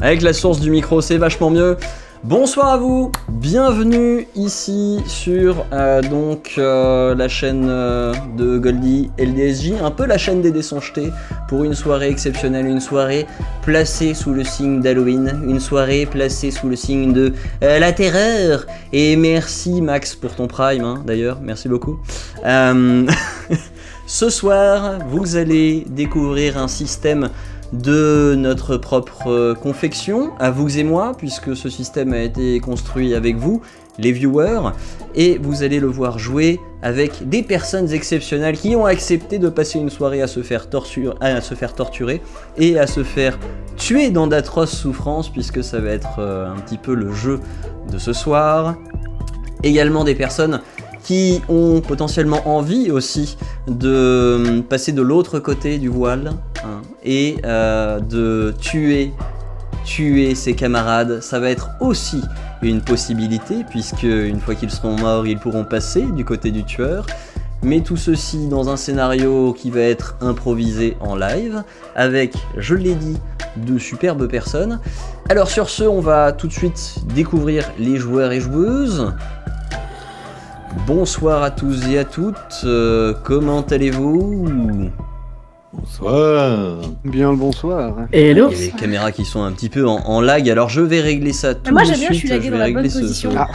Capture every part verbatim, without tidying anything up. Avec la source du micro, c'est vachement mieux. Bonsoir à vous, bienvenue ici sur euh, donc euh, la chaîne euh, de Goldie L D S J, un peu la chaîne des Dés sont Jetés, pour une soirée exceptionnelle, une soirée placée sous le signe d'Halloween, une soirée placée sous le signe de euh, la terreur. Et merci Max pour ton prime, hein, d'ailleurs, merci beaucoup. Euh... Ce soir, vous allez découvrir un système de notre propre confection, à vous et moi, puisque ce système a été construit avec vous, les viewers, et vous allez le voir jouer avec des personnes exceptionnelles qui ont accepté de passer une soirée à se faire, torture, à se faire torturer et à se faire tuer dans d'atroces souffrances, puisque ça va être un petit peu le jeu de ce soir. Également des personnes qui ont potentiellement envie aussi de passer de l'autre côté du voile, hein, et euh, de tuer, tuer ses camarades. Ça va être aussi une possibilité, puisque une fois qu'ils seront morts, ils pourront passer du côté du tueur. Mais tout ceci dans un scénario qui va être improvisé en live, avec, je l'ai dit, de superbes personnes. Alors sur ce, on va tout de suite découvrir les joueurs et joueuses. Bonsoir à tous et à toutes, euh, comment allez-vous? Bonsoir. Bien le bonsoir. Et hello. Il y a les caméras qui sont un petit peu en, en lag, alors je vais régler ça tout moi, de suite. Moi j'aime bien, je suis lagué dans la bonne position. Ah.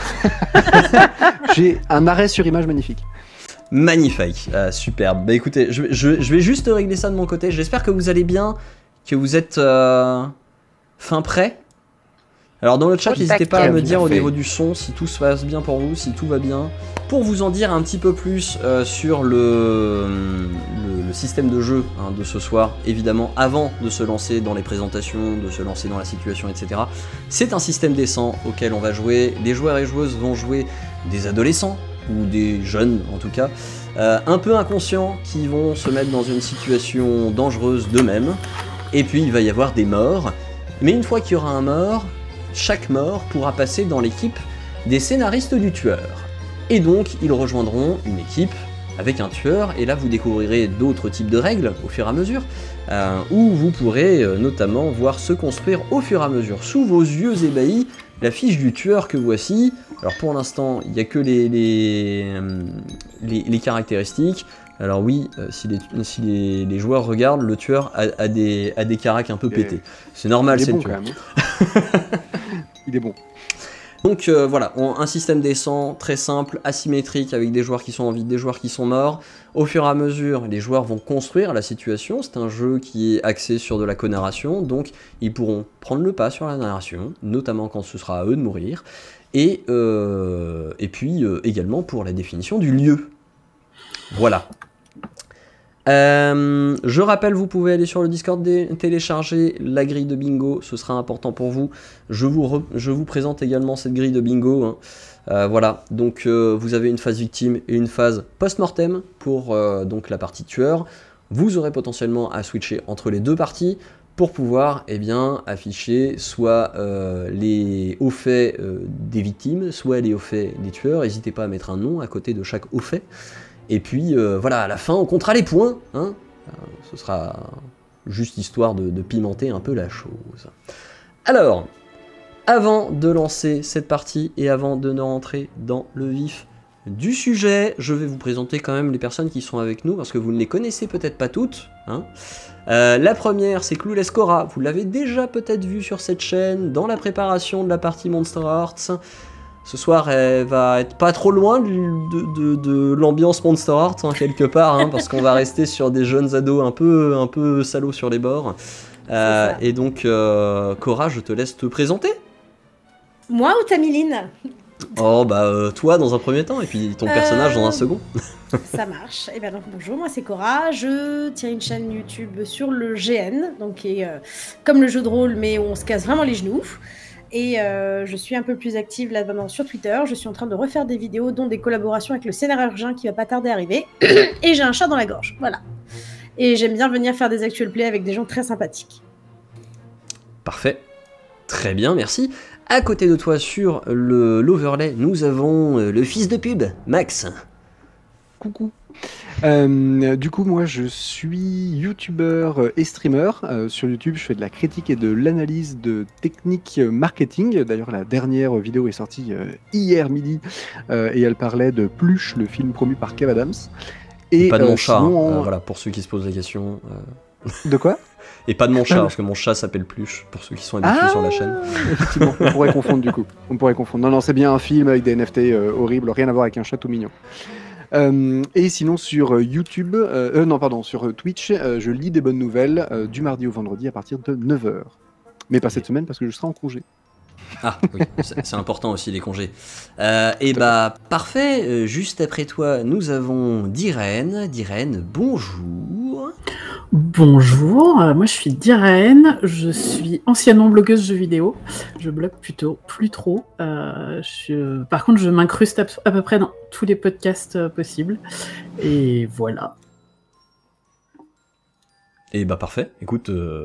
J'ai un arrêt sur image magnifique. Magnifique, ah, superbe. Bah écoutez, je, je, je vais juste régler ça de mon côté, j'espère que vous allez bien, que vous êtes euh, fin prêt. Alors dans le chat, n'hésitez pas à me dire au niveau du son si tout se passe bien pour vous, si tout va bien. Pour vous en dire un petit peu plus euh, sur le, le, le système de jeu, hein, de ce soir, évidemment avant de se lancer dans les présentations, de se lancer dans la situation, et cetera. C'est un système décent auquel on va jouer. Les joueurs et joueuses vont jouer des adolescents, ou des jeunes en tout cas, euh, un peu inconscients, qui vont se mettre dans une situation dangereuse d'eux-mêmes. Et puis il va y avoir des morts. Mais une fois qu'il y aura un mort, chaque mort pourra passer dans l'équipe des scénaristes du tueur. Et donc, ils rejoindront une équipe avec un tueur, et là vous découvrirez d'autres types de règles au fur et à mesure, euh, où vous pourrez euh, notamment voir se construire au fur et à mesure, sous vos yeux ébahis, la fiche du tueur que voici. Alors pour l'instant, il n'y a que les, les, les, les caractéristiques. Alors oui, euh, si, les, si les, les joueurs regardent, le tueur a, a des, a des caracs un peu pétés. C'est normal, c'est bon le tueur. Quand même. Il est bon. Donc euh, voilà, on, un système décent, très simple, asymétrique, avec des joueurs qui sont en vie, des joueurs qui sont morts. Au fur et à mesure, les joueurs vont construire la situation. C'est un jeu qui est axé sur de la co-narration, donc ils pourront prendre le pas sur la narration, notamment quand ce sera à eux de mourir. Et, euh, et puis euh, également pour la définition du lieu. Voilà. Euh, je rappelle, vous pouvez aller sur le Discord, télécharger la grille de bingo, ce sera important pour vous. Je vous, re, je vous présente également cette grille de bingo, hein. Euh, voilà, donc euh, vous avez une phase victime et une phase post-mortem pour euh, donc la partie tueur. Vous aurez potentiellement à switcher entre les deux parties pour pouvoir, eh bien, afficher soit euh, les hauts faits euh, des victimes, soit les hauts faits des tueurs. N'hésitez pas à mettre un nom à côté de chaque haut fait. Et puis euh, voilà, à la fin on comptera les points, hein. Euh, ce sera juste histoire de, de pimenter un peu la chose. Alors, avant de lancer cette partie et avant de rentrer dans le vif du sujet, je vais vous présenter quand même les personnes qui sont avec nous, parce que vous ne les connaissez peut-être pas toutes, hein. Euh, la première, c'est Clueless Cora, vous l'avez déjà peut-être vue sur cette chaîne, dans la préparation de la partie Monster Arts. Ce soir, elle va être pas trop loin de, de, de, de l'ambiance Monster Heart, hein, quelque part, hein, parce qu'on va rester sur des jeunes ados un peu, un peu salauds sur les bords. Euh, et donc, euh, Cora, je te laisse te présenter. Moi ou Tamiline? Oh, bah euh, toi dans un premier temps, et puis ton euh... personnage dans un second. Ça marche. Et bien donc, bonjour, moi c'est Cora, je tiens une chaîne YouTube sur le G N, donc qui est euh, comme le jeu de rôle, mais où on se casse vraiment les genoux. Et euh, je suis un peu plus active là maintenant sur Twitter. Je suis en train de refaire des vidéos, dont des collaborations avec le scénarurgien qui va pas tarder à arriver. Et j'ai un chat dans la gorge, voilà. Et j'aime bien venir faire des actual plays avec des gens très sympathiques. Parfait. Très bien, merci. À côté de toi, sur l'overlay, nous avons le fils de pub, Max. Coucou. Euh, du coup, moi, je suis youtubeur et streamer. Euh, sur YouTube, je fais de la critique et de l'analyse de techniques marketing. D'ailleurs, la dernière vidéo est sortie euh, hier midi euh, et elle parlait de Pluche, le film promu par Kev Adams. Et, et pas de euh, mon chat, sinon, hein. euh, voilà, pour ceux qui se posent la question. Euh... De quoi? Et pas de mon chat, parce que mon chat s'appelle Pluche, pour ceux qui sont habitués ah, sur la chaîne. Effectivement, on pourrait confondre du coup. On pourrait confondre. Non, non, c'est bien un film avec des N F T euh, horribles, rien à voir avec un chat tout mignon. Euh, et sinon sur YouTube, euh, euh, non pardon, sur Twitch, euh, je lis des bonnes nouvelles euh, du mardi au vendredi à partir de neuf heures. Mais pas cette semaine parce que je serai en congé. Ah oui, c'est important aussi les congés. Euh, et bah parfait, juste après toi nous avons Diraen. Diraen, bonjour. Bonjour, moi je suis Diraen, je suis anciennement blogueuse jeux vidéo, je blogue plutôt, plus trop. Euh, je, par contre je m'incruste à, à peu près dans tous les podcasts euh, possibles. Et voilà. Et bah parfait, écoute, euh,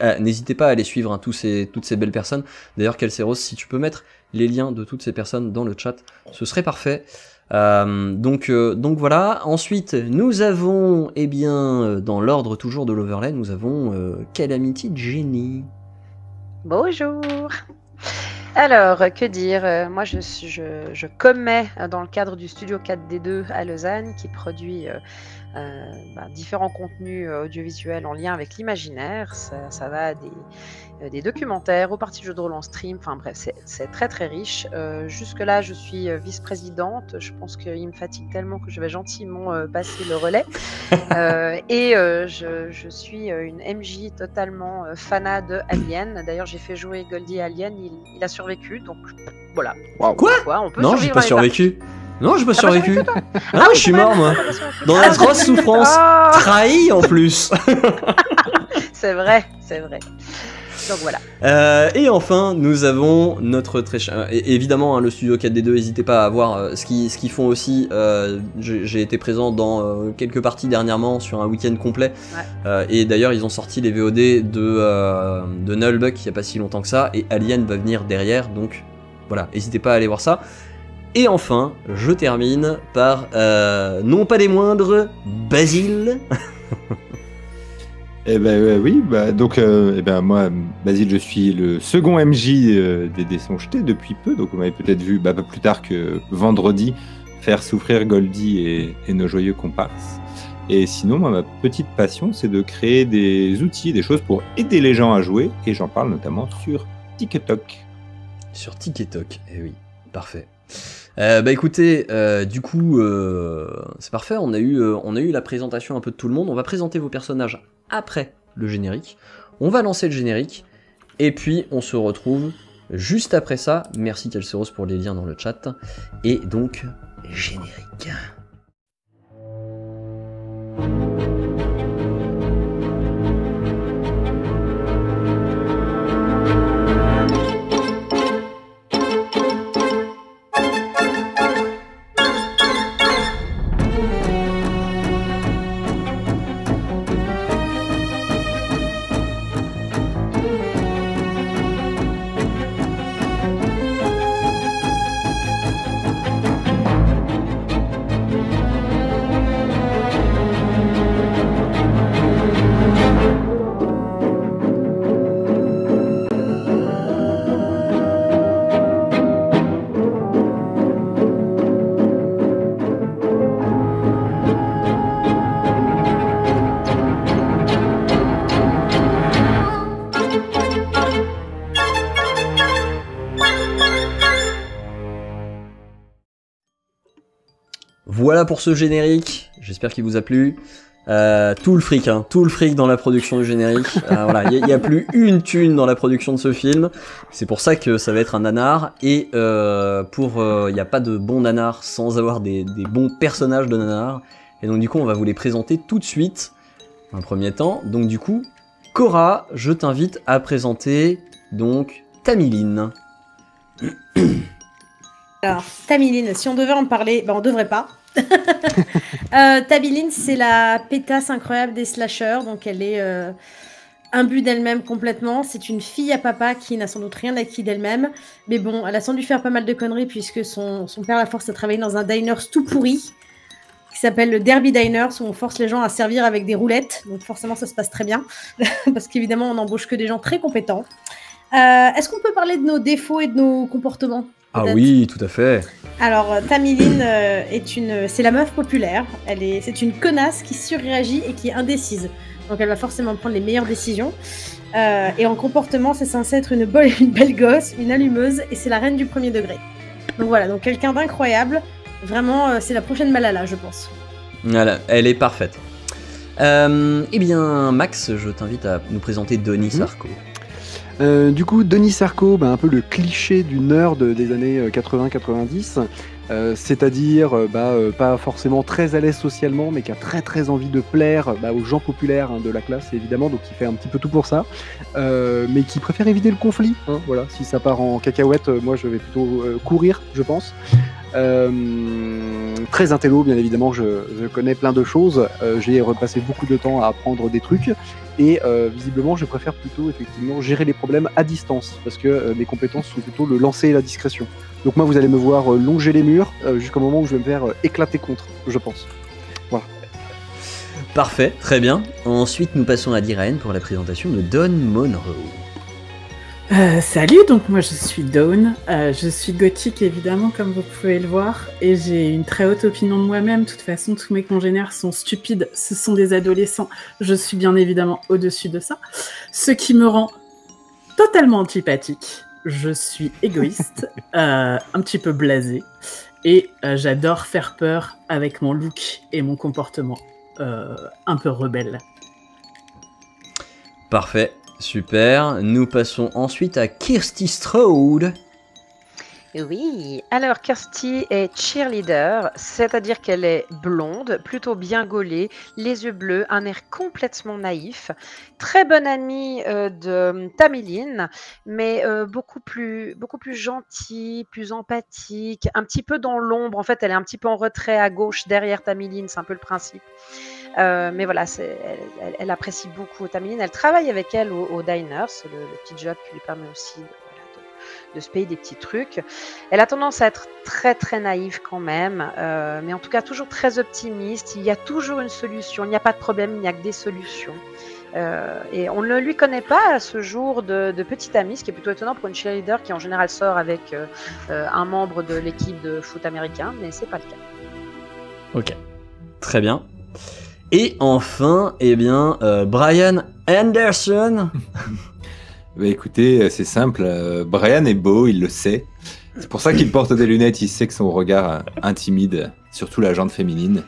ah, n'hésitez pas à aller suivre hein, tous ces, toutes ces belles personnes. D'ailleurs, Kelseros, si tu peux mettre les liens de toutes ces personnes dans le chat, ce serait parfait. Euh, donc, euh, donc voilà, ensuite nous avons, eh bien, dans l'ordre toujours de l'overlay, nous avons euh, Calamity Jenny. Bonjour. Alors, que dire? Moi, je, je, je commets dans le cadre du studio quatre D deux à Lausanne, qui produit euh, euh, bah, différents contenus audiovisuels en lien avec l'imaginaire. Ça, ça va des, euh, des documentaires, aux parties jeux de rôle en stream. Enfin bref, c'est très très riche. Euh, Jusque-là, je suis vice-présidente. Je pense qu'il me fatigue tellement que je vais gentiment euh, passer le relais. euh, et euh, je, je suis une M J totalement euh, fana de Alien. D'ailleurs, j'ai fait jouer Goldie à Alien. Il, il a survécu. Donc voilà. Wow. Quoi, quoi on peut non, j'ai pas survécu. Non, j'ai pas ah, survécu. Pas survécu ah, ah, je suis mort, moi. Dans la grosse souffrance, oh trahi en plus. C'est vrai, c'est vrai. Donc voilà. Euh, et enfin, nous avons notre très cher. Euh, évidemment, hein, le studio quatre D deux, n'hésitez pas à voir euh, ce qu'ils ce qu'ils font aussi. Euh, J'ai été présent dans euh, quelques parties dernièrement sur un week-end complet. Ouais. Euh, et d'ailleurs, ils ont sorti les V O D de, euh, de Nullbuck il n'y a pas si longtemps que ça. Et Alien va venir derrière. Donc voilà, n'hésitez pas à aller voir ça. Et enfin, je termine par, euh, non pas des moindres, Basile. Eh ben euh, oui, bah, donc euh, eh ben, moi, Basile, je suis le second M J euh, des Dés sont Jetés depuis peu, donc vous m'avez peut-être vu bah, pas plus tard que vendredi faire souffrir Goldie et, et nos joyeux comparses. Et sinon, moi, ma petite passion, c'est de créer des outils, des choses pour aider les gens à jouer, et j'en parle notamment sur TikTok. Sur TikTok, eh oui, parfait. Euh, bah écoutez, euh, du coup, euh, c'est parfait, on a, eu, euh, on a eu la présentation un peu de tout le monde, on va présenter vos personnages après le générique, on va lancer le générique, et puis on se retrouve juste après ça. Merci Kelseros pour les liens dans le chat, et donc, générique. Voilà pour ce générique, j'espère qu'il vous a plu. Euh, tout le fric, hein, tout le fric dans la production du générique. Euh, voilà, il n'y a, a plus une thune dans la production de ce film. C'est pour ça que ça va être un nanar. Et euh, pour, il euh, n'y a pas de bon nanar sans avoir des, des bons personnages de nanar. Et donc du coup, on va vous les présenter tout de suite, en premier temps. Donc du coup, Cora, je t'invite à présenter donc Tamiline. Alors, Tamiline, si on devait en parler, ben on devrait pas. euh, Tamiline, c'est la pétasse incroyable des slashers, donc elle est euh, imbue d'elle-même complètement. C'est une fille à papa qui n'a sans doute rien acquis d'elle-même, mais bon, elle a sans dû faire pas mal de conneries puisque son, son père la force à travailler dans un diner tout pourri. qui s'appelle le Derby Diners, où on force les gens à servir avec des roulettes. Donc forcément, ça se passe très bien, parce qu'évidemment, on n'embauche que des gens très compétents. Euh, est-ce qu'on peut parler de nos défauts et de nos comportements ? Ah oui, tout à fait. Alors, Tamiline, euh, est une, c'est la meuf populaire. Elle est, c'est une connasse qui surréagit et qui est indécise. Donc, elle va forcément prendre les meilleures décisions. Euh, et en comportement, c'est censé être une, bol, une belle gosse, une allumeuse, et c'est la reine du premier degré. Donc voilà, donc quelqu'un d'incroyable. Vraiment, euh, c'est la prochaine Malala, je pense. Voilà, elle est parfaite. Euh, eh bien, Max, je t'invite à nous présenter Denis Sarko. Mmh. Euh, du coup, Denis Sarko, bah, un peu le cliché du nerd des années quatre-vingts quatre-vingt-dix, euh, c'est-à-dire bah, euh, pas forcément très à l'aise socialement, mais qui a très très envie de plaire bah, aux gens populaires, hein, de la classe, évidemment, donc qui fait un petit peu tout pour ça, euh, mais qui préfère éviter le conflit, hein, voilà. Si ça part en cacahuète, moi je vais plutôt euh, courir, je pense. Euh, très intello, bien évidemment, je, je connais plein de choses, euh, j'ai repassé beaucoup de temps à apprendre des trucs, et euh, visiblement je préfère plutôt effectivement gérer les problèmes à distance, parce que euh, mes compétences sont plutôt le lancer et la discrétion. Donc moi vous allez me voir euh, longer les murs euh, jusqu'au moment où je vais me faire euh, éclater contre, je pense. Voilà. Parfait, très bien. Ensuite nous passons à Diraen pour la présentation de Dawn Monroe. Euh, salut, donc moi je suis Dawn, euh, je suis gothique évidemment comme vous pouvez le voir, et j'ai une très haute opinion de moi-même. De toute façon tous mes congénères sont stupides, ce sont des adolescents, je suis bien évidemment au-dessus de ça, ce qui me rend totalement antipathique. Je suis égoïste, euh, un petit peu blasée, et euh, j'adore faire peur avec mon look et mon comportement euh, un peu rebelle. Parfait. Super, nous passons ensuite à Kirsty Strode. Oui, alors Kirsty est cheerleader, c'est-à-dire qu'elle est blonde, plutôt bien gaulée, les yeux bleus, un air complètement naïf, très bonne amie euh, de Tamiline, mais euh, beaucoup plus, beaucoup plus gentille, plus empathique, un petit peu dans l'ombre. En fait, elle est un petit peu en retrait à gauche derrière Tamiline, c'est un peu le principe. Euh, mais voilà, c'est, elle, elle, elle apprécie beaucoup Tamiline. Elle travaille avec elle au, au diner, c'est le, le petit job qui lui permet aussi de, voilà, de, de se payer des petits trucs. Elle a tendance à être très très naïve quand même, euh, mais en tout cas toujours très optimiste. Il y a toujours une solution, il n'y a pas de problème, il n'y a que des solutions. Euh, et on ne lui connaît pas à ce jour de, de petite amie, ce qui est plutôt étonnant pour une cheerleader qui en général sort avec euh, un membre de l'équipe de foot américain, mais c'est pas le cas. Ok, très bien. Et enfin, eh bien, euh, Brian Anderson. Bah écoutez, c'est simple, euh, Brian est beau, il le sait. C'est pour ça qu'il porte des lunettes, il sait que son regard intimide, surtout la jante féminine.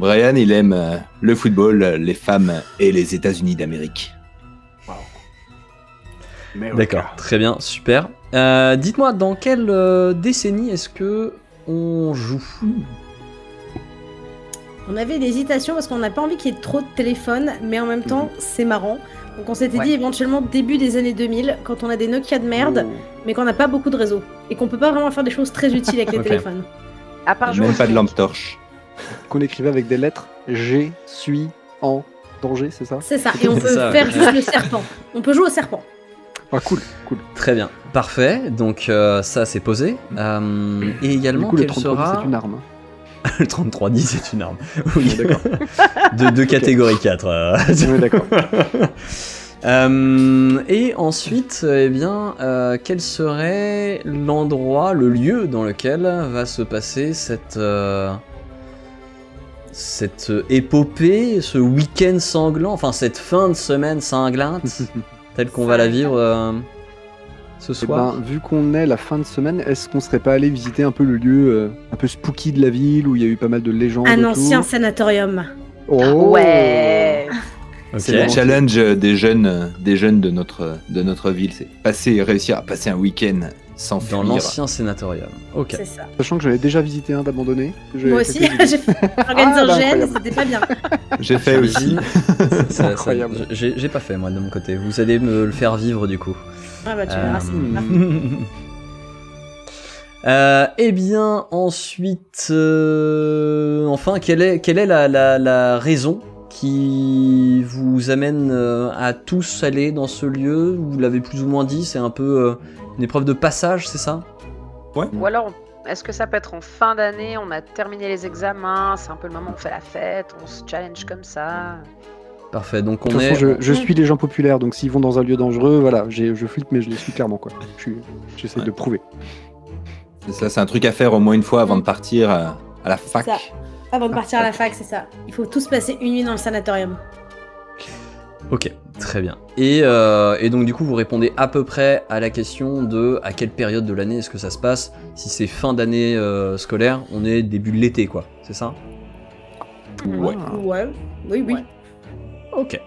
Brian, il aime euh, le football, les femmes et les États-Unis d'Amérique. Wow. D'accord, très bien, super. Euh, dites-moi, dans quelle euh, décennie est-ce que on joue ? On avait des hésitations parce qu'on n'a pas envie qu'il y ait trop de téléphones, mais en même temps, mmh. c'est marrant. Donc on s'était ouais. dit éventuellement début des années deux mille, quand on a des Nokia de merde, oh. mais qu'on n'a pas beaucoup de réseaux. Et qu'on peut pas vraiment faire des choses très utiles avec les okay. téléphones. À part jouer. Même pas de lampe torche. Qu'on écrivait avec des lettres, je suis en danger, c'est ça ? C'est ça, et on peut ça, faire ouais. juste le serpent. On peut jouer au serpent. Ah, cool, cool. Très bien, parfait. Donc euh, ça, c'est posé. Euh, et également, du coup, quel sera... c'est une arme. Le trente-trois dix, c'est une arme. Oui, d'accord. De, de catégorie okay. quatre. Oui, d'accord. euh, et ensuite, eh bien, euh, quel serait l'endroit, le lieu dans lequel va se passer cette, euh, cette épopée, ce week-end sanglant, enfin cette fin de semaine cinglante, telle qu'on va la vivre euh... ce soir. Eh ben, vu qu'on est la fin de semaine, est-ce qu'on serait pas allé visiter un peu le lieu euh, un peu spooky de la ville où il y a eu pas mal de légendes? Un ancien sanatorium. Oh ouais. Okay. C'est le challenge des jeunes, des jeunes de notre de notre ville, c'est passer réussir à passer un week-end sans fuir. Dans l'ancien sanatorium. Ok. C'est ça. Sachant que j'avais déjà visité un d'abandonné. Moi aussi, j'ai fait organisé ah, c'était pas bien. J'ai fait aussi. C'est incroyable. Ça, ça, j'ai, j'ai pas fait moi de mon côté. Vous allez me le faire vivre du coup. Ah bah tu verras, euh, eh bien, ensuite, euh, enfin, quelle est, quelle est la, la, la raison qui vous amène euh, à tous aller dans ce lieu? Vous l'avez plus ou moins dit, c'est un peu euh, une épreuve de passage, c'est ça? Ouais. Ou alors, Est-ce que ça peut être en fin d'année? On a terminé les examens, c'est un peu le moment où on fait la fête, on se challenge comme ça. Parfait, donc on de toute est... façon, je, je suis des gens populaires, donc s'ils vont dans un lieu dangereux, voilà, je flippe, mais je les suis clairement, quoi. J'essaie je, de prouver. Et ça, c'est un truc à faire au moins une fois avant de partir à, à la fac. Ça. Avant de partir ah, à la fac, c'est ça. Il faut tous passer une nuit dans le sanatorium. Ok, très bien. Et, euh, et donc du coup, vous répondez à peu près à la question de à quelle période de l'année est-ce que ça se passe. Si c'est fin d'année euh, scolaire, on est début de l'été, quoi. C'est ça? Ouais. Ouais. Oui, oui. Ouais. Ok.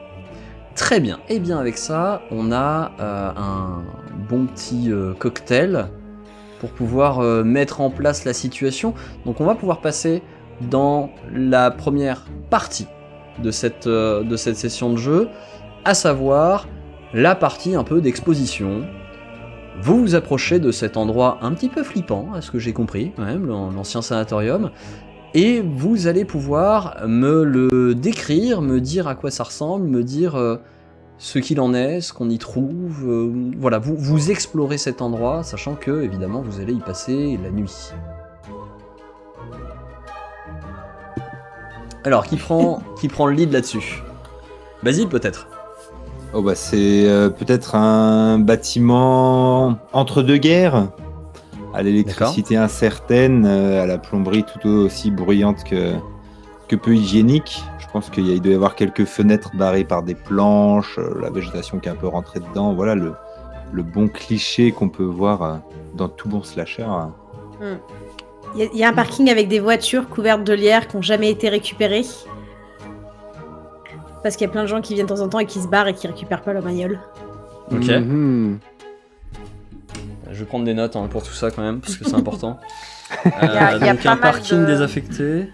Très bien. Et bien avec ça, on a euh, un bon petit euh, cocktail pour pouvoir euh, mettre en place la situation. Donc on va pouvoir passer dans la première partie de cette, euh, de cette session de jeu, à savoir la partie un peu d'exposition. Vous vous approchez de cet endroit un petit peu flippant, à ce que j'ai compris, quand même, l'ancien sanatorium, et vous allez pouvoir me le décrire, me dire à quoi ça ressemble, me dire euh, ce qu'il en est, ce qu'on y trouve. Euh, voilà, vous, vous explorez cet endroit, sachant que, évidemment, vous allez y passer la nuit. Alors, qui prend, qui prend le lead là-dessus? Basile, peut-être? Oh bah, c'est euh, peut-être un bâtiment entre deux guerres, à l'électricité incertaine, euh, à la plomberie tout aussi bruyante que, que peu hygiénique. Je pense qu'il doit y avoir quelques fenêtres barrées par des planches, euh, la végétation qui est un peu rentrée dedans. Voilà le, le bon cliché qu'on peut voir euh, dans tout bon slasher. Euh. Mm. Il y a un parking avec des voitures couvertes de lierre qui n'ont jamais été récupérées. Parce qu'il y a plein de gens qui viennent de temps en temps et qui se barrent et qui récupèrent pas leur bagnole. Ok. Mm-hmm. Je vais prendre des notes hein, pour tout ça quand même, parce que c'est important. euh, il y a, donc il y a pas un parking de... désaffecté.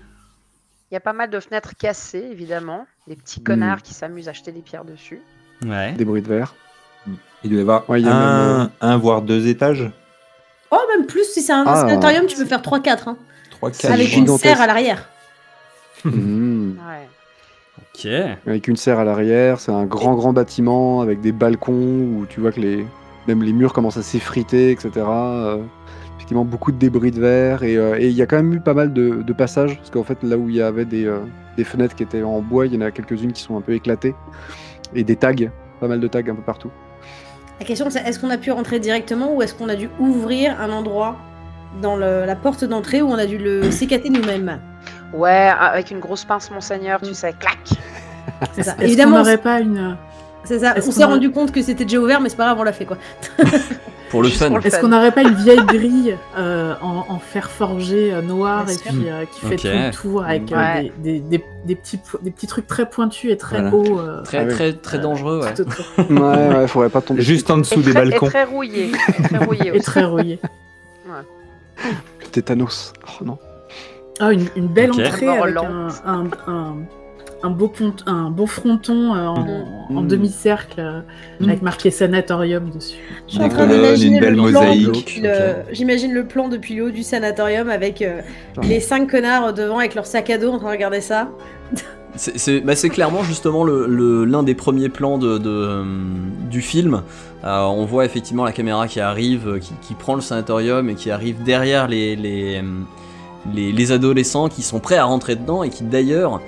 Il y a pas mal de fenêtres cassées, évidemment. Des petits connards mm. qui s'amusent à jeter des pierres dessus. Ouais. Des bruits de verre. Il doit y avoir ouais, il y a un, même... un voire deux étages. Oh, même plus, si c'est un ah, sanatorium, tu peux faire trois quatre. Hein. trois quatre. Avec une serre à l'arrière. Mmh. Ouais. Ok. Avec une serre à l'arrière, c'est un grand, grand bâtiment avec des balcons où tu vois que les, même les murs commencent à s'effriter, et cetera. Euh, effectivement, beaucoup de débris de verre. Et il euh, y a quand même eu pas mal de, de passages, parce qu'en fait, là où il y avait des, euh, des fenêtres qui étaient en bois, il y en a quelques-unes qui sont un peu éclatées. Et des tags, pas mal de tags un peu partout. La question, c'est est-ce qu'on a pu rentrer directement ou est-ce qu'on a dû ouvrir un endroit dans le, la porte d'entrée où on a dû le sécater nous-mêmes? Ouais, avec une grosse pince, monseigneur, tu sais, clac. C'est ça. Est-ce évidemment, on n'aurait pas une. C'est ça. Est-ce on s'est rendu compte que c'était déjà ouvert, mais c'est pas grave, on l'a fait quoi. Pour le fun. Est-ce qu'on n'aurait pas une vieille grille euh, en, en fer forgé euh, noir et puis euh, qui fait okay. tout le tour avec euh, ouais. des, des, des, des, petits, des petits trucs très pointus et très voilà. hauts. Euh, très, avec, très, très euh, dangereux, ouais. ouais, ouais, faudrait pas tomber. Juste en dessous et des très, balcons. Et très rouillé. Et très rouillé. Aussi. Et très rouillé. Ouais. Le tétanos. Oh non. Ah, une, une belle okay. entrée avec un, un, un, un, beau pont, un beau fronton euh, en. Mm. En mmh. demi-cercle, euh, mmh. avec marqué sanatorium dessus. Je suis en train d'imaginer le, okay. le plan depuis le haut du sanatorium avec euh, les cinq connards devant avec leur sac à dos en train de regarder ça. C'est bah clairement justement l'un le, le, des premiers plans de, de, euh, du film. Euh, on voit effectivement la caméra qui arrive, qui, qui prend le sanatorium et qui arrive derrière les, les, les, les adolescents qui sont prêts à rentrer dedans et qui d'ailleurs...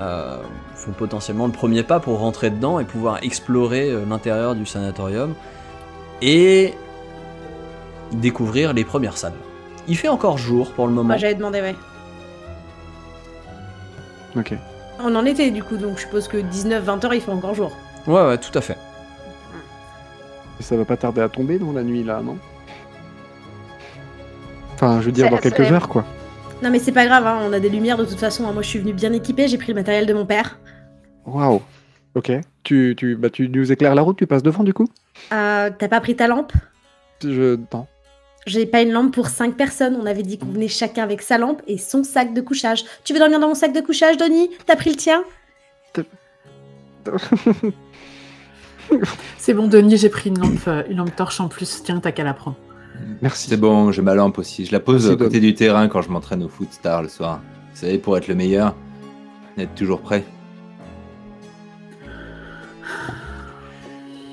Euh, font potentiellement le premier pas pour rentrer dedans et pouvoir explorer l'intérieur du sanatorium et découvrir les premières salles. Il fait encore jour pour le moment. Moi j'avais demandé, ouais. Ok. On en était du coup, donc je suppose que dix-neuf vingt heures il fait encore jour. Ouais, ouais, tout à fait. Et ça va pas tarder à tomber dans la nuit là, non? Enfin, je veux dire dans quelques heures quoi. Non mais c'est pas grave, hein, on a des lumières de toute façon. Hein. Moi je suis venue bien équipée, j'ai pris le matériel de mon père. Waouh, ok. Tu, tu, bah, tu nous éclaires la route, tu passes devant du coup? euh, T'as pas pris ta lampe? Je... Non. J'ai pas une lampe pour cinq personnes, on avait dit qu'on venait chacun avec sa lampe et son sac de couchage. Tu veux dormir dans mon sac de couchage, Denis? T'as pris le tien? C'est bon Denis, j'ai pris une lampe, une lampe torche en plus, tiens t'as qu'à la prendre. Merci. C'est bon, j'ai ma lampe aussi. Je la pose Merci à côté de... du terrain quand je m'entraîne au foot tard le soir. Vous savez, pour être le meilleur, être toujours prêt.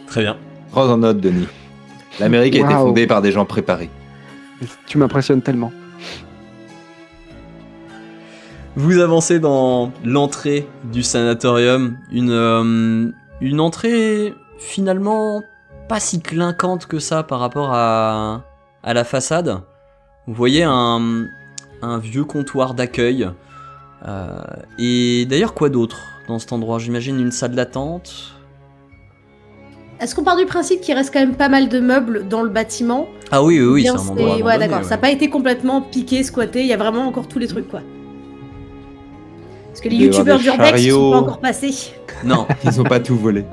Très bien. Prends en note, Denis. L'Amérique wow. a été fondée par des gens préparés. Tu m'impressionnes tellement. Vous avancez dans l'entrée du sanatorium, une, euh, une entrée finalement pas si clinquante que ça par rapport à, à la façade. Vous voyez un, un vieux comptoir d'accueil, euh, et d'ailleurs quoi d'autre dans cet endroit? J'imagine une salle d'attente. Est-ce qu'on part du principe qu'il reste quand même pas mal de meubles dans le bâtiment? Ah oui, oui, oui, c'est un endroit. Ouais, d'accord, ouais. Ça n'a pas été complètement piqué, squatté, il y a vraiment encore tous les trucs, quoi. Parce que les youtubeurs d'Urbex, ils sont pas encore passés. Non, ils ont pas tout volé.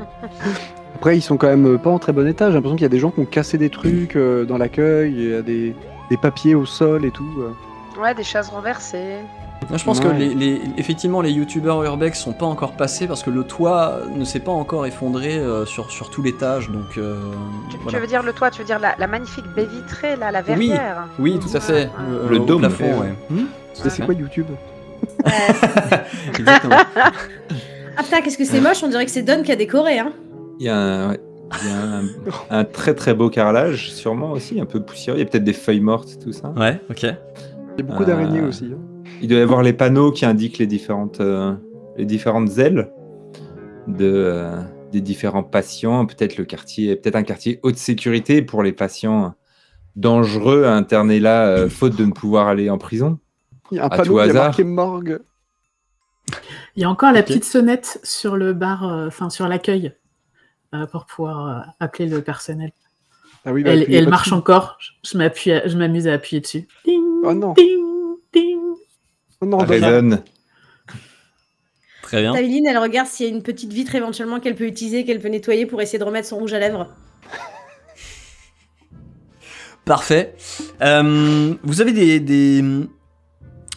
Après, ils sont quand même pas en très bon état. J'ai l'impression qu'il y a des gens qui ont cassé des trucs euh, dans l'accueil, il y a des, des papiers au sol et tout. Euh. Ouais, des chaises renversées. Non, je pense ouais. que les, les, effectivement les youtubeurs urbex sont pas encore passés parce que le toit ne s'est pas encore effondré euh, sur, sur tout l'étage, donc euh, tu, voilà. tu veux dire le toit, tu veux dire la, la magnifique baie vitrée, là, la verrière? Oui, oui, tout à fait. Euh, le, le dôme. Plafond, ouais. ouais. Hum ouais. C'est quoi YouTube? Exactement. Ah putain, qu'est-ce que c'est moche, on dirait que c'est Don qui a décoré, hein. Il y a un, ouais, il y a un, un très très beau carrelage, sûrement aussi, un peu poussiéreux, il y a peut-être des feuilles mortes, tout ça. Ouais, ok. Il y a beaucoup euh... d'araignées aussi. Hein. Il doit y avoir les panneaux qui indiquent les différentes, euh, les différentes ailes de, euh, des différents patients. Peut-être le quartier, peut-être un quartier haute sécurité pour les patients dangereux à interner là, euh, faute de ne pouvoir aller en prison. Il y a un panneau qui est marqué morgue. Il y a encore la petite sonnette sur le bar, enfin euh, sur l'accueil, euh, pour pouvoir euh, appeler le personnel. Ah oui, bah, elle elle marche encore. Je m'appuie, je m'amuse à appuyer dessus. Ding, oh non. Ding, ding. Non, raisonne. Très bien. Tamiline, elle regarde s'il y a une petite vitre éventuellement qu'elle peut utiliser, qu'elle peut nettoyer pour essayer de remettre son rouge à lèvres. Parfait. Euh, vous avez des, des,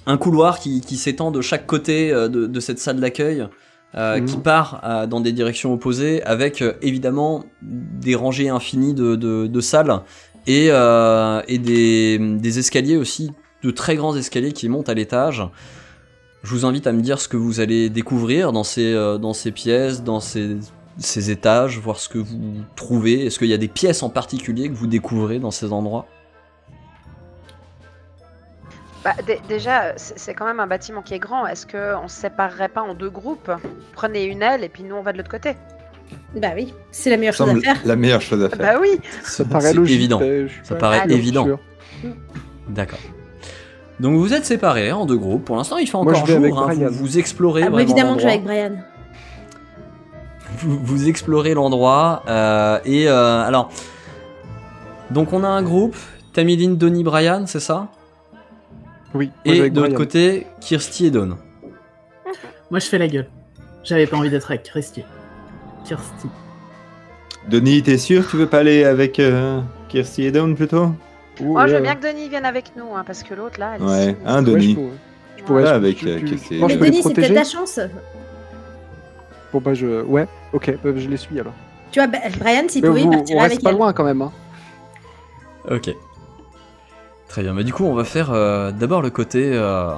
un couloir qui, qui s'étend de chaque côté de, de cette salle d'accueil, euh, mmh. qui part euh, dans des directions opposées, avec euh, évidemment des rangées infinies de, de, de salles et, euh, et des, des escaliers aussi. De très grands escaliers qui montent à l'étage. Je vous invite à me dire ce que vous allez découvrir dans ces, euh, dans ces pièces, dans ces, ces étages, voir ce que vous trouvez. Est-ce qu'il y a des pièces en particulier que vous découvrez dans ces endroits? Bah, déjà, c'est quand même un bâtiment qui est grand. Est-ce qu'on ne se séparerait pas en deux groupes? Prenez une aile et puis nous on va de l'autre côté. Bah oui, c'est la meilleure chose à faire. La meilleure chose à faire. Bah oui. Ça paraît logique. Évident. Ça paraît ah, évident. D'accord. Donc vous êtes séparés en deux groupes. Pour l'instant, il fait encore jour. Hein, vous, vous explorez ah, vraiment évidemment que je vais avec Brian. Vous, vous explorez l'endroit. Euh, et euh, alors... Donc on a un groupe. Tamiline, Donnie, Brian, c'est ça? Oui. Et de l'autre côté, Kirsty et Dawn. Moi, je fais la gueule. J'avais pas envie d'être avec Kirsty. Kirsty. Donnie, t'es sûr que tu veux pas aller avec euh, Kirsty et Dawn plutôt? Ouh, moi, ouais, je veux bien que Denis vienne avec nous, hein, parce que l'autre, là... Elle ouais, est... hein, Denis. Je pourrais ouais, avec... Tu, tu... Est... Mais Denis, c'est peut-être la chance. Bon, bah, je... Ouais, ok, je les suis, alors. Tu vois, Brian, s'il pouvait, il partirait avec elle. On reste pas loin, quand même. Hein. Ok. Très bien, mais du coup, on va faire euh, d'abord le côté... Euh,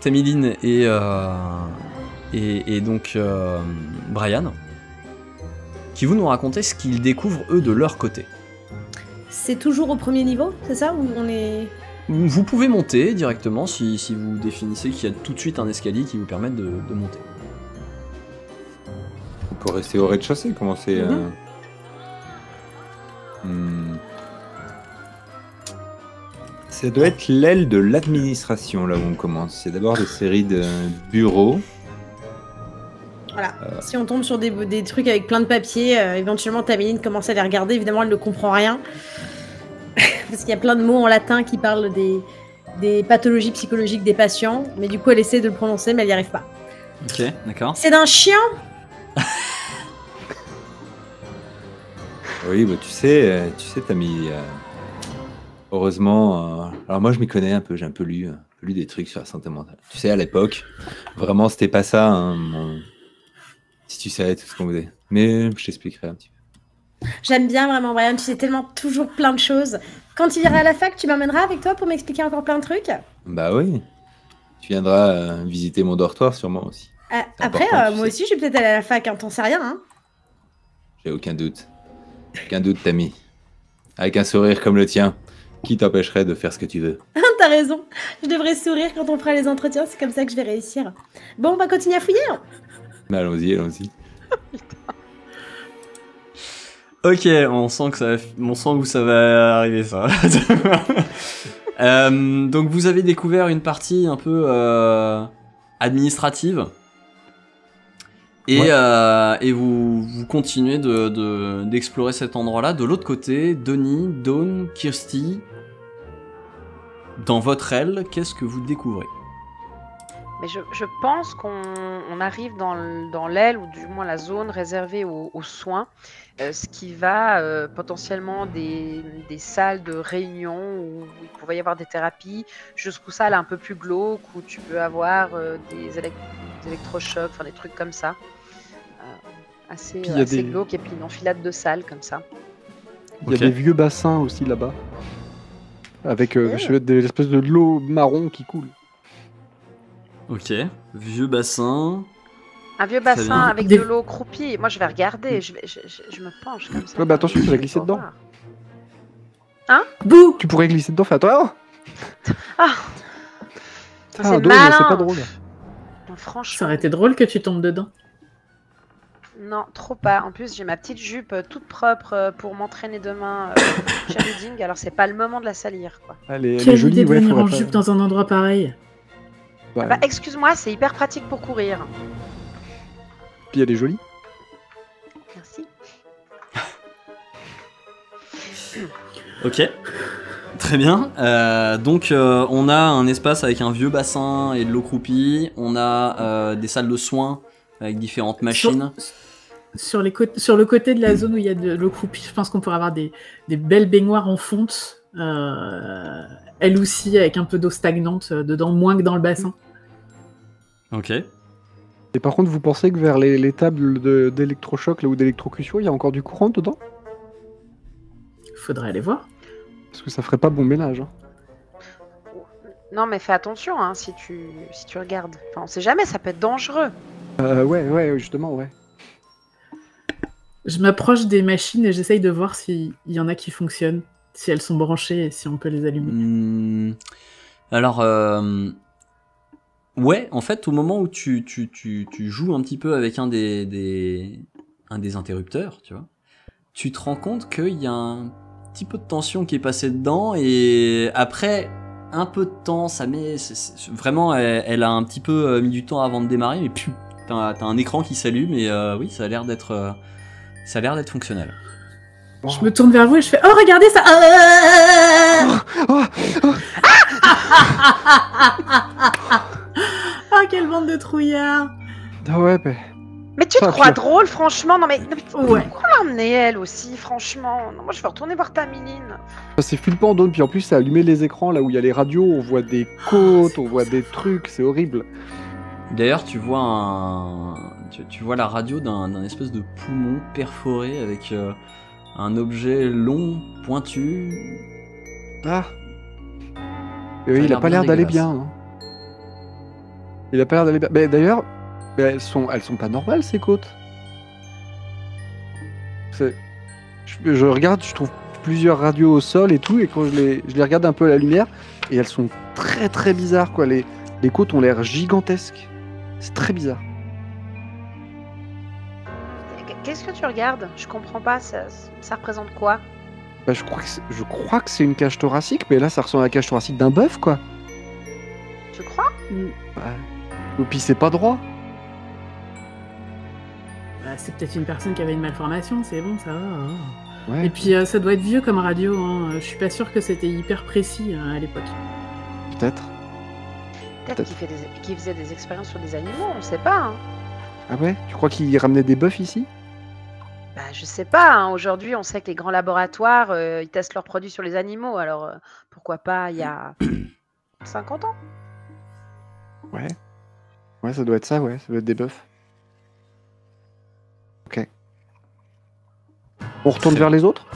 Tamiline et, euh, et... Et donc, euh, Brian, qui vous nous raconter ce qu'ils découvrent, eux, de leur côté. C'est toujours au premier niveau, c'est ça? Où on est... Vous pouvez monter directement si, si vous définissez qu'il y a tout de suite un escalier qui vous permette de, de monter. On peut rester au rez-de-chaussée, comment c'est... Mm-hmm. euh... hmm. Ça doit être l'aile de l'administration, là où on commence. C'est d'abord des séries de bureaux. Voilà, euh... si on tombe sur des, des trucs avec plein de papiers, euh, éventuellement Tamiline commence à les regarder, évidemment elle ne comprend rien. Parce qu'il y a plein de mots en latin qui parlent des, des pathologies psychologiques des patients, mais du coup elle essaie de le prononcer mais elle n'y arrive pas. Ok, d'accord. C'est d'un chien. Oui, bah, tu sais, tu sais Tamiline, euh, heureusement, euh, alors moi je m'y connais un peu, j'ai un peu lu, euh, lu des trucs sur la santé mentale. Tu sais, à l'époque, vraiment c'était pas ça, hein, mon... Si tu savais tout ce qu'on voulait. Mais je t'expliquerai un petit peu. J'aime bien vraiment, Brian. Tu sais tellement toujours plein de choses. Quand tu iras à la fac, tu m'emmèneras avec toi pour m'expliquer encore plein de trucs? Bah oui. Tu viendras euh, visiter mon dortoir sûrement aussi. Euh, après, euh, moi sais. aussi, je vais peut-être aller à la fac. Hein. T'en sais rien, hein? J'ai aucun doute. Aucun doute, Tami. Avec un sourire comme le tien, qui t'empêcherait de faire ce que tu veux? t'as raison. Je devrais sourire quand on fera les entretiens, c'est comme ça que je vais réussir. Bon, on va continuer à fouiller. Allons-y, allons-y. Ok, on sent, que ça va... on sent où ça va arriver, ça. euh, donc vous avez découvert une partie un peu euh, administrative. Et, ouais. euh, et vous, vous continuez de, de, d'explorer cet endroit-là. De l'autre côté, Denis, Dawn, Kirsty, dans votre aile, qu'est-ce que vous découvrez? Mais je, je pense qu'on on arrive dans l'aile, ou du moins la zone réservée aux, aux soins, euh, ce qui va euh, potentiellement des, des salles de réunion où il pourrait y avoir des thérapies, jusqu'aux salles un peu plus glauques où tu peux avoir euh, des, élect des électrochocs, enfin des trucs comme ça. Assez, euh, assez des... glauque, et puis une enfilade de salles comme ça. Il y okay. a des vieux bassins aussi là-bas, avec euh, ouais. des espèces de l'eau marron qui coule. Ok, vieux bassin. Un vieux bassin vient... avec des... de l'eau croupie. Moi je vais regarder, je, vais, je, je, je me penche comme ça. Ouais, bah attention, tu vas glisser dedans. Voir. Hein? Bouh! Tu pourrais glisser dedans, fais attention. Ah! C'est malin! C'est pas drôle. Non, franchement. Ça aurait été drôle que tu tombes dedans. Non, trop pas. En plus, j'ai ma petite jupe euh, toute propre euh, pour m'entraîner demain euh, cheerleading, alors c'est pas le moment de la salir, quoi. Allez, quelle idée de venir en jupe ouais. dans un endroit pareil. Bah, bah excuse-moi, c'est hyper pratique pour courir. Puis elle est jolie. Merci. Ok, très bien. Euh, donc euh, on a un espace avec un vieux bassin et de l'eau croupie. On a euh, des salles de soins avec différentes machines. Sur, sur, les sur le côté de la zone où il y a de l'eau croupie, je pense qu'on pourrait avoir des, des belles baignoires en fonte. Euh, elle aussi avec un peu d'eau stagnante dedans, moins que dans le bassin. Ok. Et par contre, vous pensez que vers les, les tables d'électrochoc ou d'électrocution, il y a encore du courant dedans? Faudrait aller voir. Parce que ça ferait pas bon ménage. Hein. Non, mais fais attention hein, si tu si tu regardes. Enfin, on sait jamais, ça peut être dangereux. Euh, ouais, ouais, justement, ouais. Je m'approche des machines et j'essaye de voir s'il y en a qui fonctionnent. Si elles sont branchées et si on peut les allumer. Mmh, alors, euh, ouais, en fait, au moment où tu, tu, tu, tu joues un petit peu avec un des, des, un des interrupteurs, tu vois, tu te rends compte qu'il y a un petit peu de tension qui est passée dedans, et après un peu de temps, ça met... C'est, c'est, vraiment, elle, elle a un petit peu mis du temps avant de démarrer, mais puis t'as, t'as un écran qui s'allume, et euh, oui, ça a l'air d'être euh, ça a l'air d'être fonctionnel. Oh. Je me tourne vers vous et je fais « Oh, regardez ça !» oh, oh, oh. Oh, quelle bande de trouillards. Ah ouais, mais... Mais tu te ah, crois je... drôle, franchement. Non, mais, non, mais... Ouais. Pourquoi l'emmener, elle, aussi, franchement? Non, moi, je vais retourner voir Tamiline. C'est flippant, Dawn. Puis en plus, ça a allumé les écrans, là où il y a les radios. On voit des côtes, oh, on voit des trucs. C'est horrible. D'ailleurs, tu vois un... Tu, tu vois la radio d'un espèce de poumon perforé avec... Euh... un objet long, pointu... Ah oui, il a pas l'air d'aller bien. Hein. Il a pas l'air d'aller bien. Mais d'ailleurs, elles sont, elles sont pas normales, ces côtes. Je, je regarde, je trouve plusieurs radios au sol et tout, et quand je les, je les regarde un peu à la lumière, et elles sont très très bizarres, quoi. Les, les côtes ont l'air gigantesques. C'est très bizarre. Qu'est-ce que tu regardes? Je comprends pas, ça, ça représente quoi? Bah je crois que c'est une cage thoracique, mais là ça ressemble à la cage thoracique d'un bœuf, quoi. Tu crois? Mmh. Bah, ou puis c'est pas droit. Bah, c'est peut-être une personne qui avait une malformation, c'est bon, ça va. Hein. Ouais. Et puis euh, ça doit être vieux comme radio, hein. Je suis pas sûr que c'était hyper précis hein, à l'époque. Peut-être. Peut-être qu'il des... qu'il faisait des expériences sur des animaux, on sait pas. Hein. Ah ouais? Tu crois qu'il ramenait des bœufs ici? Bah, je sais pas, hein. Aujourd'hui on sait que les grands laboratoires euh, ils testent leurs produits sur les animaux, alors euh, pourquoi pas il y a cinquante ans? Ouais, ouais, ça doit être ça, ouais, ça doit être des bœufs. Ok. On retourne vers les autres?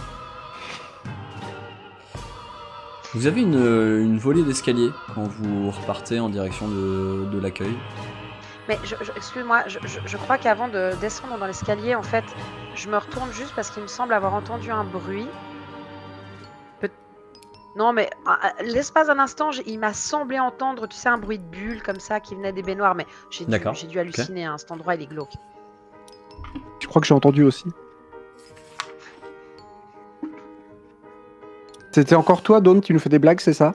Vous avez une, une volée d'escalier quand vous repartez en direction de, de l'accueil. Mais excuse-moi, je, je, je crois qu'avant de descendre dans l'escalier, en fait, je me retourne juste parce qu'il me semble avoir entendu un bruit. Pe Non, mais à l'espace d'un instant, il m'a semblé entendre, tu sais, un bruit de bulle comme ça qui venait des baignoires, mais j'ai dû, j'ai dû halluciner, okay. Hein, cet endroit, il est glauque. Je crois que j'ai entendu aussi. C'était encore toi, Dawn, qui nous fait des blagues, c'est ça?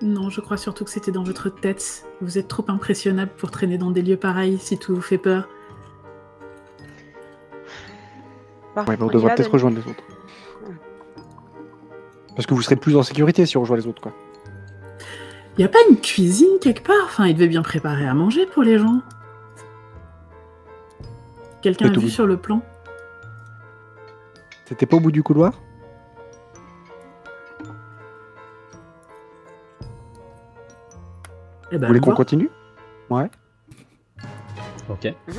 Non, je crois surtout que c'était dans votre tête. Vous êtes trop impressionnable pour traîner dans des lieux pareils si tout vous fait peur. Bon, ouais, bah on devrait peut-être rejoindre les autres. Parce que vous serez plus en sécurité si on rejoint les autres, quoi. Y a pas une cuisine quelque part? Enfin, il devait bien préparer à manger pour les gens. Quelqu'un a vu sur le plan? T'étais pas au bout du couloir? Eh ben, vous voulez qu'on continue? Ouais. Ok. Mmh.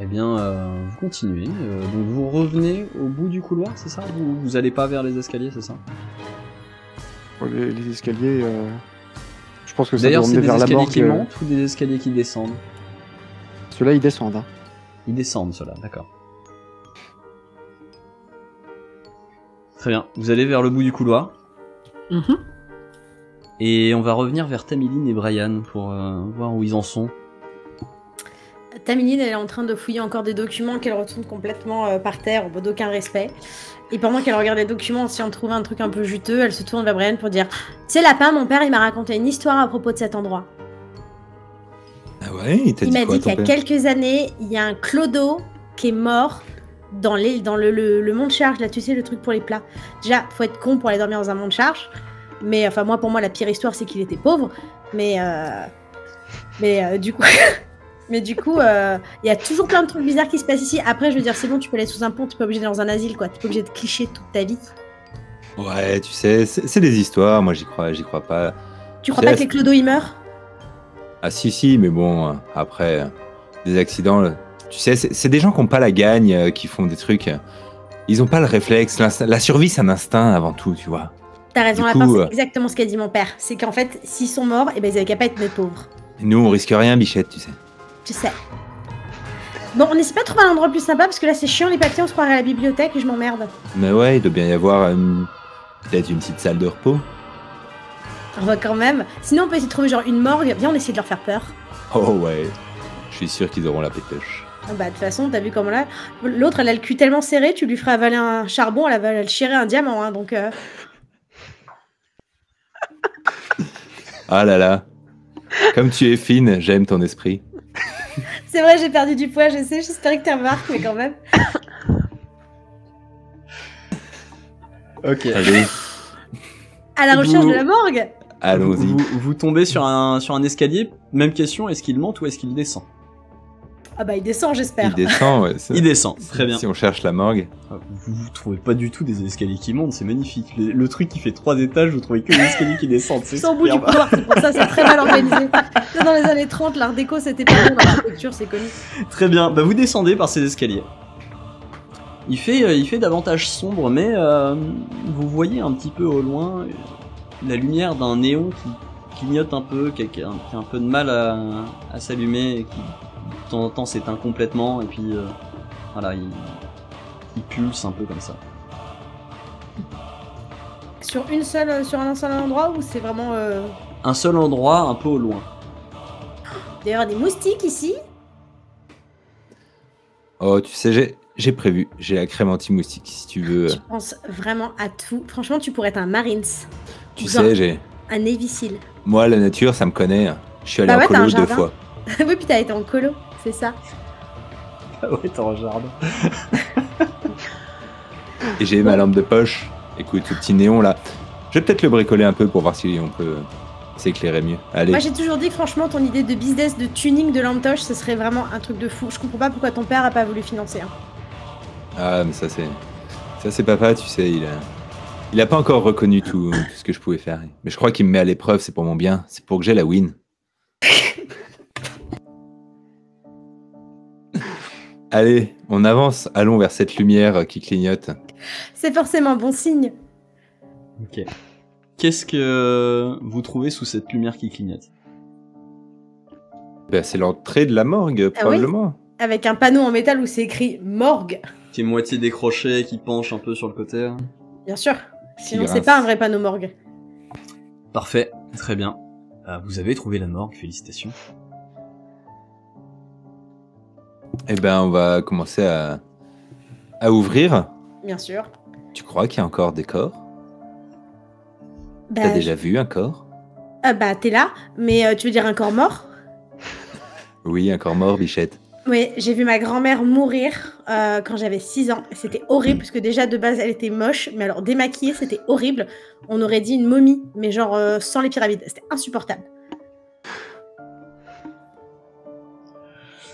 Eh bien, euh, vous continuez. Euh, donc vous revenez au bout du couloir, c'est ça? Vous, vous allez pas vers les escaliers, c'est ça? Les, les escaliers, euh, je pense que ça doit emmener vers la mort. D'ailleurs, c'est des escaliers qui montent ou des escaliers qui descendent? Ceux-là, ils descendent. Hein. Ils descendent, ceux-là, d'accord. Très bien. Vous allez vers le bout du couloir. Mmh. Et on va revenir vers Tamiline et Brian pour euh, voir où ils en sont. Tamiline, elle est en train de fouiller encore des documents qu'elle retourne complètement euh, par terre, d'aucun respect. Et pendant qu'elle regarde les documents, si on trouve un truc un peu juteux, elle se tourne vers Brian pour dire « C'est lapin, mon père, il m'a raconté une histoire à propos de cet endroit. » Ah ouais, il t'a dit quoi? Il m'a dit qu'il y a quelques années, il y a un clodo qui est mort dans, les, dans le, le, le mont de charge. Là, tu sais, le truc pour les plats. Déjà, faut être con pour aller dormir dans un mont de charge. Mais enfin, moi, pour moi, la pire histoire, c'est qu'il était pauvre. Mais, euh... mais euh, du coup, mais du coup, euh... il y a toujours plein de trucs bizarres qui se passent ici. Après, je veux dire, c'est bon, tu peux aller sous un pont, t'es pas obligé d'aller dans un asile, quoi. T'es pas obligé de clicher toute ta vie. Ouais, tu sais, c'est des histoires. Moi, j'y crois, j'y crois pas. Tu, tu crois sais, pas que les clodos, ils meurent? Ah si, si, mais bon, après, des accidents, tu sais, c'est des gens qui n'ont pas la gagne, qui font des trucs. Ils n'ont pas le réflexe. La survie, c'est un instinct avant tout, tu vois. T'as raison, la part, c'est exactement ce qu'a dit mon père. C'est qu'en fait, s'ils sont morts, eh ben, ils n'avaient qu'à pas être mes pauvres. Nous, on risque rien, Bichette, tu sais. Tu sais. Bon, on n'essaie pas de trouver un endroit plus sympa, parce que là, c'est chiant, les papiers, on se croirait à la bibliothèque et je m'emmerde. Mais ouais, il doit bien y avoir une... peut-être une petite salle de repos. On va quand même. Sinon, on peut essayer de trouver genre une morgue. Viens, on essaie de leur faire peur. Oh ouais, je suis sûr qu'ils auront la pétoche. Bah, de toute façon, t'as vu comment là. L'autre, elle a le cul tellement serré, tu lui feras avaler un charbon, elle va le chirer un diamant, hein, donc... Euh... Ah là là, comme tu es fine, j'aime ton esprit. C'est vrai, j'ai perdu du poids, je sais, j'espère que tu remarques, mais quand même. Ok. Allez. À la recherche vous... de la morgue. Allons-y. Vous, vous tombez sur un, sur un escalier, même question, est-ce qu'il monte ou est-ce qu'il descend? Ah bah il descend, j'espère. Il descend, ouais. Il descend, très bien. Si on cherche la morgue. Vous, vous trouvez pas du tout des escaliers qui montent, c'est magnifique. Le, le truc qui fait trois étages, vous trouvez que des escaliers qui descendent. C'est au bout du couloir, c'est pour ça, c'est très mal organisé. Dans les années trente, l'art déco c'était pas bon, l'architecture c'est connu. Très bien, bah vous descendez par ces escaliers. Il fait, euh, il fait davantage sombre, mais euh, vous voyez un petit peu au loin la lumière d'un néon qui clignote un peu, qui a, qui a un peu de mal à, à s'allumer et qui... de temps en temps s'éteint complètement et puis euh, voilà, il, il pulse un peu comme ça. Sur une seule, sur un seul endroit ou c'est vraiment euh... un seul endroit, un peu au loin. D'ailleurs des moustiques ici. Oh tu sais j'ai prévu, j'ai la crème anti-moustique si tu veux. Tu penses vraiment à tout. Franchement tu pourrais être un Marines. Tu sais j'ai un Navy Seal. Moi la nature ça me connaît. Je suis allé bah en ouais, colo deux fois. Oui, puis t'as été en colo, c'est ça. Ah ouais, t'es en jardin. Et j'ai ma lampe de poche. Écoute, ce petit néon là. Je vais peut-être le bricoler un peu pour voir si on peut s'éclairer mieux. Allez. Moi j'ai toujours dit que franchement, ton idée de business, de tuning de lampe poche, ce serait vraiment un truc de fou. Je comprends pas pourquoi ton père a pas voulu financer. Hein. Ah, mais ça c'est. Ça c'est papa, tu sais, il a. Il a pas encore reconnu tout, tout ce que je pouvais faire. Mais je crois qu'il me met à l'épreuve, c'est pour mon bien. C'est pour que j'ai la win. Allez, on avance, allons vers cette lumière qui clignote. C'est forcément bon signe. Ok. Qu'est-ce que vous trouvez sous cette lumière qui clignote? Ben, c'est l'entrée de la morgue, ah probablement. Oui. Avec un panneau en métal où c'est écrit « Morgue ». Qui est moitié décroché, qui penche un peu sur le côté. Hein. Bien sûr. Sinon, c'est pas un vrai panneau morgue. Parfait, très bien. Euh, vous avez trouvé la morgue, félicitations. Eh ben, on va commencer à, à ouvrir. Bien sûr. Tu crois qu'il y a encore des corps? Bah, T'as déjà vu un corps? Ah bah, t'es là, mais euh, tu veux dire un corps mort? Oui, un corps mort, bichette. Oui, j'ai vu ma grand-mère mourir euh, quand j'avais six ans. C'était horrible, mmh. parce que déjà, de base, elle était moche. Mais alors, démaquillée, c'était horrible. On aurait dit une momie, mais genre euh, sans les pyramides. C'était insupportable.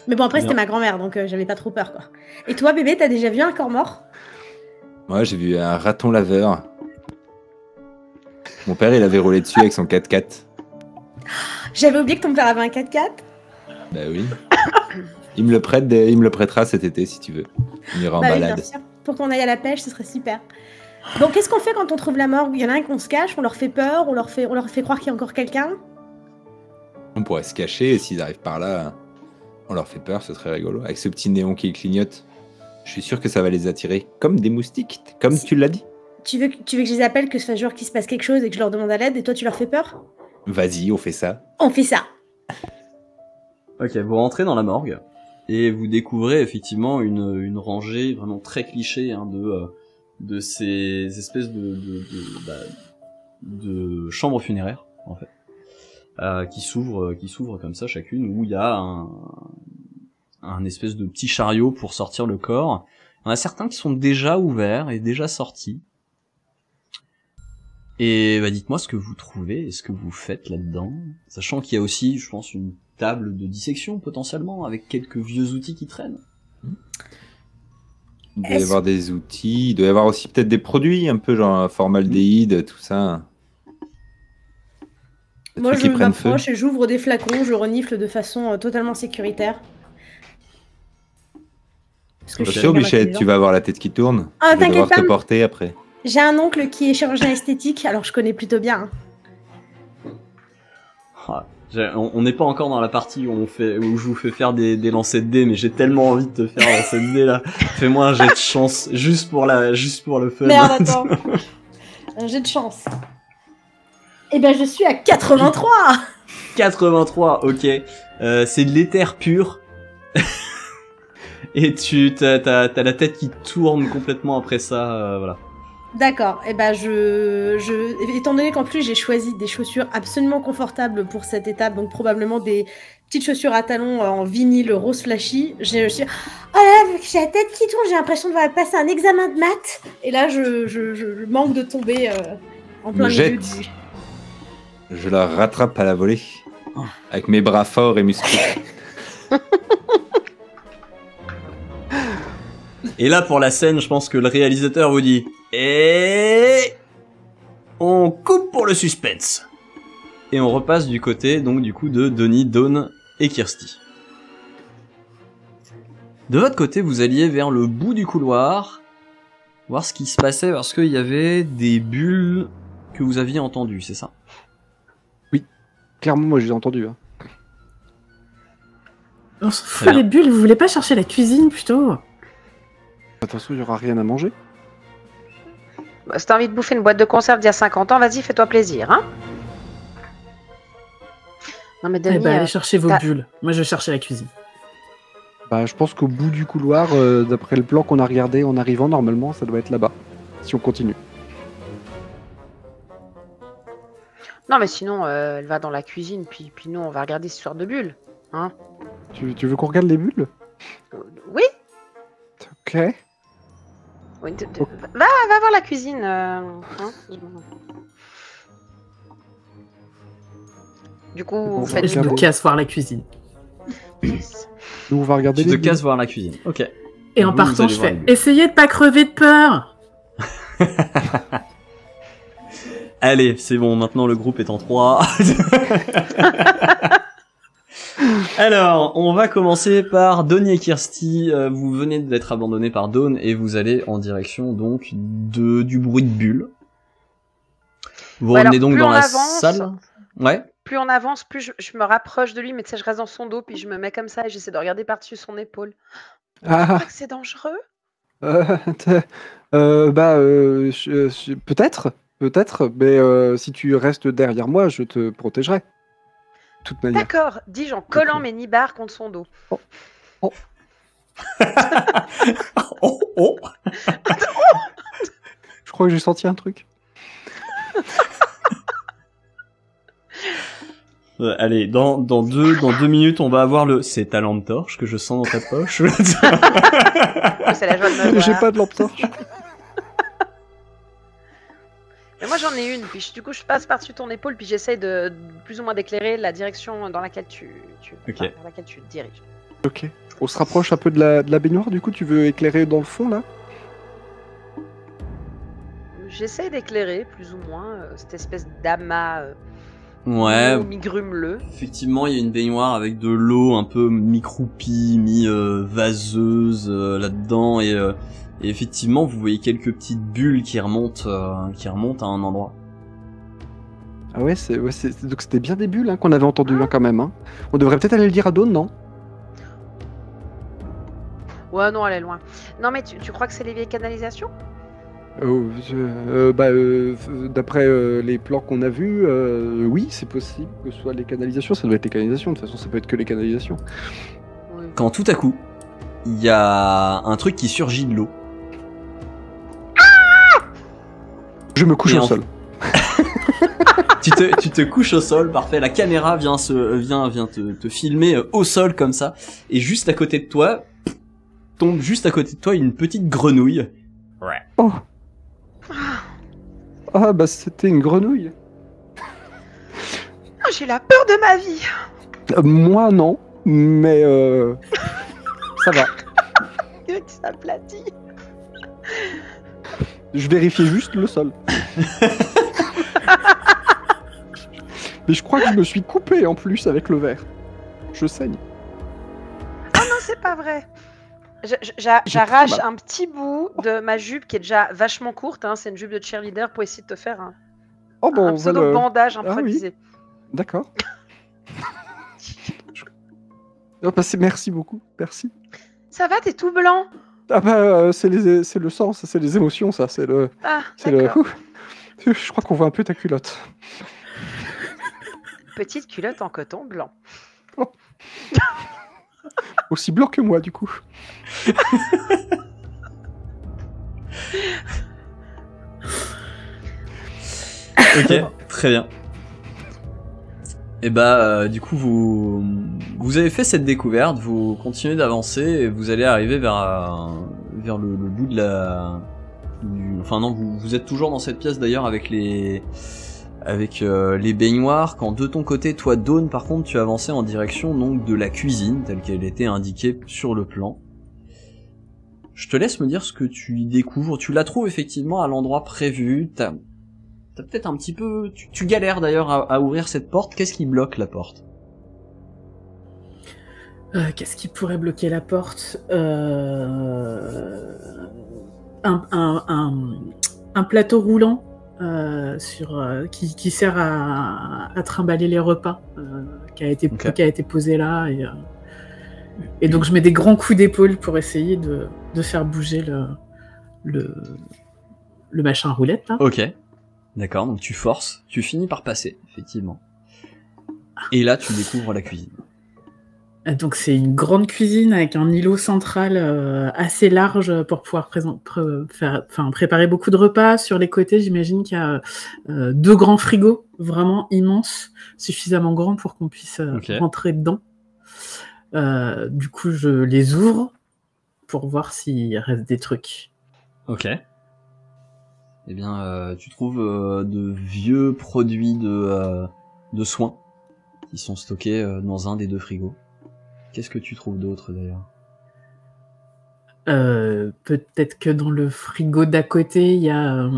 Mais bon, après, c'était ma grand-mère, donc euh, j'avais pas trop peur, quoi. Et toi, bébé, t'as déjà vu un corps mort? Moi, j'ai vu un raton laveur. Mon père, il avait roulé dessus avec son quatre-quatre. J'avais oublié que ton père avait un quatre-quatre. Bah oui. Il me, le prête, il me le prêtera cet été, si tu veux. Il ira en bah balade. Oui, bien sûr. Pour qu'on aille à la pêche, ce serait super. Donc, qu'est-ce qu'on fait quand on trouve la morgue? Il y en a un qu'on se cache, on leur fait peur, on leur fait, on leur fait croire qu'il y a encore quelqu'un. On pourrait se cacher, et s'ils arrivent par là, on leur fait peur, ce serait rigolo. Avec ce petit néon qui clignote, je suis sûr que ça va les attirer. Comme des moustiques, comme si tu l'as dit. Tu veux, tu veux que je les appelle, que ce soit genre qu'il se passe quelque chose et que je leur demande à l'aide, et toi, tu leur fais peur? Vas-y, on fait ça. On fait ça. Ok, vous rentrez dans la morgue et vous découvrez effectivement une, une rangée vraiment très cliché hein, de, euh, de ces espèces de, de, de, bah, de chambres funéraires en fait, euh, qui s'ouvrent qui s'ouvrent comme ça chacune, où il y a un, un espèce de petit chariot pour sortir le corps. Il y en a certains qui sont déjà ouverts et déjà sortis. Et bah, dites-moi ce que vous trouvez et ce que vous faites là-dedans, sachant qu'il y a aussi, je pense, une table de dissection potentiellement avec quelques vieux outils qui traînent. Il doit y avoir des outils, il doit y avoir aussi peut-être des produits un peu genre formaldéhyde, tout ça. Les Moi je m'approche et j'ouvre des flacons, je renifle de façon euh, totalement sécuritaire. Attention Bichette, tu vas avoir la tête qui tourne. Ah, je vais devoir te porter après. J'ai un oncle qui est chirurgien esthétique, alors je connais plutôt bien. Hein. Ah. On n'est pas encore dans la partie où, on fait, où je vous fais faire des, des lancers de dés, mais j'ai tellement envie de te faire un lancer de dés là. Fais-moi un jet de chance, juste pour, la, juste pour le fun. Merde, attends. Un jet de chance. Eh ben je suis à quatre-vingt-trois. quatre-vingt-trois, ok. Euh, c'est de l'éther pur. Et tu t'as, t'as, t'as la tête qui tourne complètement après ça, euh, voilà. D'accord, et eh ben je, je. Étant donné qu'en plus j'ai choisi des chaussures absolument confortables pour cette étape, donc probablement des petites chaussures à talons en vinyle rose flashy, j'ai. Oh là là, j'ai la tête qui tourne, j'ai l'impression de va passer un examen de maths, et là je, je, je manque de tomber euh, en plein milieu du... Je la rattrape à la volée, oh. Avec mes bras forts et musclés. Et là, pour la scène, je pense que le réalisateur vous dit « Et... on coupe pour le suspense !» Et on repasse du côté, donc, du coup, de Denis, Dawn et Kirsty. De votre côté, vous alliez vers le bout du couloir, voir ce qui se passait, parce qu'il y avait des bulles que vous aviez entendues, c'est ça? Oui. Clairement, moi, je les ai entendues, hein. On s'en fout des bulles, vous voulez pas chercher la cuisine, plutôt? De toute façon, il n'y aura rien à manger. Bah, si t'as envie de bouffer une boîte de conserve d'il y a cinquante ans, vas-y, fais-toi plaisir, hein. Non mais Denis, eh ben, allez euh, chercher vos bulles. Moi, je vais chercher la cuisine. Bah, je pense qu'au bout du couloir, euh, d'après le plan qu'on a regardé en arrivant, normalement, ça doit être là-bas, si on continue. Non mais sinon, euh, elle va dans la cuisine, puis, puis nous, on va regarder ce genre de bulles, hein. Tu, tu veux qu'on regarde les bulles? Oui. Ok. Oui, de, de, va, va voir la cuisine. Euh, hein, je... Du coup, on fait je me casse voir la cuisine. On va regarder. Tu te casses voir la cuisine. Ok. Et, Et en vous, partant, vous je fais. Essayez de pas crever de peur. Allez, c'est bon. Maintenant, le groupe est en trois. Alors, on va commencer par Denis et Kirsty. Vous venez d'être abandonné par Dawn et vous allez en direction donc de du bruit de bulle. Vous ouais, revenez donc dans la avance, salle. Ouais. Plus on avance, plus je, je me rapproche de lui, mais tu sais, je reste dans son dos, puis je me mets comme ça et j'essaie de regarder par-dessus son épaule. Ah. C'est dangereux. Euh, euh, bah, euh, je, je, peut-être, peut-être, mais euh, si tu restes derrière moi, je te protégerai. Toute manière. D'accord, dis-je en collant okay. mes nibards contre son dos. Oh. Oh. oh, oh. Je crois que j'ai senti un truc. Euh, allez, dans, dans, deux, dans deux minutes, on va avoir le... C'est ta lampe torche que je sens dans ta poche. C'est la joie de me voir. J'ai pas de lampe torche. Mais moi, j'en ai une. Puis je, du coup, je passe par-dessus ton épaule, puis j'essaye de, de plus ou moins d'éclairer la direction dans laquelle tu, tu, okay. dans laquelle tu te diriges. Ok. On se rapproche un peu de la, de la baignoire, du coup. Tu veux éclairer dans le fond, là? J'essaie d'éclairer, plus ou moins, euh, cette espèce d'amas... Euh... Ouais, mi-grumeleux. Effectivement, il y a une baignoire avec de l'eau un peu mi-croupie, mi-vaseuse euh, là-dedans, et, euh, et effectivement, vous voyez quelques petites bulles qui remontent, euh, qui remontent à un endroit. Ah ouais, c'est, ouais c'est, donc c'était bien des bulles hein, qu'on avait entendu hein quand même. Hein. On devrait peut-être aller le dire à Dawn, non? Ouais, non, elle est loin. Non, mais tu, tu crois que c'est les vieilles canalisations? Euh, euh, bah, euh, d'après euh, les plans qu'on a vus, euh, oui, c'est possible que ce soit les canalisations. Ça doit être les canalisations, de toute façon, ça peut être que les canalisations. Oui. Quand tout à coup, il y a un truc qui surgit de l'eau. Ah, je me couche Et au en... sol. tu, te, tu te couches au sol, parfait. La caméra vient, se, vient, vient te, te filmer au sol comme ça. Et juste à côté de toi, tombe juste à côté de toi une petite grenouille. Ouais. Oh. Ah bah c'était une grenouille. Oh, j'ai la peur de ma vie. Euh, moi non, mais euh... ça va. Il s'aplatit. Je vérifiais juste le sol. Mais je crois que je me suis coupé en plus avec le verre. Je saigne. Oh non, c'est pas vrai. J'arrache un petit bout de ma jupe qui est déjà vachement courte, hein, c'est une jupe de cheerleader pour essayer de te faire un, oh bon, un pseudo voilà. bandage improvisé. Ah oui. D'accord. oh, bah, merci beaucoup, merci. Ça va, t'es tout blanc. Ah bah euh, c'est le sang, c'est les émotions, ça, c'est le. Ah, le... Ouh, je crois qu'on voit un peu ta culotte. Petite culotte en coton blanc. Oh. Aussi blanc que moi, du coup. Ok, très bien. Et bah, euh, du coup, vous vous avez fait cette découverte, vous continuez d'avancer et vous allez arriver vers euh, vers le, le bout de la. Du... Enfin non, vous, vous êtes toujours dans cette pièce d'ailleurs avec les avec euh, les baignoires, quand de ton côté, toi Dawn, par contre, tu avançais en direction donc de la cuisine, telle qu'elle était indiquée sur le plan. Je te laisse me dire ce que tu y découvres. Tu la trouves effectivement à l'endroit prévu. T'as, t'as peut-être un petit peu... Tu, tu galères d'ailleurs à, à ouvrir cette porte. Qu'est-ce qui bloque la porte? euh, Qu'est-ce qui pourrait bloquer la porte? euh... un, un, un, un plateau roulant Euh, sur, euh, qui, qui sert à, à trimballer les repas, euh, qui, a été, okay. qui a été posé là. Et, euh, et donc je mets des grands coups d'épaule pour essayer de, de faire bouger le, le, le machin roulette. Là. Ok, d'accord, donc tu forces, tu finis par passer, effectivement. Et là, tu découvres la cuisine. Donc c'est une grande cuisine avec un îlot central euh, assez large pour pouvoir présent, pré, faire, enfin, préparer beaucoup de repas. Sur les côtés, j'imagine qu'il y a euh, deux grands frigos vraiment immenses, suffisamment grands pour qu'on puisse euh, okay. rentrer dedans. Euh, du coup, je les ouvre pour voir s'il reste des trucs. Ok. Eh bien, euh, tu trouves euh, de vieux produits de, euh, de soins qui sont stockés euh, dans un des deux frigos. Qu'est-ce que tu trouves d'autre, d'ailleurs? euh, Peut-être que dans le frigo d'à côté, il y a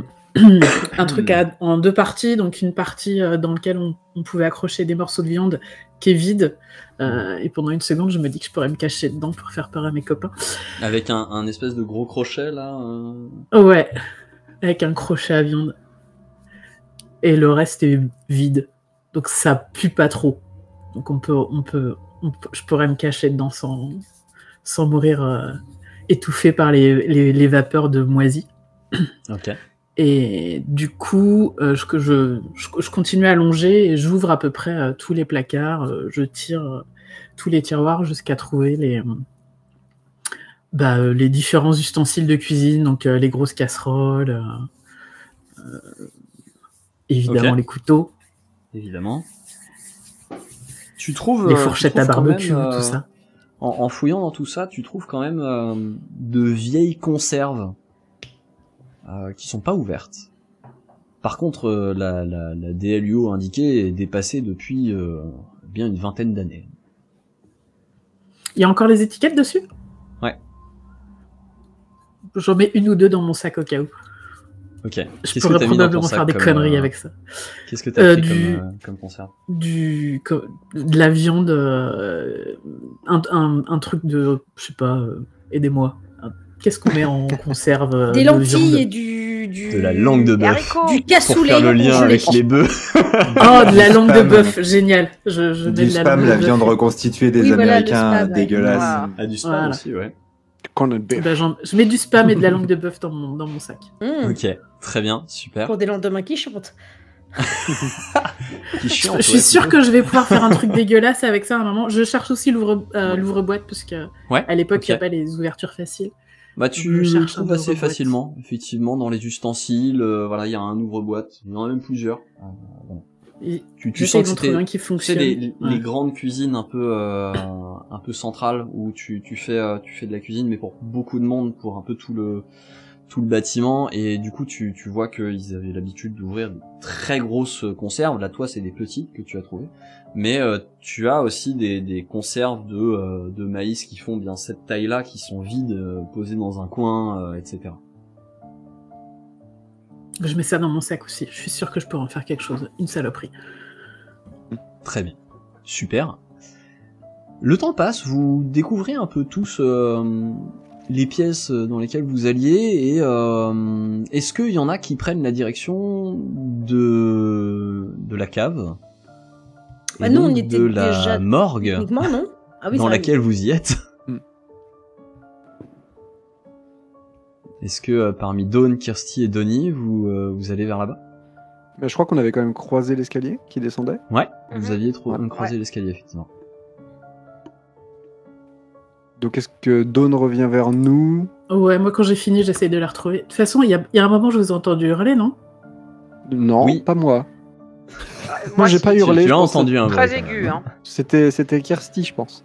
un truc à, en deux parties. Donc, une partie dans laquelle on, on pouvait accrocher des morceaux de viande qui est vide. Euh, et pendant une seconde, je me dis que je pourrais me cacher dedans pour faire peur à mes copains. Avec un, un espèce de gros crochet, là euh... Ouais, avec un crochet à viande. Et le reste est vide. Donc, ça pue pas trop. Donc, on peut... On peut... je pourrais me cacher dedans sans, sans mourir euh, étouffé par les, les, les vapeurs de moisie. Okay. Et du coup, euh, je, je, je, je continue à longer et j'ouvre à peu près euh, tous les placards. Euh, je tire euh, tous les tiroirs jusqu'à trouver les, euh, bah, euh, les différents ustensiles de cuisine, donc euh, les grosses casseroles, euh, euh, évidemment okay. les couteaux. Évidemment. Tu trouves, les fourchettes tu trouves à barbecue, même, euh, tout ça. En, en fouillant dans tout ça, tu trouves quand même euh, de vieilles conserves euh, qui sont pas ouvertes. Par contre, euh, la, la, la D L U O indiquée est dépassée depuis euh, bien une vingtaine d'années. Il y a encore les étiquettes dessus ? Ouais. J'en mets une ou deux dans mon sac au cas où. Ok. Je pourrais probablement faire des conneries euh... avec ça. Qu'est-ce que t'as euh, pris du... comme, euh, comme conserve ? Du... De la viande, euh... un, un, un truc de... Je sais pas, euh... aidez-moi. Qu'est-ce qu'on met en conserve euh, des lentilles de et du, du... De la langue de bœuf. Du cassoulet. Pour faire le lien avec les bœufs. Oh, de la langue de bœuf, génial. Je, je du spam, la, la viande reconstituée des oui, Américains, voilà, dégueulasse. Wow. Ah, du spam voilà. aussi, ouais. Bah, je mets du spam et de la langue de bœuf dans mon, dans mon sac. Mmh. Ok, très bien, super. Pour des lendemains qui chantent. qui chante, je, je suis ouais, sûre que je vais pouvoir faire un truc dégueulasse avec ça à un moment. Je cherche aussi l'ouvre-boîte euh, parce qu'à ouais, l'époque, il n'y a pas les ouvertures faciles. Bah, tu le trouves assez facilement, effectivement, dans les ustensiles. Euh, voilà, il y a un ouvre-boîte, il y en a même plusieurs. Euh, bon. Tu, tu sens que qui fonctionne. Tu sais, les, ouais. les grandes cuisines un peu, euh, un peu centrales où tu, tu, fais, tu fais de la cuisine, mais pour beaucoup de monde, pour un peu tout le, tout le bâtiment. Et du coup, tu, tu vois qu'ils avaient l'habitude d'ouvrir de très grosses conserves. Là, toi, c'est des petites que tu as trouvées. Mais euh, tu as aussi des, des conserves de, euh, de maïs qui font bien cette taille-là, qui sont vides, euh, posées dans un coin, euh, et cetera. Je mets ça dans mon sac aussi. Je suis sûr que je peux en faire quelque chose. Une saloperie. Très bien. Super. Le temps passe. Vous découvrez un peu tous euh, les pièces dans lesquelles vous alliez. Et euh, est-ce qu'il y en a qui prennent la direction de, de la cave et bah non, on était de la déjà... morgue non ah oui, dans laquelle vrai. vous y êtes. Est-ce que euh, parmi Dawn, Kirsty et Denis, vous, euh, vous allez vers là-bas ? Ben, je crois qu'on avait quand même croisé l'escalier qui descendait. Ouais, mm-hmm. vous aviez trop... ouais. croisé ouais. l'escalier, effectivement. Donc est-ce que Dawn revient vers nous ? Ouais, moi quand j'ai fini, j'essaye de la retrouver. De toute façon, il y, y a un moment, je vous ai entendu hurler, non ? Non, oui. pas moi. moi, moi j'ai pas hurlé. Tu as entendu un très aigu, hein. C'était, c'était Kirsty, je pense.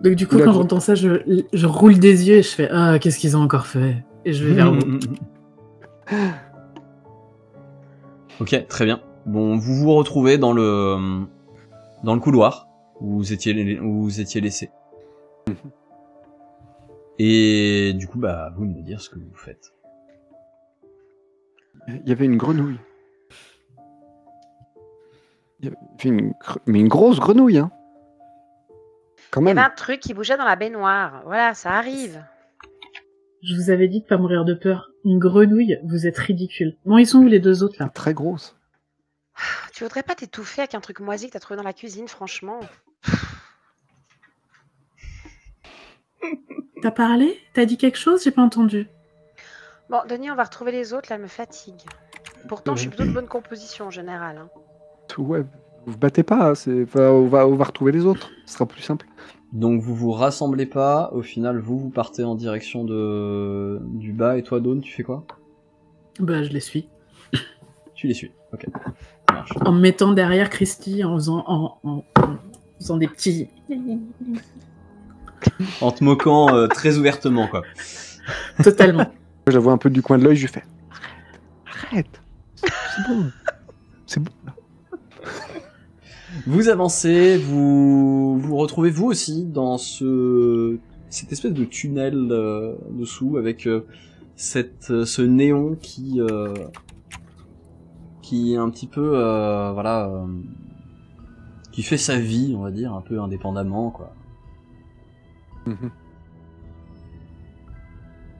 Donc du coup, quand j'entends ça, je, je roule des yeux et je fais « Ah, qu'est-ce qu'ils ont encore fait ?» Et je vais vers vous. Ok, très bien. Bon, vous vous retrouvez dans le, dans le couloir où vous étiez, où vous étiez laissé. Et du coup, bah, vous me dire ce que vous faites. Il y avait une grenouille. Il y avait une, mais une grosse grenouille, hein. Quand même. Il y avait un truc qui bougeait dans la baignoire. Voilà, ça arrive. Je vous avais dit de pas mourir de peur. Une grenouille, vous êtes ridicule. Bon, ils sont où les deux autres, là ? Très grosses. Tu voudrais pas t'étouffer avec un truc moisi que t'as trouvé dans la cuisine, franchement. T'as parlé ? T'as dit quelque chose ? J'ai pas entendu. Bon, Denis, on va retrouver les autres, là, elle me fatigue. Pourtant, je suis plutôt de bonne composition, en général. Hein. Tout web. Vous battez pas, c'est... Enfin, on, va, on va retrouver les autres, ce sera plus simple. Donc vous vous rassemblez pas, au final vous vous partez en direction de... du bas, et toi Dawn, tu fais quoi ? Bah je les suis. Tu les suis, ok. Ça marche. En me mettant derrière Kirsty, en faisant, en, en, en faisant des petits... en te moquant euh, très ouvertement, quoi. Totalement. Je la vois un peu du coin de l'œil, je lui fais « Arrête, c'est bon, c'est bon là. » Vous avancez, vous vous retrouvez vous aussi dans ce cette espèce de tunnel euh, dessous avec euh, cette euh, ce néon qui euh, qui est un petit peu euh, voilà euh, qui fait sa vie, on va dire un peu indépendamment quoi. Mmh.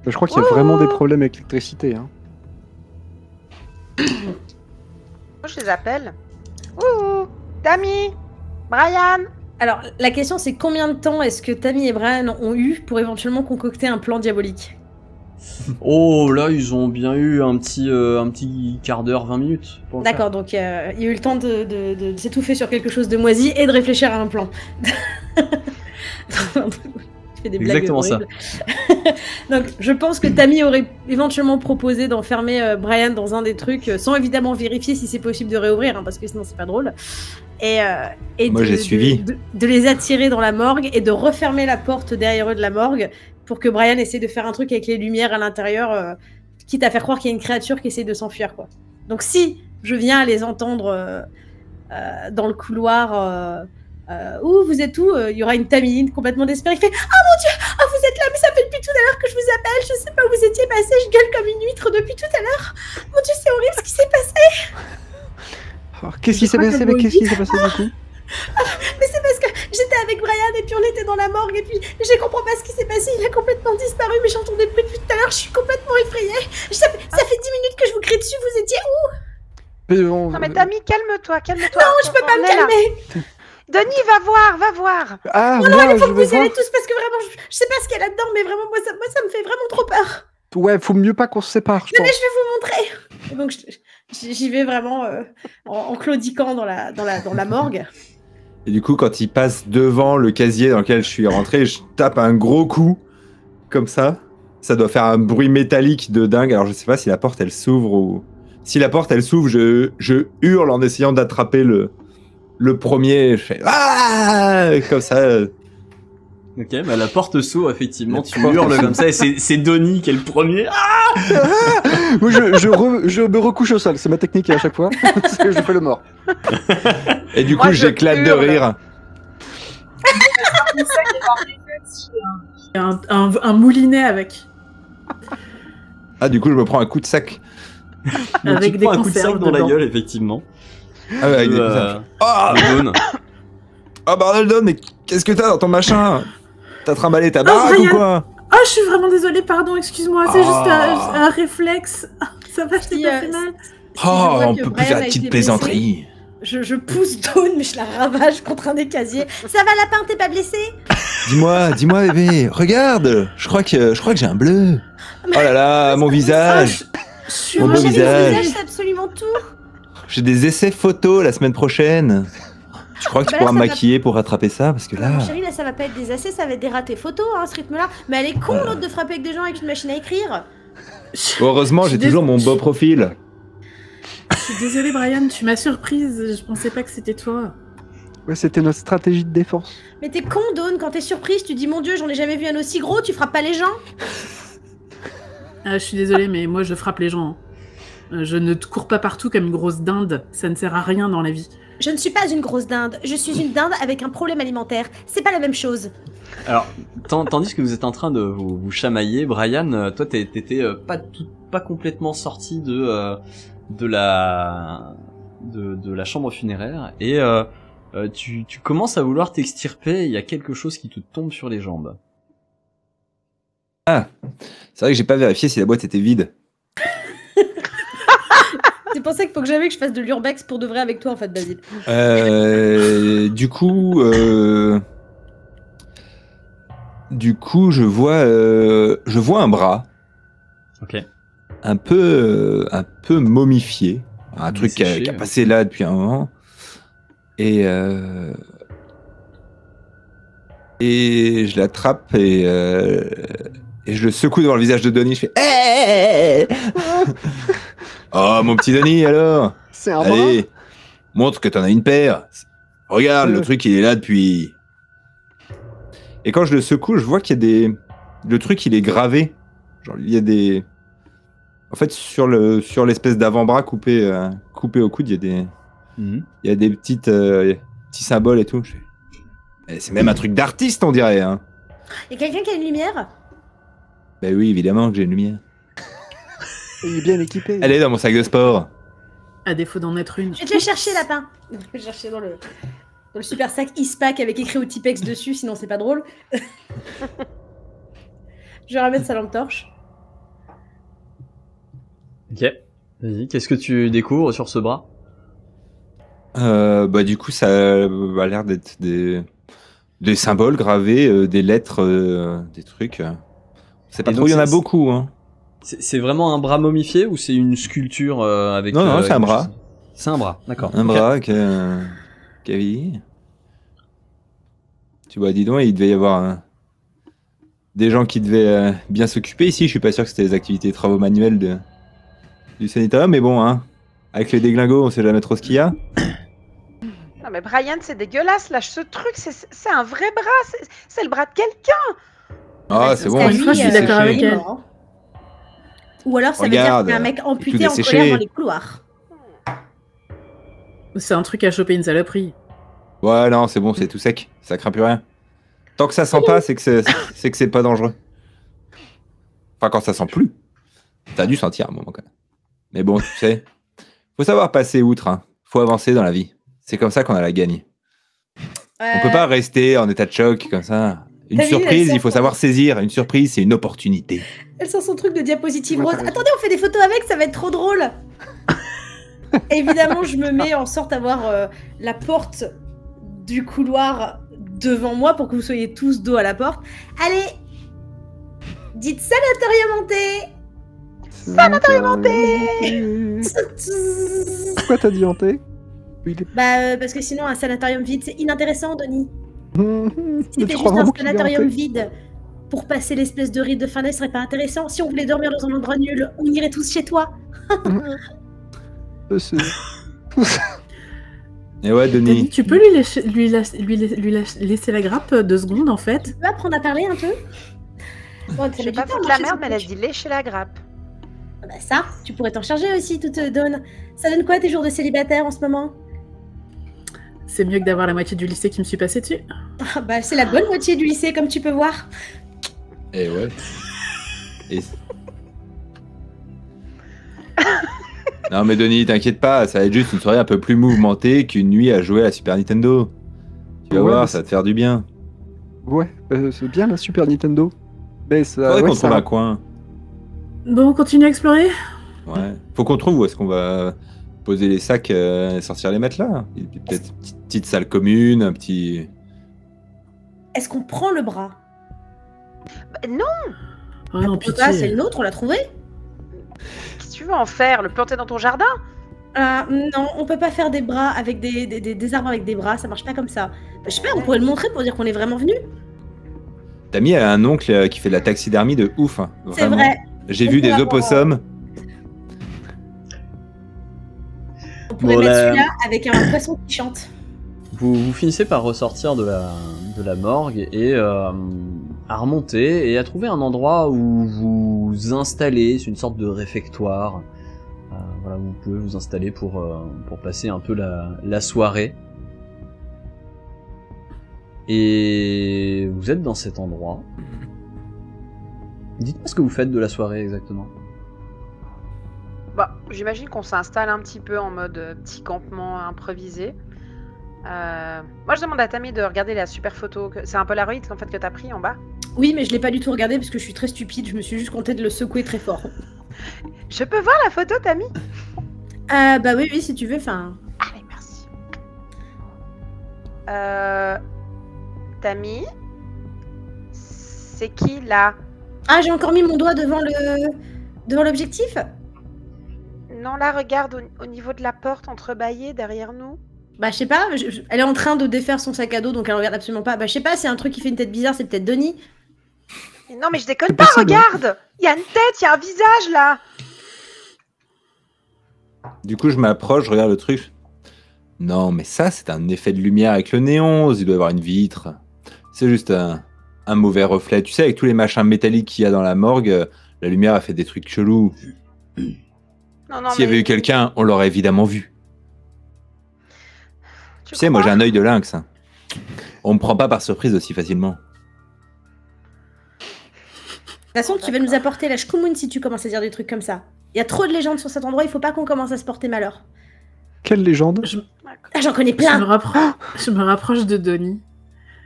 Je crois qu'il y a vraiment des problèmes avec l'électricité hein. Je les appelle. Ouh Tammy, Brian, Alors, la question, c'est combien de temps est-ce que Tammy et Brian ont eu pour éventuellement concocter un plan diabolique? Oh, là, ils ont bien eu un petit, euh, un petit quart d'heure, vingt minutes. D'accord, donc euh, il y a eu le temps de, de, de, de s'étouffer sur quelque chose de moisi et de réfléchir à un plan. Je fais des blagues exactement horribles. Ça. Donc, je pense que Tammy aurait éventuellement proposé d'enfermer euh, Brian dans un des trucs, sans évidemment vérifier si c'est possible de réouvrir, hein, parce que sinon c'est pas drôle. Et, euh, et moi, de, j'ai suivi. De, de, de les attirer dans la morgue et de refermer la porte derrière eux de la morgue pour que Brian essaie de faire un truc avec les lumières à l'intérieur, euh, quitte à faire croire qu'il y a une créature qui essaie de s'enfuir, quoi. Donc, si je viens à les entendre euh, euh, dans le couloir. Euh, Euh, « Ouh, vous êtes où ?» Il y aura une Tamiline complètement désespérée qui fait « Ah oh, mon Dieu, oh, vous êtes là, mais ça fait depuis tout à l'heure que je vous appelle, je sais pas où vous étiez passé, je gueule comme une huître depuis tout à l'heure. Mon Dieu, c'est horrible ce qui s'est passé. » Alors, qu'est-ce qui s'est passé, mais qu'est-ce qui s'est passé du coup ? Mais c'est parce que j'étais avec Brian et puis on était dans la morgue et puis je comprends pas ce qui s'est passé, il a complètement disparu, mais j'entendais plus depuis tout à l'heure, je suis complètement effrayée. Je, ça, ça fait dix minutes que je vous crie dessus, vous étiez où ? mais on... Non mais Tami, calme-toi, calme-toi. Non, je peux pas me calmer. Denis, va voir, va voir. Ah, non, non, il faut que vous y allez tous parce que vraiment, je, je sais pas ce qu'il y a là-dedans, mais vraiment, moi ça, moi, ça me fait vraiment trop peur. Ouais, faut mieux pas qu'on se sépare. Je non, pense. Mais je vais vous montrer. Et donc, je, j'y vais vraiment euh, en, en claudiquant dans la, dans, la, dans la morgue. Et du coup, quand il passe devant le casier dans lequel je suis rentré, je tape un gros coup, comme ça. Ça doit faire un bruit métallique de dingue. Alors, je sais pas si la porte, elle s'ouvre ou... Si la porte, elle s'ouvre, je, je hurle en essayant d'attraper le... Le premier, je fais ah comme ça. Ok, bah la porte s'ouvre effectivement. Tu hurles comme ça et c'est Denis qui est le premier. Ah oui, je, je, re, je me recouche au sol. C'est ma technique à chaque fois. Je fais le mort. Et du Moi, coup, j'éclate de rire. un, un, un moulinet avec. Ah, du coup, je me prends un coup de sac. Donc, avec tu des prends un coup de sac dedans. Dans la gueule, effectivement. Ah ouais, avec de, des euh... Oh Dawn. Oh bordel Dawn, mais qu'est-ce que t'as dans ton machin? T'as trimballé ta baraque oh, ou quoi? Oh je suis vraiment désolée, pardon, excuse-moi, c'est oh. juste un, un réflexe. Ça va, je t'ai pas fait mal. Oh, on peut plus faire de petites plaisanteries. Je, je pousse Dawn, mais je la ravage contre un des casiers. Ça va lapin, t'es pas blessé? Dis-moi, dis-moi bébé, regarde, je crois que je crois que j'ai un bleu. Mais... Oh là là, mon visage. Ah, je... Mon beau visage, visage c'est absolument tout. J'ai des essais photos la semaine prochaine. Je crois que bah tu pourras me maquiller va... pour rattraper ça parce que là... Mon chéri, là ça va pas être des essais, ça va être des ratés photos hein, ce rythme-là. Mais elle est con euh... l'autre de frapper avec des gens avec une machine à écrire. Heureusement, j'ai toujours dés... mon beau profil. Je suis désolée Brian, tu m'as surprise, je pensais pas que c'était toi. Ouais, c'était notre stratégie de défense. Mais t'es con Dawn, quand t'es surprise, tu dis mon Dieu, j'en ai jamais vu un aussi gros, tu frappes pas les gens. euh, Je suis désolée, mais moi je frappe les gens. Hein. Je ne te cours pas partout comme une grosse dinde, ça ne sert à rien dans la vie. Je ne suis pas une grosse dinde, je suis une dinde avec un problème alimentaire, c'est pas la même chose. Alors, tandis que vous êtes en train de vous, vous chamailler, Brian, toi t'étais pas, tout, pas complètement sorti de, euh, de, la, de, de la chambre funéraire et euh, tu, tu commences à vouloir t'extirper, il y a quelque chose qui te tombe sur les jambes. Ah, c'est vrai que j'ai pas vérifié si la boîte était vide. C'est pour ça qu'il faut que j'avais que je fasse de l'urbex pour de vrai avec toi en fait, Basile. Euh, du coup, euh, du coup, je vois, euh, je vois un bras, ok, un peu, euh, un peu momifié, un truc qui a, qui a passé là depuis un moment, et euh, et je l'attrape et euh, et je le secoue devant le visage de Denis. Je fais. Hey Oh, mon petit Denis, alors! C'est un Allez, bras. Montre que t'en as une paire. Regarde, euh... le truc, il est là depuis... Et quand je le secoue, je vois qu'il y a des... Le truc, il est gravé. Genre, il y a des... En fait, sur le sur l'espèce d'avant-bras coupé, euh, coupé au coude, il y a des... Mm-hmm. Il y a des petites, euh, petits symboles et tout. Je... Et c'est même un truc d'artiste, on dirait. Hein. Il y a quelqu'un qui a une lumière? Ben oui, évidemment que j'ai une lumière. Il est bien équipé. Elle est dans mon sac de sport. À défaut d'en être une. Je vais te la chercher, lapin. Je vais le chercher dans le, dans le super sac Ispac avec écrit au Tipex dessus, sinon c'est pas drôle. Je ramène sa lampe torche. Ok. Vas-y, qu'est-ce que tu découvres sur ce bras? euh, Bah, du coup, ça a l'air d'être des. des symboles gravés, euh, des lettres, euh, des trucs. C'est pas trop, il y en a beaucoup. Hein. C'est vraiment un bras momifié ou c'est une sculpture euh, avec... Non, non, euh, c'est un bras. C'est un bras, d'accord. Un okay. bras qui euh, Cavi. Tu vois, dis donc, il devait y avoir euh, des gens qui devaient euh, bien s'occuper ici. Je suis pas sûr que c'était les activités travaux manuels de, du sanatorium, mais bon, hein, avec les déglingos, on sait jamais trop ce qu'il y a. Non mais Brian, c'est dégueulasse, lâche ce truc, c'est un vrai bras, c'est le bras de quelqu'un. Ah, c'est bon, je suis d'accord avec elle. Ou alors ça veut dire qu'il y a un mec amputé en colère dans les couloirs. C'est un truc à choper une saloperie. Ouais, non, c'est bon, c'est tout sec, ça craint plus rien. Tant que ça sent pas, c'est que c'est pas dangereux. Enfin, quand ça sent plus, t'as dû sentir à un moment quand même. Mais bon, tu sais, faut savoir passer outre, hein. Faut avancer dans la vie. C'est comme ça qu'on a la gagne. Euh... On peut pas rester en état de choc comme ça. Une surprise, il faut savoir saisir. Une surprise, c'est une opportunité. Elle sent son truc de diapositive rose. Attendez, on fait des photos avec, ça va être trop drôle. Évidemment, je me mets en sorte d'avoir euh, la porte du couloir devant moi pour que vous soyez tous dos à la porte. Allez, dites sanatorium hanté. Sanatorium hanté. Pourquoi t'as dit hanté? Bah, euh, parce que sinon, un sanatorium vide, c'est inintéressant, Denis. Mmh, si c'était juste un sanatorium vide pour passer l'espèce de rite de fin d'année, ce serait pas intéressant. Si on voulait dormir dans un endroit nul, on irait tous chez toi. Mmh. Et ouais, Denis. Denis, tu peux lui laisser, lui, laisser, lui, laisser, lui laisser la grappe deux secondes, en fait. Tu peux apprendre à parler un peu? Bon, je sais pas pour la merde, mais elle a dit lécher la grappe. Bah, ça, tu pourrais t'en charger aussi, tout te donne. Ça donne quoi tes jours de célibataire en ce moment? C'est mieux que d'avoir la moitié du lycée qui me suis passée dessus. Ah bah, c'est la bonne moitié du lycée, comme tu peux voir. Et ouais. Et... non mais Denis, t'inquiète pas, ça va être juste une soirée un peu plus mouvementée qu'une nuit à jouer à la Super Nintendo. Tu vas ouais, voir, ça va te faire du bien. Ouais, euh, c'est bien la Super Nintendo. Mais ça... faudrait qu'on trouve un coin. Bon, on continue à explorer. Ouais. Faut qu'on trouve où est-ce qu'on va... poser les sacs, euh, sortir les matelas. Peut-être une petite, petite salle commune, un petit... Est-ce qu'on prend le bras? Bah, non, oh, non c'est le nôtre, on l'a trouvé. Qu'est-ce que tu veux en faire? Le planter dans ton jardin? euh, Non, on peut pas faire des bras avec des, des, des, des arbres avec des bras, ça marche pas comme ça. Je sais pas, on pourrait le montrer pour dire qu'on est vraiment venu. Tammy a un oncle qui fait de la taxidermie de ouf. Hein, c'est vrai. J'ai vu des opossums. Avoir... On pourrait bon, mettre la... celui-là avec un poisson qui chante. Vous, vous finissez par ressortir de la, de la morgue et euh, à remonter et à trouver un endroit où vous installez, c'est une sorte de réfectoire. Euh, voilà, vous pouvez vous installer pour, euh, pour passer un peu la, la soirée. Et vous êtes dans cet endroit. Dites-moi ce que vous faites de la soirée exactement. Bah, j'imagine qu'on s'installe un petit peu en mode petit campement improvisé. Euh... Moi, je demande à Tammy de regarder la super photo. Que... C'est un Polaroid en fait, que t'as pris en bas. Oui, mais je l'ai pas du tout regardé parce que je suis très stupide. Je me suis juste contentée de le secouer très fort. Je peux voir la photo, Tammy? euh, Bah oui, oui, si tu veux. Enfin. Allez, merci. Euh... Tammy, c'est qui là? Ah, j'ai encore mis mon doigt devant le devant l'objectif. Non, là, regarde, au, au niveau de la porte entrebâillée derrière nous. Bah, je sais pas, je, je, elle est en train de défaire son sac à dos, donc elle regarde absolument pas. Bah, je sais pas, c'est un truc qui fait une tête bizarre, c'est peut-être Denis. Mais non, mais je déconne pas, regarde! Il y a une tête, il y a un visage, là! Du coup, je m'approche, je regarde le truc. Non, mais ça, c'est un effet de lumière avec le néon, il doit y avoir une vitre. C'est juste un, un mauvais reflet. Tu sais, avec tous les machins métalliques qu'il y a dans la morgue, la lumière a fait des trucs chelous. S'il y avait eu quelqu'un, on l'aurait évidemment vu. Tu sais, moi j'ai un œil de lynx. Hein. On me prend pas par surprise aussi facilement. De toute façon, tu vas nous apporter la shkoumoune si tu commences à dire des trucs comme ça. Il y a trop de légendes sur cet endroit, il faut pas qu'on commence à se porter malheur. Quelle légende? Je... Ah, j'en connais plein. Je me rapproche, je me rapproche de Denis.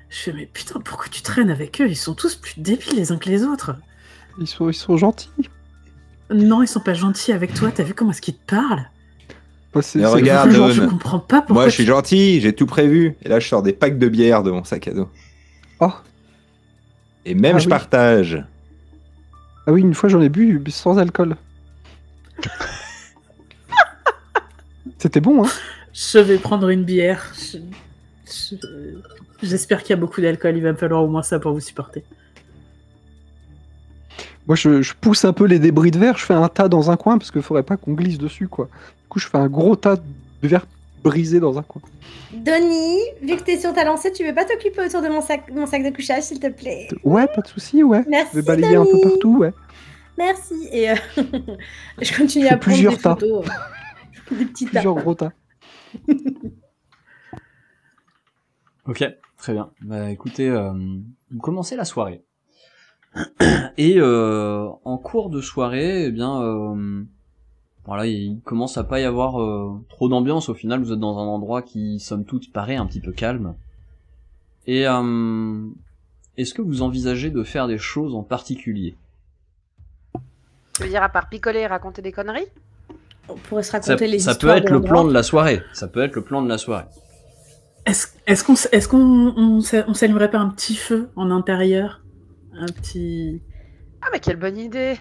Je fais, mais putain, pourquoi tu traînes avec eux? Ils sont tous plus débiles les uns que les autres. Ils sont, ils sont gentils. Non, ils sont pas gentils avec toi, t'as vu comment est-ce qu'ils te parlent? Bah, c'est, regarde, genre, je comprends pas pourquoi. Moi, je suis tu... gentil, j'ai tout prévu. Et là, je sors des packs de bière de mon sac à dos. Oh. Et même ah, je oui. partage. Ah oui, une fois j'en ai bu sans alcool. C'était bon, hein. Je vais prendre une bière. Je... Je... J'espère qu'il y a beaucoup d'alcool. Il va me falloir au moins ça pour vous supporter. Moi, je, je pousse un peu les débris de verre. Je fais un tas dans un coin parce qu'il ne faudrait pas qu'on glisse dessus, quoi. Du coup, je fais un gros tas de verre brisé dans un coin. Donnie, vu que t'es sur ta lancée, tu veux pas t'occuper autour de mon sac, mon sac de couchage, s'il te plaît? Ouais, pas de souci, ouais. Merci, je vais balayer Donnie. Un peu partout, ouais. Merci. Et euh... je continue je à prendre des tas. Photos. Des petits tas. Plusieurs gros tas. Ok, très bien. Bah, écoutez, euh, vous commencez la soirée. Et euh, en cours de soirée, eh bien, euh, voilà, il commence à pas y avoir euh, trop d'ambiance. Au final, vous êtes dans un endroit qui, somme toute, paraît un petit peu calme. Et euh, est-ce que vous envisagez de faire des choses en particulier? Je veux dire, à part picoler et raconter des conneries? On pourrait se raconter ça, les ça histoires. Ça peut être le plan de la soirée. Ça peut être le plan de la soirée. Est-ce, est-ce qu'on, est-ce qu'on on, on s'allumerait pas un petit feu en intérieur? Un petit... Ah mais quelle bonne idée.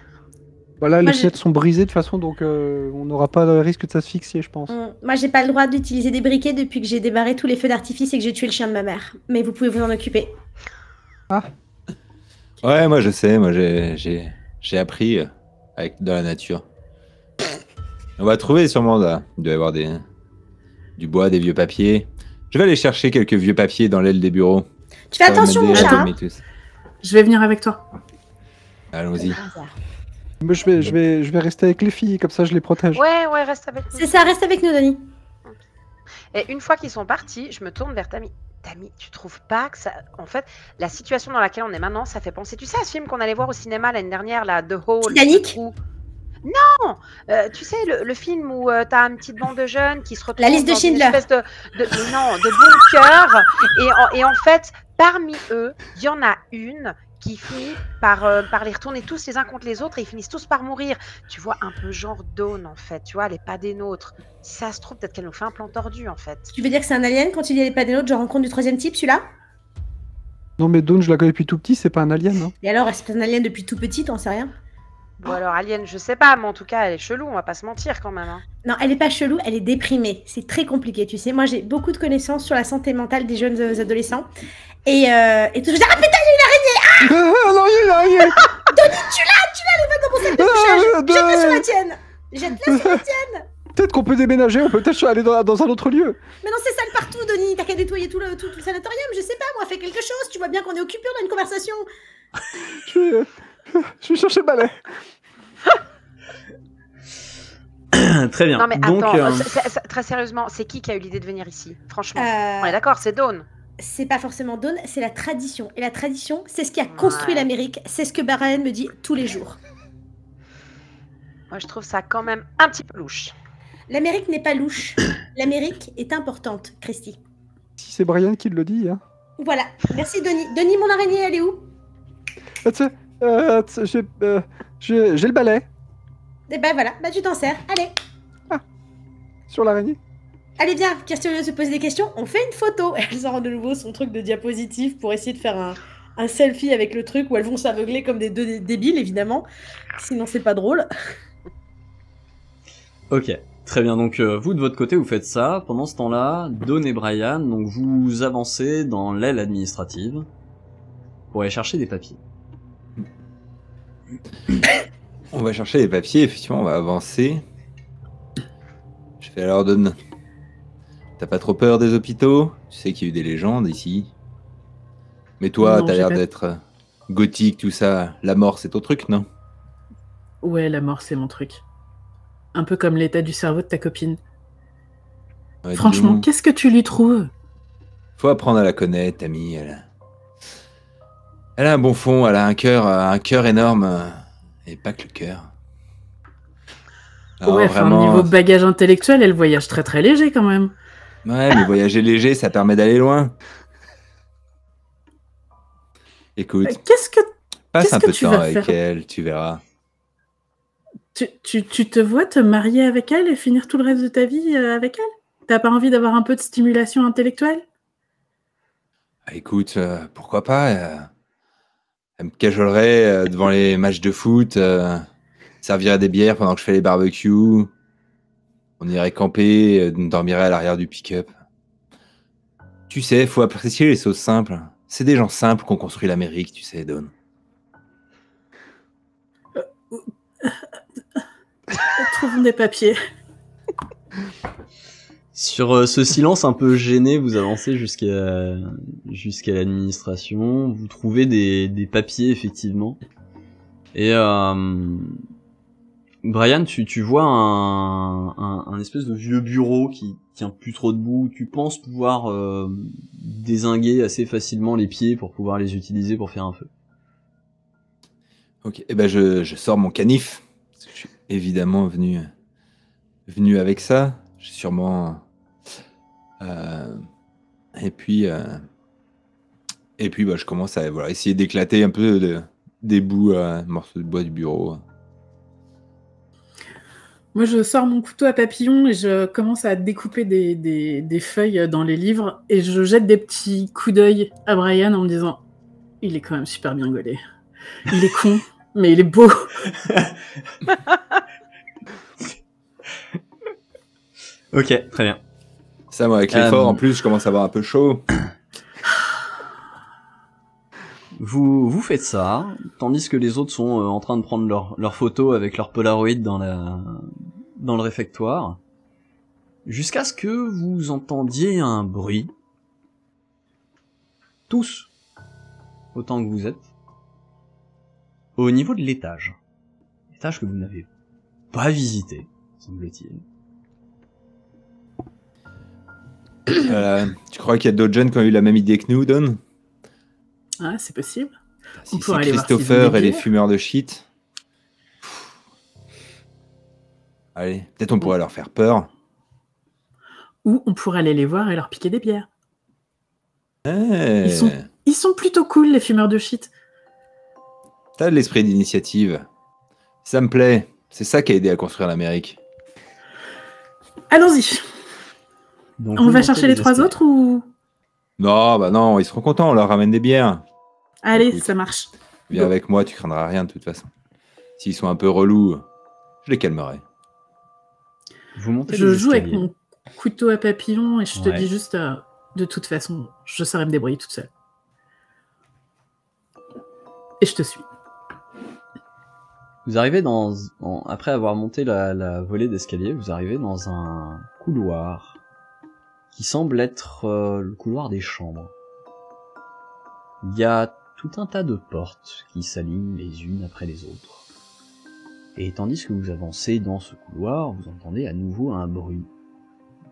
Voilà, moi, les chiottes sont brisées de façon, donc euh, on n'aura pas le risque de s'asphyxier, je pense. Mmh. Moi, j'ai pas le droit d'utiliser des briquets depuis que j'ai démarré tous les feux d'artifice et que j'ai tué le chien de ma mère. Mais vous pouvez vous en occuper. Ah. Ouais, moi je sais, moi j'ai, j'ai, j'ai appris euh, avec, dans la nature. On va trouver sûrement là. Il doit y avoir des, du bois, des vieux papiers. Je vais aller chercher quelques vieux papiers dans l'aile des bureaux. Tu fais attention, mon chat. Je vais venir avec toi. Allons-y. Moi, je vais, je vais, je vais rester avec les filles, comme ça je les protège. Ouais, ouais, reste avec nous. C'est ça, reste avec nous, Denis. Et une fois qu'ils sont partis, je me tourne vers Tammy. Tammy, tu trouves pas que ça... En fait, la situation dans laquelle on est maintenant, ça fait penser... Tu sais, ce film qu'on allait voir au cinéma l'année dernière, là, The Hole... Titanic où... Non euh, tu sais, le, le film où euh, t'as une petite bande de jeunes qui se retrouvent... La liste de Schindler. Une espèce de, de, de, non, de bunker. Et en, et en fait, parmi eux, il y en a une... qui finit par, euh, par les retourner tous les uns contre les autres et ils finissent tous par mourir. Tu vois, un peu genre Dawn, en fait. Tu vois, elle n'est pas des nôtres. Si ça se trouve, peut-être qu'elle nous fait un plan tordu, en fait. Tu veux dire que c'est un alien quand il n'est pas des nôtres, genre rencontre du troisième type, celui-là? Non, mais Dawn, je la connais depuis tout petit, c'est pas un alien, hein. Et alors, est-ce que c'est un alien depuis tout petit, t'en sais rien? Bon, alors, alien, je sais pas, mais en tout cas, elle est chelou, on va pas se mentir, quand même, hein. Non, elle est pas chelou, elle est déprimée. C'est très compliqué, tu sais. Moi, j'ai beaucoup de connaissances sur la santé mentale des jeunes euh, adolescents. Et, euh, et tout... Ah, putain, j'ai une araignée! Ah non, il est araignée! Donnie, tu l'as! Tu l'as, elle est pas dans mon sac de couchage! Jette-la sur la tienne! Jette-la sur la tienne! Peut-être qu'on peut déménager, on peut peut-être aller dans, dans un autre lieu. Mais non, c'est sale partout, Donnie! T'as qu'à nettoyer tout le, tout, tout le sanatorium, je sais pas, moi, fais quelque chose, tu vois bien qu'on est occupé, on a une conversation! je, vais, euh, je vais chercher le balai. Très bien. Non, mais donc, attends, euh... c'est, c'est, très sérieusement, c'est qui qui a eu l'idée de venir ici? Franchement, euh... on est d'accord, c'est Dawn. C'est pas forcément Dawn, c'est la tradition. Et la tradition, c'est ce qui a construit ouais. l'Amérique. C'est ce que Diraen me dit tous les jours. Moi, je trouve ça quand même un petit peu louche. L'Amérique n'est pas louche. L'Amérique est importante, Kirsty. Si c'est Brian qui le dit. Hein. Voilà. Merci, Denis. Denis, mon araignée, elle est où? euh, J'ai euh, le balai. Et ben voilà, bah, tu t'en sers. Allez. Ah. Sur l'araignée. Allez, bien, Kirsty, au lieu de se poser des questions, on fait une photo. Elle sort de nouveau son truc de diapositive pour essayer de faire un, un selfie avec le truc où elles vont s'aveugler comme des deux débiles, évidemment. Sinon, c'est pas drôle. Ok, très bien. Donc, euh, vous, de votre côté, vous faites ça. Pendant ce temps-là, Dawn et Brian, donc vous avancez dans l'aile administrative pour aller chercher des papiers. On va chercher des papiers, effectivement, on va avancer. Je vais leur donner... T'as pas trop peur des hôpitaux? Tu sais qu'il y a eu des légendes ici. Mais toi, t'as l'air d'être gothique, tout ça. La mort, c'est ton truc, non? Ouais, la mort, c'est mon truc. Un peu comme l'état du cerveau de ta copine. Ouais, franchement, qu'est-ce que tu lui trouves? Faut apprendre à la connaître, Tammy. Elle a... elle a un bon fond, elle a un cœur, un cœur énorme. Et pas que le cœur. Ouais, enfin, vraiment... niveau bagage intellectuel, elle voyage très très léger quand même. Ouais, mais voyager léger, ça permet d'aller loin. Écoute, qu'est-ce que passe un peu de temps avec elle, tu verras. Tu, tu, tu te vois te marier avec elle et finir tout le reste de ta vie avec elle? T'as pas envie d'avoir un peu de stimulation intellectuelle? Ah, écoute, euh, pourquoi pas euh, elle me cajolerait euh, devant les matchs de foot, euh, servirait des bières pendant que je fais les barbecues, on irait camper, euh, on dormirait à l'arrière du pick-up. Tu sais, faut apprécier les choses simples. C'est des gens simples qu'on construit l'Amérique, tu sais, Dawn. Trouve des papiers. Sur euh, ce silence un peu gêné, vous avancez jusqu'à jusqu'à l'administration. Vous trouvez des, des papiers, effectivement. Et euh, Brian, tu, tu vois un, un, un espèce de vieux bureau qui tient plus trop debout. Tu penses pouvoir euh, dézinguer assez facilement les pieds pour pouvoir les utiliser pour faire un feu. Ok, eh ben je, je sors mon canif. Je suis évidemment venu, venu avec ça. J'ai sûrement... Euh, et puis, euh, et puis bah, je commence à voilà, essayer d'éclater un peu de, des bouts, euh, morceaux de bois du bureau. Moi, je sors mon couteau à papillon et je commence à découper des, des, des feuilles dans les livres et je jette des petits coups d'œil à Brian en me disant « Il est quand même super bien gaulé. Il est con, mais il est beau. » Ok, très bien. Ça, moi, avec l'effort, euh... en plus, je commence à avoir un peu chaud. Vous, vous faites ça, tandis que les autres sont euh, en train de prendre leurs leur photos avec leur Polaroid dans, la, dans le réfectoire, jusqu'à ce que vous entendiez un bruit. Tous, autant que vous êtes, au niveau de l'étage. L'étage que vous n'avez pas visité, semble-t-il. Euh, tu crois qu'il y a d'autres jeunes qui ont eu la même idée que nous, Dawn? Ah, c'est possible. Si c'est Christopher et les fumeurs de shit. Pff. Allez, peut-être on pourrait leur faire peur. Ou on pourrait aller les voir et leur piquer des bières. Hey. Ils, sont, ils sont plutôt cool, les fumeurs de shit. T'as de l'esprit d'initiative. Ça me plaît. C'est ça qui a aidé à construire l'Amérique. Allons-y. Donc, on va chercher les trois autres ou... Non, bah non, ils seront contents, on leur ramène des bières. Allez, écoute, ça marche. Viens avec moi, tu craindras rien de toute façon. S'ils sont un peu relous, je les calmerai. Vous montez je joue avec mon couteau à papillon et je ouais. te dis juste, euh, de toute façon, je saurais me débrouiller toute seule. Et je te suis. Vous arrivez dans... Bon, après avoir monté la, la volée d'escalier, vous arrivez dans un couloir... qui semble être euh, le couloir des chambres. Il y a tout un tas de portes qui s'alignent les unes après les autres. Et tandis que vous avancez dans ce couloir, vous entendez à nouveau un bruit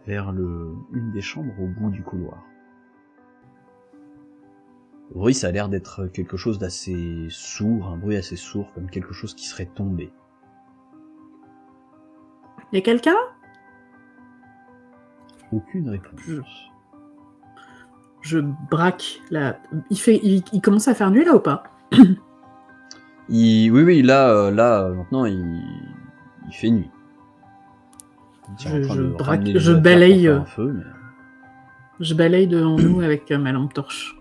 vers le, une des chambres au bout du couloir. Le bruit, ça a l'air d'être quelque chose d'assez sourd, un bruit assez sourd, comme quelque chose qui serait tombé. Il y a quelqu'un ? Aucune réponse. Je braque là. Il fait, il, il commence à faire nuit là ou pas? il, Oui, oui, là, là, maintenant, il, il fait nuit. Je, je braque, je balaye. Euh, feu, mais... Je balaye devant nous avec euh, ma lampe torche.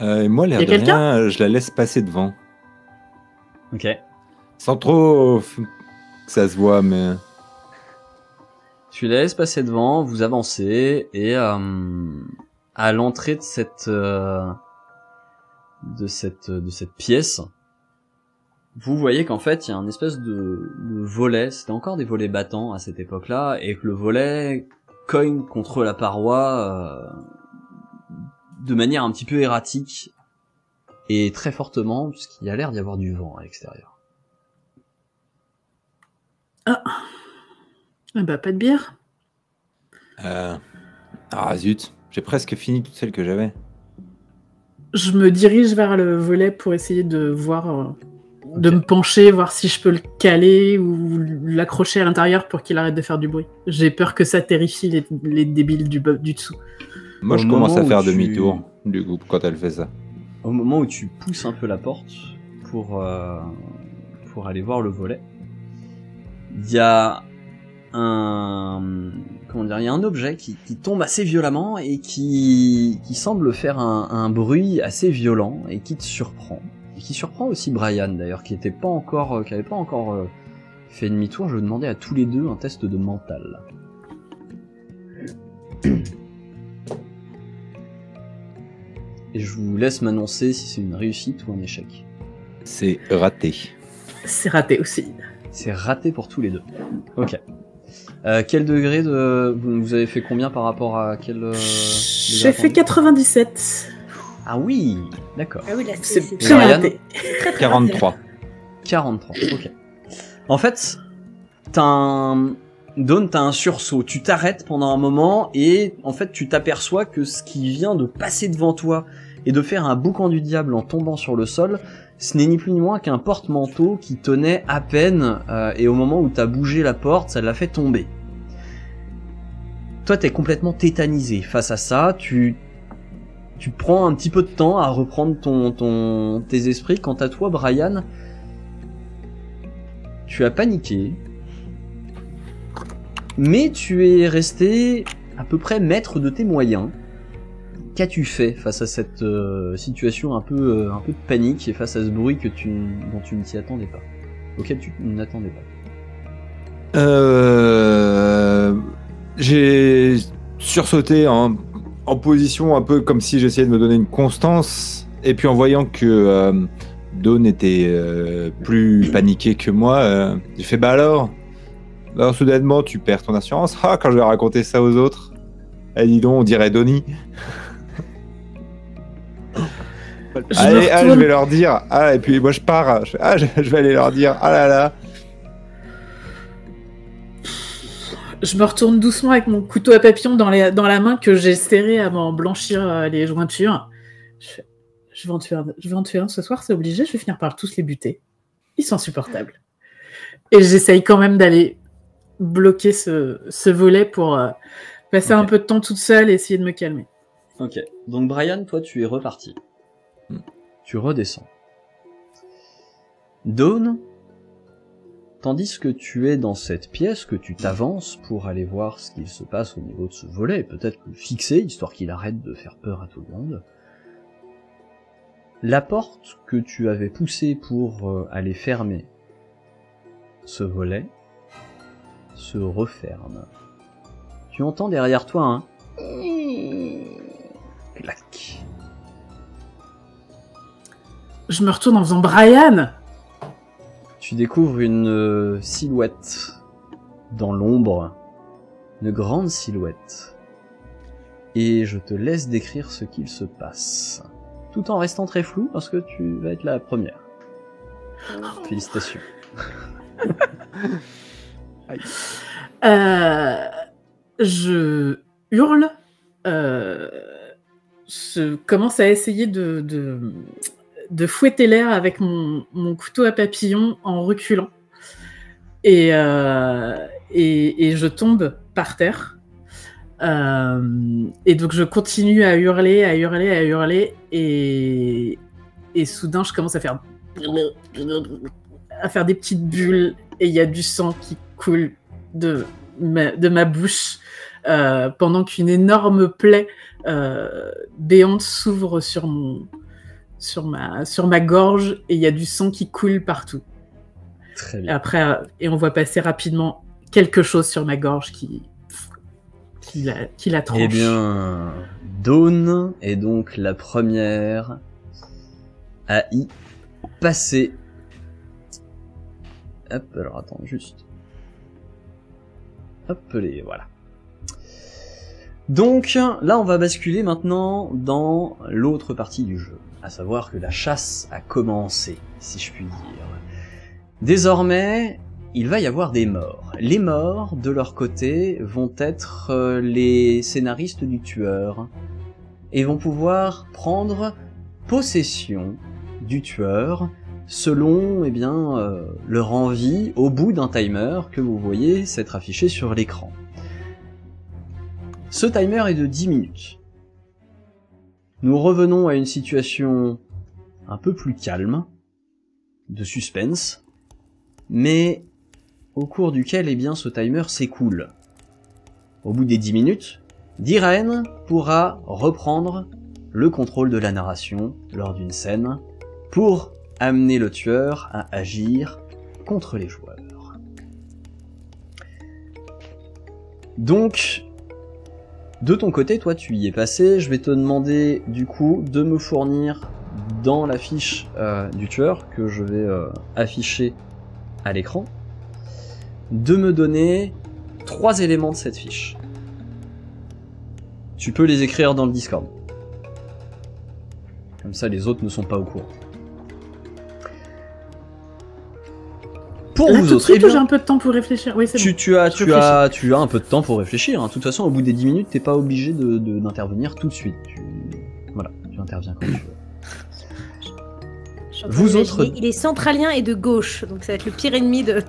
Euh, et moi, l'air de rien, je la laisse passer devant. Ok. Sans trop que ça se voit, mais. Tu laisses passer devant, vous avancez, et euh, à l'entrée de cette, euh, de cette de cette pièce, vous voyez qu'en fait, il y a une espèce de, de volet, c'était encore des volets battants à cette époque-là, et que le volet cogne contre la paroi euh, de manière un petit peu erratique, et très fortement, puisqu'il y a l'air d'y avoir du vent à l'extérieur. Ah. Eh bah, pas de bière. Euh... Ah zut, j'ai presque fini toutes celles que j'avais. Je me dirige vers le volet pour essayer de voir, euh, okay. de me pencher, voir si je peux le caler ou l'accrocher à l'intérieur pour qu'il arrête de faire du bruit. J'ai peur que ça terrifie les, les débiles du, du dessous. Moi, Au je commence à faire tu... demi-tour du groupe quand elle fait ça. Au moment où tu pousses un peu la porte pour, euh, pour aller voir le volet, il y a... un, comment dire, il y a un objet qui, qui tombe assez violemment et qui, qui semble faire un, un bruit assez violent et qui te surprend. Et qui surprend aussi Brian d'ailleurs, qui n'était pas encore, qui avait pas encore fait demi-tour. Je demandais à tous les deux un test de mental. Et je vous laisse m'annoncer si c'est une réussite ou un échec. C'est raté. C'est raté aussi. C'est raté pour tous les deux. Ok. Euh, quel degré de... Vous avez fait combien par rapport à quel... Euh, J'ai fait quatre-vingt-dix-sept. Ah oui, d'accord. Ah oui, c'est très raté. quarante-trois. quarante-trois, ok. En fait, t'as un... Dawn, t'as un sursaut, tu t'arrêtes pendant un moment et en fait tu t'aperçois que ce qui vient de passer devant toi et de faire un boucan du diable en tombant sur le sol, ce n'est ni plus ni moins qu'un porte-manteau qui tenait à peine euh, et au moment où t'as bougé la porte, ça l'a fait tomber. Toi t'es complètement tétanisé face à ça, tu, tu prends un petit peu de temps à reprendre ton, ton, tes esprits. Quant à toi Brian, tu as paniqué. Mais tu es resté à peu près maître de tes moyens. Qu'as-tu fait face à cette euh, situation un peu, euh, un peu de panique et face à ce bruit que tu, dont tu ne t'y attendais pas, auquel tu n'attendais pas? Euh... J'ai sursauté en, en position un peu comme si j'essayais de me donner une constance. Et puis en voyant que euh, Dawn était euh, plus paniquée que moi, euh, j'ai fait bah alors. Alors soudainement tu perds ton assurance. Ah, quand je vais raconter ça aux autres. Eh dis donc, on dirait Donnie. Allez, ah, je vais leur dire. Ah, et puis moi je pars. Je, ah, je, je vais aller leur dire. Ah là là. Je me retourne doucement avec mon couteau à papillon dans, les, dans la main que j'ai serré avant de blanchir les jointures. Je, je, vais en tuer un, je vais en tuer un ce soir, c'est obligé. Je vais finir par tous les buter. Ils sont insupportables. Et j'essaye quand même d'aller bloquer ce, ce volet pour euh, passer okay. un peu de temps toute seule et essayer de me calmer. Ok. Donc Brian, toi, tu es reparti. Mm. Tu redescends. Dawn, tandis que tu es dans cette pièce, que tu t'avances pour aller voir ce qu'il se passe au niveau de ce volet, peut-être le fixer, histoire qu'il arrête de faire peur à tout le monde, la porte que tu avais poussée pour euh, aller fermer ce volet se referme. Tu entends derrière toi un clac. Je me retourne en faisant Brian. Tu découvres une euh, silhouette dans l'ombre, une grande silhouette. Et je te laisse décrire ce qu'il se passe, tout en restant très flou parce que tu vas être la première. Oh. Félicitations. euh, je hurle, euh, je commence à essayer de, de, de fouetter l'air avec mon, mon couteau à papillon en reculant et, euh, et, et je tombe par terre euh, et donc je continue à hurler, à hurler, à hurler et, et soudain je commence à faire à faire des petites bulles et il y a du sang qui coule de ma, de ma bouche euh, pendant qu'une énorme plaie euh, béante s'ouvre sur mon sur ma sur ma gorge et il y a du sang qui coule partout. Très bien. Et après et on voit passer rapidement quelque chose sur ma gorge qui qui la qui la tranche. Eh bien, Dawn est donc la première à y passer. Hop, alors attends, juste... Hop, les... voilà. Donc, là, on va basculer maintenant dans l'autre partie du jeu, à savoir que la chasse a commencé, si je puis dire. Désormais, il va y avoir des morts. Les morts, de leur côté, vont être les scénaristes du tueur, et vont pouvoir prendre possession du tueur, selon eh bien, euh, leur envie au bout d'un timer que vous voyez s'être affiché sur l'écran. Ce timer est de dix minutes. Nous revenons à une situation un peu plus calme, de suspense, mais au cours duquel eh bien, ce timer s'écoule. Au bout des dix minutes, Diraen pourra reprendre le contrôle de la narration lors d'une scène pour amener le tueur à agir contre les joueurs. Donc, de ton côté, toi tu y es passé, je vais te demander du coup de me fournir dans la fiche euh, du tueur que je vais euh, afficher à l'écran, de me donner trois éléments de cette fiche. Tu peux les écrire dans le Discord. Comme ça les autres ne sont pas au courant. Pour Là, vous autres, eh j'ai un peu de temps pour réfléchir. Oui, tu, bon. tu, as, tu, as, tu as un peu de temps pour réfléchir. Hein. De toute façon, au bout des dix minutes, t'es pas obligé de, de, d'intervenir tout de suite. Tu... Voilà, tu interviens quand tu veux. Je, je vous autres... Il est centralien et de gauche, donc ça va être le pire ennemi de...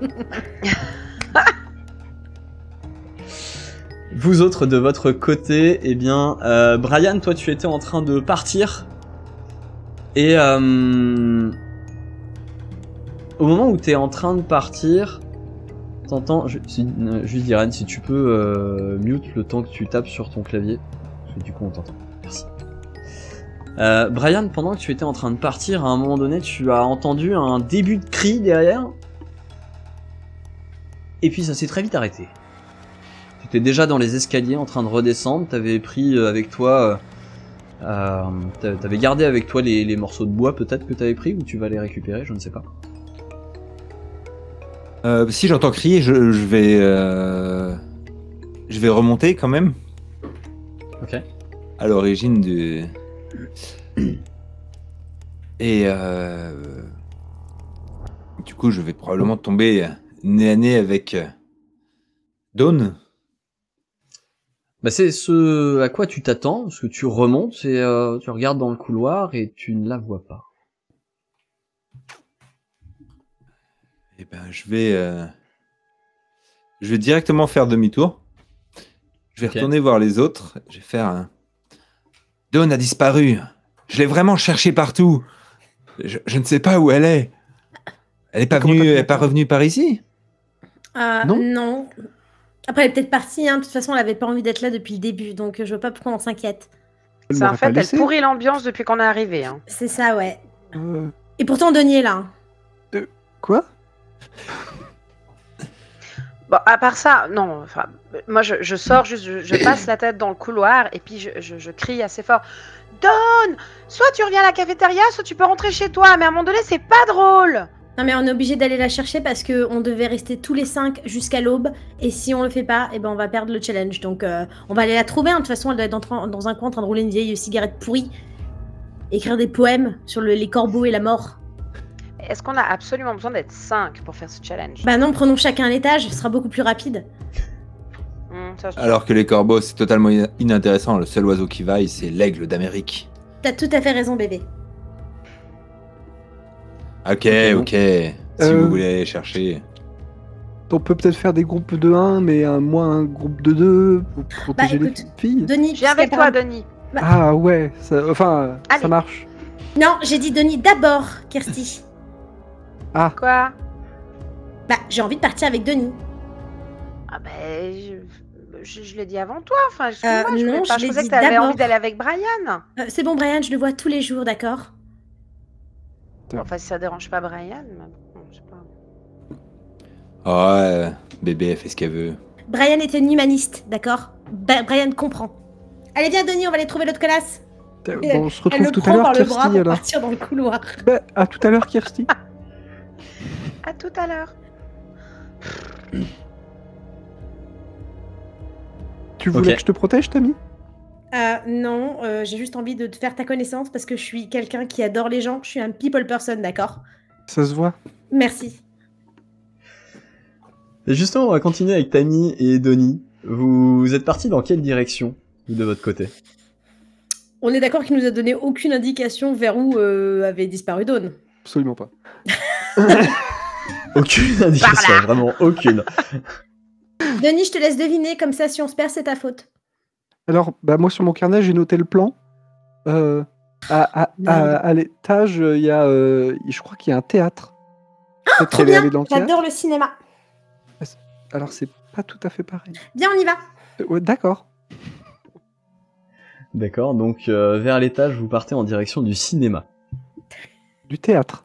Vous autres, de votre côté, eh bien, euh, Brian, toi, tu étais en train de partir. Et... Euh... Au moment où t'es en train de partir, t'entends... Juste si, Diraen, si tu peux euh, mute le temps que tu tapes sur ton clavier. Parce que du coup on t'entend. Merci. Euh, Brian, pendant que tu étais en train de partir, à un moment donné, tu as entendu un début de cri derrière. Et puis ça s'est très vite arrêté. Tu étais déjà dans les escaliers en train de redescendre. T'avais pris avec toi... Euh, t'avais gardé avec toi les, les morceaux de bois peut-être que t'avais pris, ou tu vas les récupérer, je ne sais pas. Euh, si j'entends crier, je, je vais euh, je vais remonter quand même. Ok. À l'origine du... Et euh, du coup, je vais probablement tomber nez à nez avec Dawn. Bah c'est ce à quoi tu t'attends, parce que tu remontes et euh, tu regardes dans le couloir et tu ne la vois pas. Eh ben, je vais, euh, je vais directement faire demi-tour. Je vais okay. retourner voir les autres. Je vais faire un... Dawn a disparu. Je l'ai vraiment cherchée partout. Je, je ne sais pas où elle est. Elle n'est pas, pas revenue par ici euh, non, non. Après, elle est peut-être partie. Hein. De toute façon, elle n'avait pas envie d'être là depuis le début. Donc, je ne vois pas pourquoi on s'inquiète. En fait, elle pourrit l'ambiance depuis qu'on est arrivé. Hein. C'est ça, ouais. Euh... Et pourtant, Denis est là. Euh, quoi ? Bon, à part ça, non, enfin, moi je, je sors juste, je, je passe la tête dans le couloir et puis je, je, je crie assez fort, Dawn, soit tu reviens à la cafétéria, soit tu peux rentrer chez toi, mais à un moment donné c'est pas drôle. Non mais on est obligé d'aller la chercher parce qu'on devait rester tous les cinq jusqu'à l'aube et si on le fait pas, eh ben on va perdre le challenge, donc euh, on va aller la trouver, hein. De toute façon elle doit être en, dans un coin en train de rouler une vieille cigarette pourrie, écrire des poèmes sur le, les corbeaux et la mort. Est-ce qu'on a absolument besoin d'être cinq pour faire ce challenge? Bah non, prenons chacun l'étage, ce sera beaucoup plus rapide. Mmh, ça, je... Alors que les corbeaux, c'est totalement inintéressant. Le seul oiseau qui vaille, c'est l'aigle d'Amérique. T'as tout à fait raison, bébé. Ok, ok. Euh... Si vous voulez aller chercher... On peut peut-être faire des groupes de un, mais un, moins un groupe de deux pour protéger bah, écoute, les filles. Denis, je viens avec toi, Denis. Bah... Ah ouais, ça, enfin, allez. Ça marche. Non, j'ai dit Denis d'abord, Kirsty. Ah. Quoi? Bah, j'ai envie de partir avec Denis. Ah bah, je, je, je l'ai dit avant toi, enfin, euh, moi, je, non, je, je pensais que t'avais envie d'aller avec Brian. Euh, c'est bon, Brian, je le vois tous les jours, d'accord? Enfin, si ça dérange pas Brian, mais bon, je sais pas. Oh, euh, bébé, elle fait ce qu'elle veut. Brian est une humaniste, d'accord? Brian comprend. Allez, viens, Denis, on va aller trouver l'autre connasse. Euh, bon, on se retrouve tout à l'heure, Kirsty, alors. Elle le prend par le bras pour partir dans le couloir. Bah, à tout à l'heure, Kirsty. À tout à l'heure. Tu voulais okay. que je te protège, Tammy? Euh, non, euh, j'ai juste envie de te faire ta connaissance parce que je suis quelqu'un qui adore les gens. Je suis un people person, d'accord? Ça se voit. Merci. Et justement, on va continuer avec Tammy et Denis. Vous êtes partis dans quelle direction, de votre côté? On est d'accord qu'il nous a donné aucune indication vers où euh, avait disparu Dawn? Absolument pas. Aucune indication, vraiment aucune. Denis, je te laisse deviner, comme ça si on se perd, c'est ta faute. Alors, bah moi sur mon carnet, j'ai noté le plan. Euh, à à, à, à l'étage, il y a, euh, je crois qu'il y a un théâtre. Ah, trop bien, j'adore le cinéma. Alors, c'est pas tout à fait pareil. Bien, on y va. Euh, ouais, d'accord. D'accord, donc euh, vers l'étage, vous partez en direction du cinéma. Du théâtre.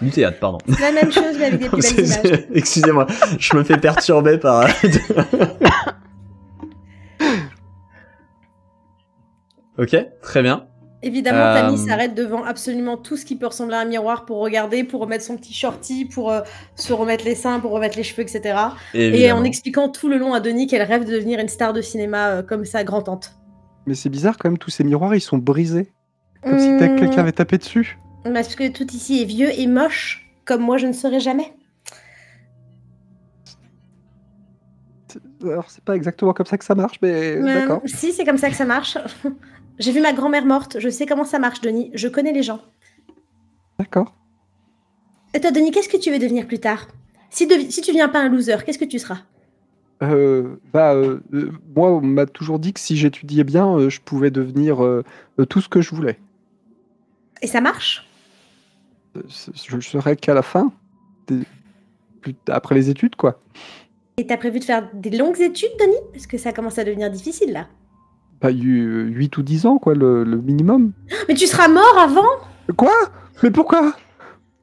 Du théâtre, pardon. La même chose, mais avec des plus belles images. Excusez-moi, je me fais perturber par... Ok, très bien. Évidemment, euh... Tammy s'arrête devant absolument tout ce qui peut ressembler à un miroir pour regarder, pour remettre son petit shorty, pour euh, se remettre les seins, pour remettre les cheveux, et cetera. Évidemment. Et en expliquant tout le long à Denis qu'elle rêve de devenir une star de cinéma euh, comme sa grand-tante. Mais c'est bizarre quand même, tous ces miroirs, ils sont brisés. Comme mmh... si quelqu'un avait tapé dessus. Parce que tout ici est vieux et moche, comme moi je ne serai jamais. Alors c'est pas exactement comme ça que ça marche, mais euh, d'accord. Si, c'est comme ça que ça marche. J'ai vu ma grand-mère morte, je sais comment ça marche, Denis. Je connais les gens. D'accord. Et toi, Denis, qu'est-ce que tu veux devenir plus tard? Si, devi si tu viens pas un loser, qu'est-ce que tu seras? Euh, bah, euh, moi, on m'a toujours dit que si j'étudiais bien, euh, je pouvais devenir euh, tout ce que je voulais. Et ça marche? Je ne serai qu'à la fin, des... après les études, quoi. Et t'as prévu de faire des longues études, Denis? Parce que ça commence à devenir difficile, là. Bah, huit ou dix ans, quoi, le, le minimum. Mais tu seras mort avant? Quoi? Mais pourquoi?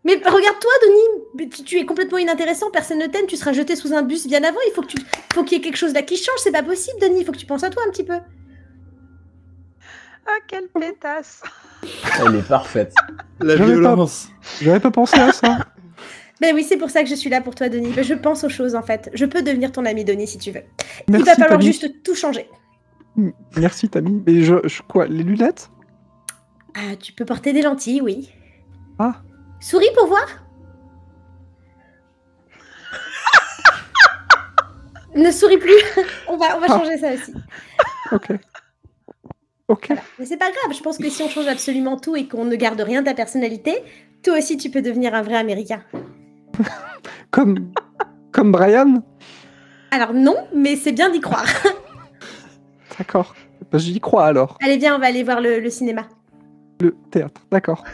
Mais regarde-toi, Denis, tu, tu es complètement inintéressant, personne ne t'aime, tu seras jeté sous un bus bien avant, il faut qu'il qu y ait quelque chose là qui change, c'est pas possible, Denis, il faut que tu penses à toi un petit peu. Ah, quelle pétasse! Elle est parfaite. La violence. J'avais pas pensé à ça. Ben oui, c'est pour ça que je suis là pour toi, Denis. Je pense aux choses, en fait. Je peux devenir ton ami, Denis, si tu veux. Merci, il va falloir Tammy. Juste tout changer. Merci, Tammy. Mais je, je... Quoi, les lunettes? Ah, tu peux porter des lentilles, oui. Ah. Souris pour voir. Ne souris plus. On va, on va ah. changer ça aussi. Ok. Okay. Voilà. Mais c'est pas grave, je pense que si on change absolument tout et qu'on ne garde rien de ta personnalité, toi aussi tu peux devenir un vrai Américain. Comme... comme Brian? Alors non, mais c'est bien d'y croire. D'accord, bah, j'y crois alors. Allez viens, on va aller voir le, le cinéma. Le théâtre, d'accord.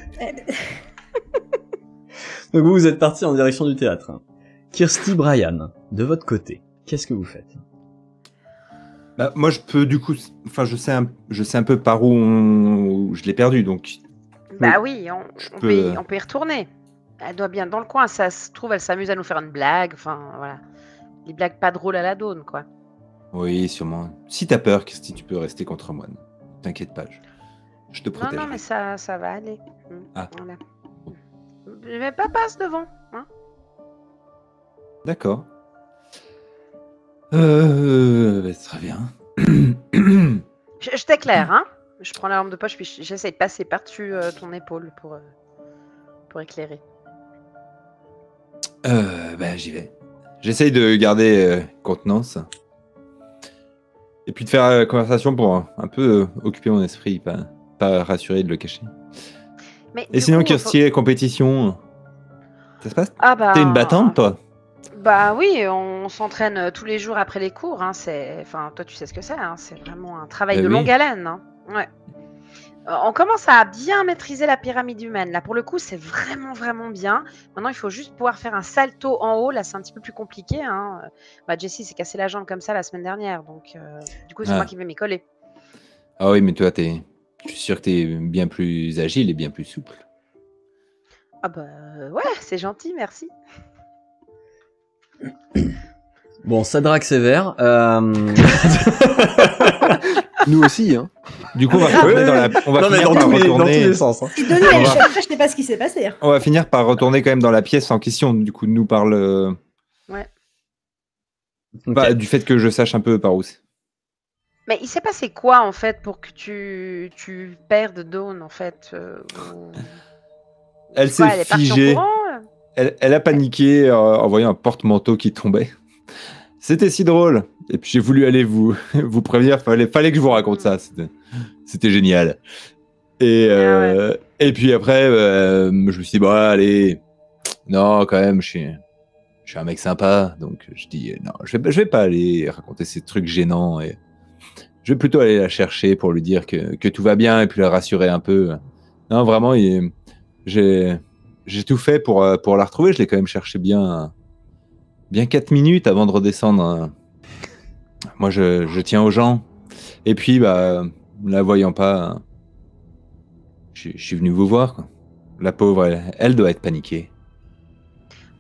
Donc vous, vous êtes partis en direction du théâtre. Kirsty, Brian, de votre côté, qu'est-ce que vous faites? Bah, moi, je peux du coup, enfin, je sais un, je sais un peu par où, on, où je l'ai perdu, donc. Bah oui, on, on, peux... peut y, on peut y retourner. Elle doit bien dans le coin, ça se trouve, elle s'amuse à nous faire une blague, enfin voilà, des blagues pas drôles à la Dawn, quoi. Oui, sûrement. Si t'as peur, Kirsty, tu peux rester contre moi. T'inquiète pas, je, je te protège. Non, non, mais ça, ça va aller. Ah. Voilà. Mais pas passe devant, hein. D'accord. Euh... Très bien. je je t'éclaire, hein. Je prends la lampe de poche, puis j'essaie de passer par-dessus euh, ton épaule pour, euh, pour éclairer. Euh... Bah, j'y vais. J'essaye de garder euh, contenance. Et puis de faire euh, conversation pour euh, un peu euh, occuper mon esprit, pas, pas rassurer de le cacher. Mais et sinon, Kirsty, faut... compétition... Ça se passe? Ah bah... T'es une battante, toi? Bah oui, on s'entraîne tous les jours après les cours. Hein, enfin, toi, tu sais ce que c'est. Hein, c'est vraiment un travail bah de oui. longue haleine. Hein. Ouais. On commence à bien maîtriser la pyramide humaine. Là, pour le coup, c'est vraiment, vraiment bien. Maintenant, il faut juste pouvoir faire un salto en haut. Là, c'est un petit peu plus compliqué. Hein. Bah, Jessie s'est cassé la jambe comme ça la semaine dernière. Donc, euh, du coup, c'est ah. moi qui vais m'y coller. Ah oui, mais toi, t'es... je suis sûr que tu es bien plus agile et bien plus souple. Ah bah ouais, c'est gentil, merci. Bon, ça drague sévère. Euh... Nous aussi, hein. Du coup, on va retourner dans la... on va non, finir dans, par tous les, retourner... dans tous les sens. Hein. Si Denis, elle va... cherche, je sais pas ce qui s'est passé. Hein. On va finir par retourner quand même dans la pièce en question. Du coup, nous parle. Euh... Ouais. Bah, okay. Du fait que je sache un peu par où c'est. Mais il s'est passé quoi en fait pour que tu tu perdes Dawn en fait euh... Elle s'est figée. Elle, elle a paniqué euh, en voyant un porte-manteau qui tombait. C'était si drôle. Et puis j'ai voulu aller vous, vous prévenir. Fallait, fallait que je vous raconte ça. C'était génial. Et, euh, ah ouais. et puis après, euh, je me suis dit, bon, allez. Non, quand même, je suis, je suis un mec sympa. Donc je dis, non, je vais, je vais pas aller raconter ces trucs gênants. Et je vais plutôt aller la chercher pour lui dire que, que tout va bien et puis la rassurer un peu. Non, vraiment, j'ai... J'ai tout fait pour, euh, pour la retrouver. Je l'ai quand même cherché bien bien quatre minutes avant de redescendre. Moi, je, je tiens aux gens. Et puis, bah, la voyant pas, je, je suis venu vous voir, quoi. La pauvre, elle, elle doit être paniquée.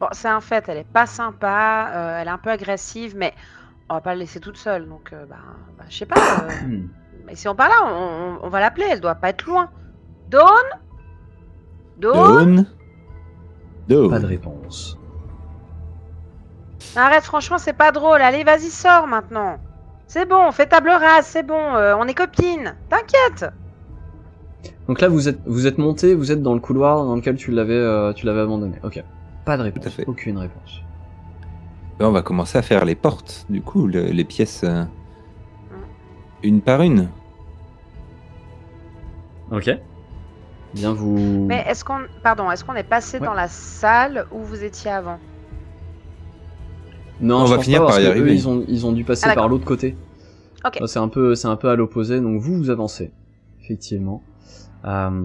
Bon, c'est un fait, elle est pas sympa, euh, elle est un peu agressive, mais on va pas la laisser toute seule, donc euh, bah, bah, je sais pas. Euh, mais si on part là, on, on, on va l'appeler, elle doit pas être loin. Dawn ? Dawn ? Dawn ? Pas de réponse. Arrête, franchement, c'est pas drôle, allez, vas-y, sors maintenant. C'est bon, fais table rase, c'est bon, euh, on est copines, t'inquiète. Donc là, vous êtes, vous êtes monté, vous êtes dans le couloir dans lequel tu l'avais euh, abandonné, ok. Pas de réponse, aucune réponse. Ben, on va commencer à faire les portes, du coup, le, les pièces euh, une par une. Ok. Bien vous. Mais est-ce qu'on, pardon, est-ce qu'on est passé ouais. dans la salle où vous étiez avant? Non, on va finir par y arriver. Eux, ils ont, ils ont dû passer ah, par l'autre côté. Ok. C'est un peu, c'est un peu à l'opposé. Donc vous, vous avancez, effectivement. Euh...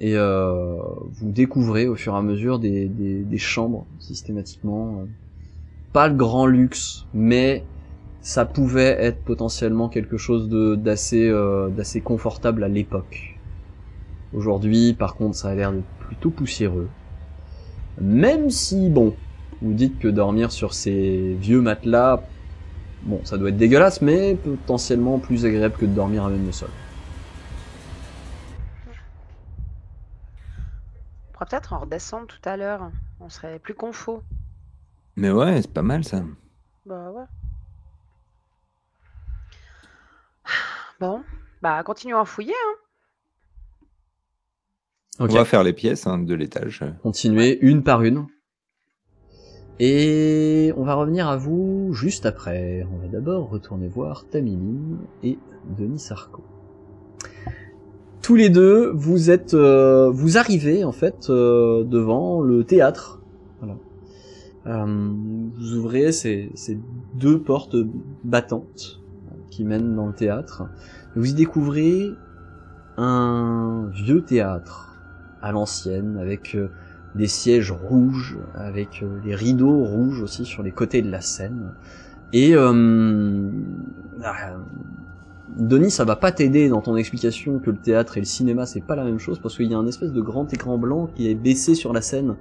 Et euh, vous découvrez au fur et à mesure des, des, des chambres systématiquement. Pas le grand luxe, mais ça pouvait être potentiellement quelque chose de d'assez euh, d'assez confortable à l'époque. Aujourd'hui, par contre, ça a l'air d'être plutôt poussiéreux. Même si, bon, vous dites que dormir sur ces vieux matelas, bon, ça doit être dégueulasse, mais potentiellement plus agréable que de dormir à même le sol. On pourrait peut-être en redescendre tout à l'heure, on serait plus confo. Mais ouais, c'est pas mal ça. Bah ouais. Bon, bah continuons à fouiller. Hein. Okay. On va faire les pièces hein, de l'étage. Continuez une par une. Et on va revenir à vous juste après. On va d'abord retourner voir Tamiline et Denis Sarko. Tous les deux, vous êtes, euh, vous arrivez en fait euh, devant le théâtre. Voilà. Euh, vous ouvrez ces, ces deux portes battantes qui mènent dans le théâtre. Vous y découvrez un vieux théâtre à l'ancienne, avec euh, des sièges rouges, avec euh, des rideaux rouges aussi sur les côtés de la scène. Et euh, euh, Denis, ça va pas t'aider dans ton explication que le théâtre et le cinéma c'est pas la même chose, parce qu'il y a un espèce de grand écran blanc qui est baissé sur la scène.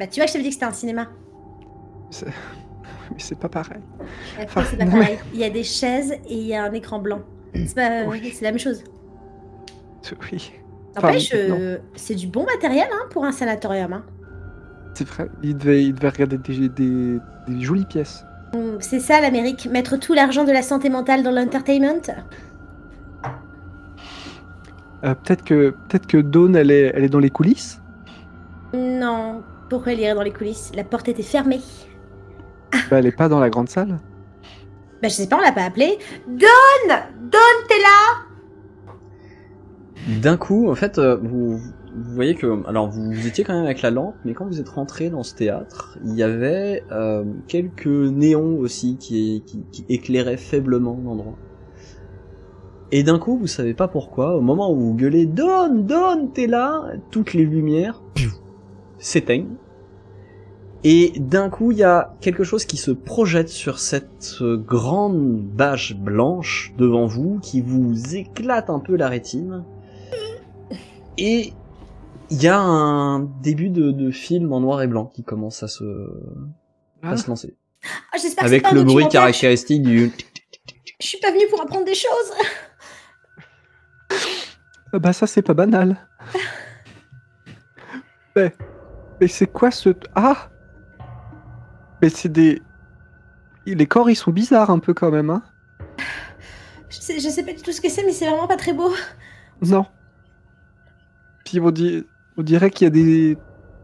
Bah tu vois, je t'avais dit que c'était un cinéma. Mais c'est pas pareil. Après, c'est pas pareil. Il y a des chaises et il y a un écran blanc. C'est pas... oui. C'est la même chose. Oui. N'empêche, euh... c'est du bon matériel hein, pour un sanatorium. Hein. C'est vrai, il devait, il devait regarder des, des, des jolies pièces. C'est ça l'Amérique, mettre tout l'argent de la santé mentale dans l'entertainment. Euh, peut-être que, peut-être que Dawn, elle est, elle est dans les coulisses. Non, pourquoi elle irait dans les coulisses? La porte était fermée. Bah, elle est pas dans la grande salle. Bah, je sais pas, on l'a pas appelée. Dawn, Dawn, t'es là? D'un coup, en fait, euh, vous... Vous voyez que, alors vous étiez quand même avec la lampe, mais quand vous êtes rentré dans ce théâtre, il y avait euh, quelques néons aussi qui, qui, qui éclairaient faiblement l'endroit. Et d'un coup, vous savez pas pourquoi, au moment où vous gueulez « Donne, donne, t'es là !» toutes les lumières s'éteignent. Et d'un coup, il y a quelque chose qui se projette sur cette grande bâche blanche devant vous, qui vous éclate un peu la rétine. Et... il y a un début de, de film en noir et blanc qui commence à se, ah. à se lancer. Ah, j'espère avec que c'est pas le bruit caractéristique du... Je suis pas venue pour apprendre des choses. Bah ça c'est pas banal. mais mais c'est quoi ce... Ah mais c'est des... Les corps ils sont bizarres un peu quand même. Hein je, sais, je sais pas du tout ce que c'est mais c'est vraiment pas très beau. Non. Puis on dit... On dirait qu'il y a des,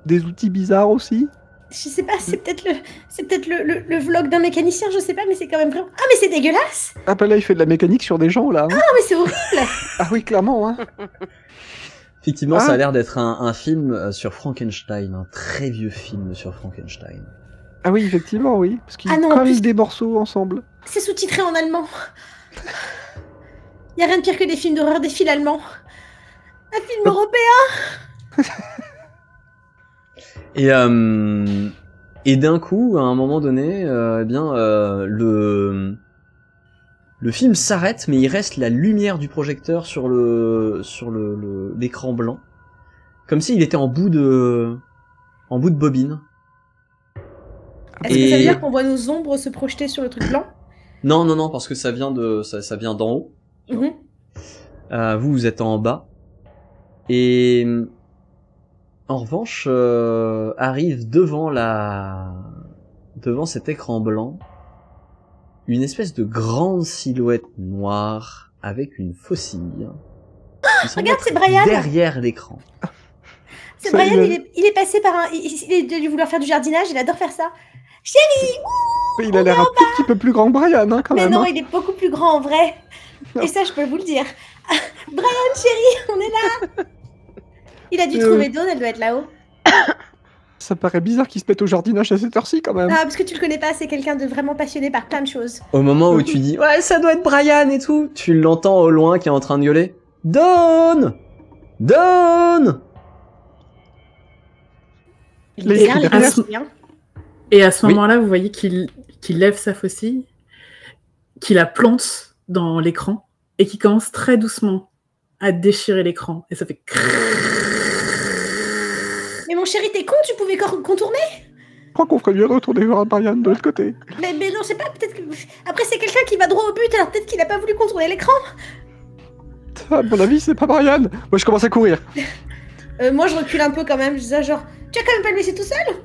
des outils bizarres aussi. Je sais pas, c'est peut-être le, c'est peut-être le, le, le vlog d'un mécanicien, je sais pas, mais c'est quand même vraiment... Ah mais c'est dégueulasse. Ah bah là, il fait de la mécanique sur des gens, là. Hein. Ah mais c'est horrible. Ah oui, clairement, hein. Effectivement, ah. ça a l'air d'être un, un film sur Frankenstein, un très vieux film sur Frankenstein. Ah oui, effectivement, oui, parce qu'ils ah collent plus... des morceaux ensemble. C'est sous-titré en allemand. Y a rien de pire que des films d'horreur des films allemands. Un film européen. Et, euh, et d'un coup, à un moment donné, euh, eh bien, euh, le, le film s'arrête, mais il reste la lumière du projecteur sur le, sur le, le, l'écran blanc, comme s'il était en bout de, en bout de bobine. Est-ce et... que ça veut dire qu'on voit nos ombres se projeter sur le truc blanc? Non, non, non, parce que ça vient de, ça, ça vient d'en haut. Mm-hmm. euh, vous, vous êtes en bas. Et en revanche, euh, arrive devant la, devant cet écran blanc, une espèce de grande silhouette noire avec une faucille. Oh, regarde, c'est Brian derrière l'écran. C'est Brian, le... il, est, il est passé par un, il, il est dû vouloir faire du jardinage, il adore faire ça. Chérie, ouh, il a l'air un tout petit peu plus grand que Brian, hein, quand mais même. Mais non, hein. Il est beaucoup plus grand en vrai. Non. Et ça, je peux vous le dire. Brian, chérie, on est là. Il a dû euh... trouver Dawn, elle doit être là-haut. Ça paraît bizarre qu'il se mette au jardinage à cette heure-ci, quand même. Ah, parce que tu le connais pas, c'est quelqu'un de vraiment passionné par plein de choses. Au moment où tu dis, ouais, ça doit être Brian et tout, tu l'entends au loin qui est en train de gueuler. Dawn! Dawn! Il est derrière les faucilles, hein. Et à ce oui. moment-là, vous voyez qu'il qu'il lève sa faucille, qu'il la plante dans l'écran et qu'il commence très doucement à déchirer l'écran. Et ça fait... Mais mon chéri, t'es con, tu pouvais contourner? Je crois qu'on ferait mieux de retourner voir Brian de l'autre côté. Mais, mais non, je sais pas, peut-être que... Après, c'est quelqu'un qui va droit au but, alors peut-être qu'il a pas voulu contourner l'écran. À mon avis, c'est pas Brian. Moi, je commence à courir. euh, moi, je recule un peu quand même. Je disais genre, tu as quand même pas le laissé tout seul?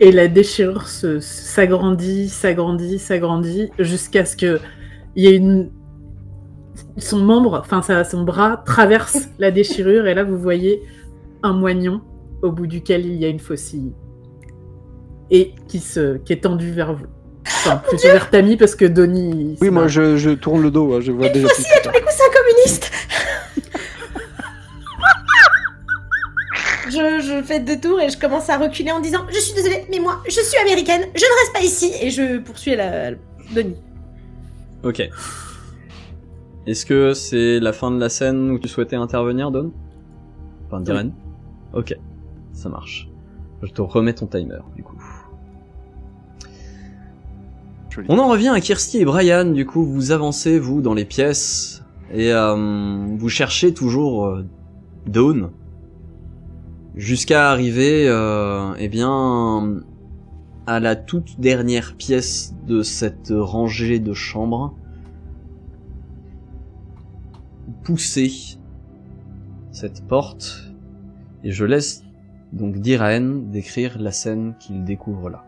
Et la déchirure s'agrandit, s'agrandit, s'agrandit, jusqu'à ce que il y ait une... son membre, enfin ça, son bras traverse la déchirure, et là vous voyez un moignon au bout duquel il y a une faucille et qui se, qui est tendu vers vous. Enfin, plutôt vers Tammy, parce que Donnie... Oui, moi je, je tourne le dos, je vois une déjà... Une faucille, à tous les coups, c'est un communiste. Je, je fais deux tours et je commence à reculer en disant « Je suis désolée, mais moi, je suis américaine, je ne reste pas ici !» Et je poursuis la, la... Denis. Ok. Est-ce que c'est la fin de la scène où tu souhaitais intervenir, Dawn? Enfin, Diraen? Oui. Ok, ça marche. Je te remets ton timer, du coup. Joli. On en revient à Kirsty et Brian, du coup, vous avancez, vous, dans les pièces, et euh, vous cherchez toujours euh, Dawn. Jusqu'à arriver, euh, eh bien, à la toute dernière pièce de cette rangée de chambres, poussez cette porte, et je laisse donc Diraen décrire la scène qu'il découvre là.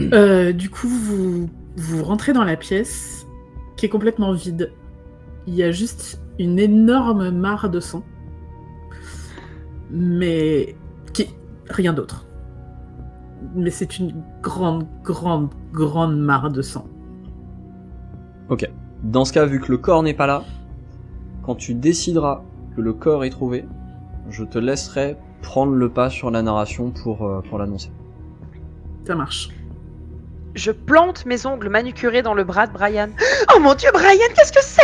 Euh, du coup, vous, vous rentrez dans la pièce qui est complètement vide. Il y a juste une énorme mare de sang. Mais qui... rien d'autre. Mais c'est une grande, grande, grande mare de sang. Ok. Dans ce cas, vu que le corps n'est pas là, quand tu décideras que le corps est trouvé, je te laisserai prendre le pas sur la narration pour, euh, pour l'annoncer. Ça marche. Je plante mes ongles manucurés dans le bras de Brian. Oh mon Dieu, Brian, qu'est-ce que c'est?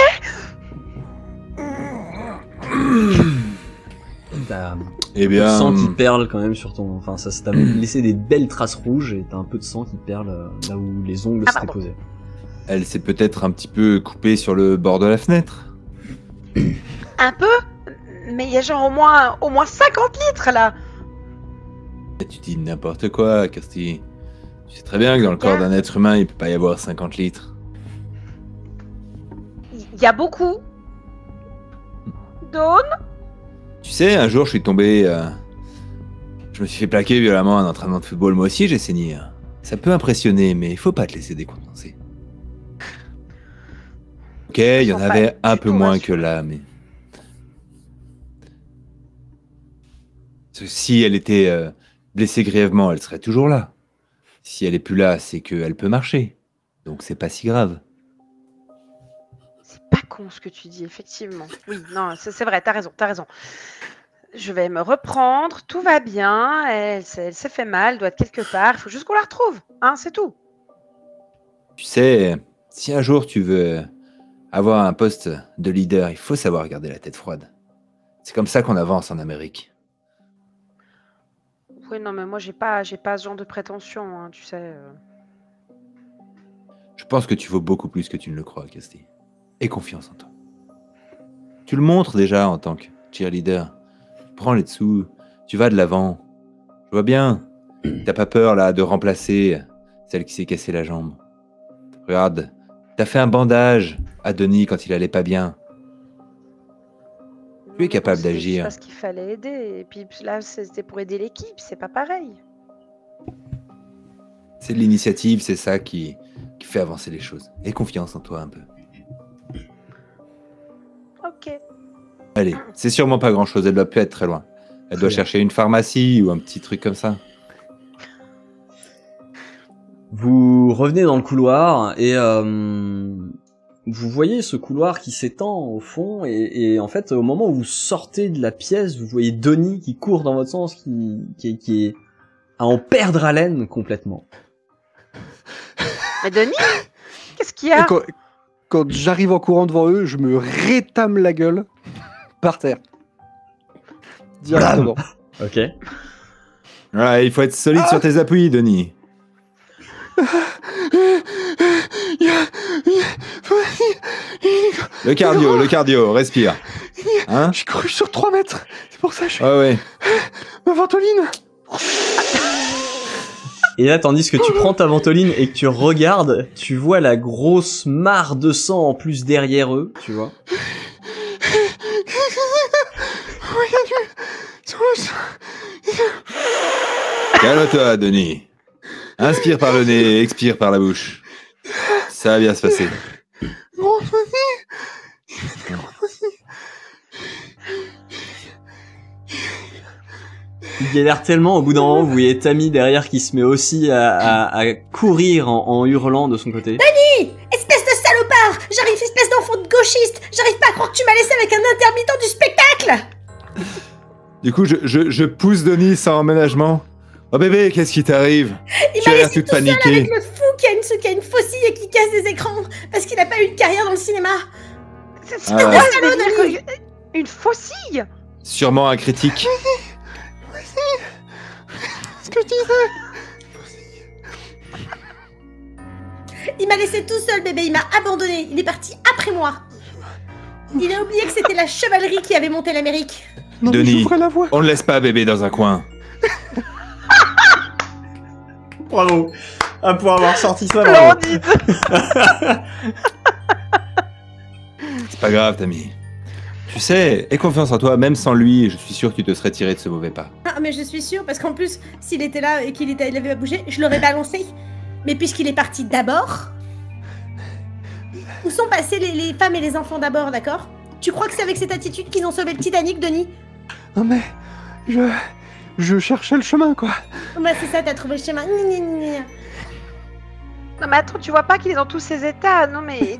Eh bien... Le sang qui perle quand même sur ton... Enfin, ça t'a laissé des belles traces rouges et t'as un peu de sang qui perle là où les ongles ah, s'étaient posés. Elle s'est peut-être un petit peu coupée sur le bord de la fenêtre. Un peu? Mais il y a genre au moins, au moins cinquante litres là. Tu dis n'importe quoi, Kirsty. Tu sais très bien que dans le corps d'un être humain, il peut pas y avoir cinquante litres. Il y a beaucoup. Dawn ? Tu sais, un jour, je suis tombé... Euh, je me suis fait plaquer violemment à un entraînement de football. Moi aussi, j'ai saigné. Ça peut impressionner, mais il faut pas te laisser décompenser. Ok, il y en avait un peu moins que là, mais... Si elle était euh, blessée grièvement, elle serait toujours là. Si elle est plus là, c'est qu'elle peut marcher. Donc c'est pas si grave. Pas con ce que tu dis, effectivement. Oui, non, c'est vrai, t'as raison, t'as raison. Je vais me reprendre, tout va bien, elle, elle s'est fait mal, doit être quelque part, il faut juste qu'on la retrouve, hein, c'est tout. Tu sais, si un jour tu veux avoir un poste de leader, il faut savoir garder la tête froide. C'est comme ça qu'on avance en Amérique. Oui, non, mais moi, j'ai pas, j'ai pas ce genre de prétention, hein, tu sais. euh. Je pense que tu vaux beaucoup plus que tu ne le crois, Kirsty. Aie confiance en toi. Tu le montres déjà en tant que cheerleader. Tu prends les dessous, tu vas de l'avant. Je vois bien. T'as pas peur, là, de remplacer celle qui s'est cassée la jambe. Regarde, t'as fait un bandage à Denis quand il allait pas bien. Tu es capable d'agir. Parce qu'il fallait aider. Et puis là, c'était pour aider l'équipe, c'est pas pareil. C'est de l'initiative, c'est ça qui, qui fait avancer les choses. Aie confiance en toi un peu. Ok. Allez, c'est sûrement pas grand-chose, elle doit plus être très loin. Elle doit chercher une pharmacie ou un petit truc comme ça. Vous revenez dans le couloir et euh, vous voyez ce couloir qui s'étend au fond et, et en fait au moment où vous sortez de la pièce, vous voyez Denis qui court dans votre sens, qui, qui, qui est à en perdre haleine complètement. Mais Denis, qu'est-ce qu'il y a? Quand, quand j'arrive en courant devant eux, je me rétame la gueule par terre. Directement. Ok. Voilà, il faut être solide ah sur tes appuis, Denis. Le cardio, le cardio, respire. Hein? J'ai cru sur trois mètres, c'est pour ça que je suis... Ouais, ouais. Ma ventoline. Et là, tandis que tu prends ta ventoline et que tu regardes, tu vois la grosse mare de sang en plus derrière eux, tu vois. Calme-toi, Denis. Inspire par le nez, expire par la bouche. Ça va bien se passer. Il galère tellement, au bout d'un moment, vous voyez Tammy derrière qui se met aussi à, à, à courir en, en hurlant de son côté. Denis! Espèce de salopard! J'arrive, espèce d'enfant de gauchiste! J'arrive pas à croire que tu m'as laissé avec un intermittent du spectacle! Du coup, je, je, je pousse Denis sans ménagement. Oh bébé, qu'est-ce qui t'arrive? Il m'a laissé tout seul avec le fou qui a, une, qui a une faucille et qui casse des écrans parce qu'il n'a pas eu de carrière dans le cinéma. C'est ah ouais. un salaud, une faucille? Sûrement un critique. Qu'est-ce que tu disais? Il m'a laissé tout seul, bébé. Il m'a abandonné. Il est parti après moi. Il a oublié que c'était la chevalerie qui avait monté l'Amérique. Denis, la voix. On ne laisse pas bébé dans un coin. Bravo, ah, pour avoir sorti ça. C'est pas grave, Tammy. Tu sais, aie confiance en toi, même sans lui, je suis sûr que tu te serais tiré de ce mauvais pas. Ah, mais je suis sûr, parce qu'en plus, s'il était là et qu'il n'avait pas bougé, je l'aurais balancé. Mais puisqu'il est parti d'abord, où sont passés les, les femmes et les enfants d'abord, d'accord? Tu crois que c'est avec cette attitude qu'ils ont sauvé le Titanic, Denis? Non mais, je... Je cherchais le chemin, quoi. Bah c'est ça, t'as trouvé le chemin. Non mais attends, tu vois pas qu'il est dans tous ses états? Non mais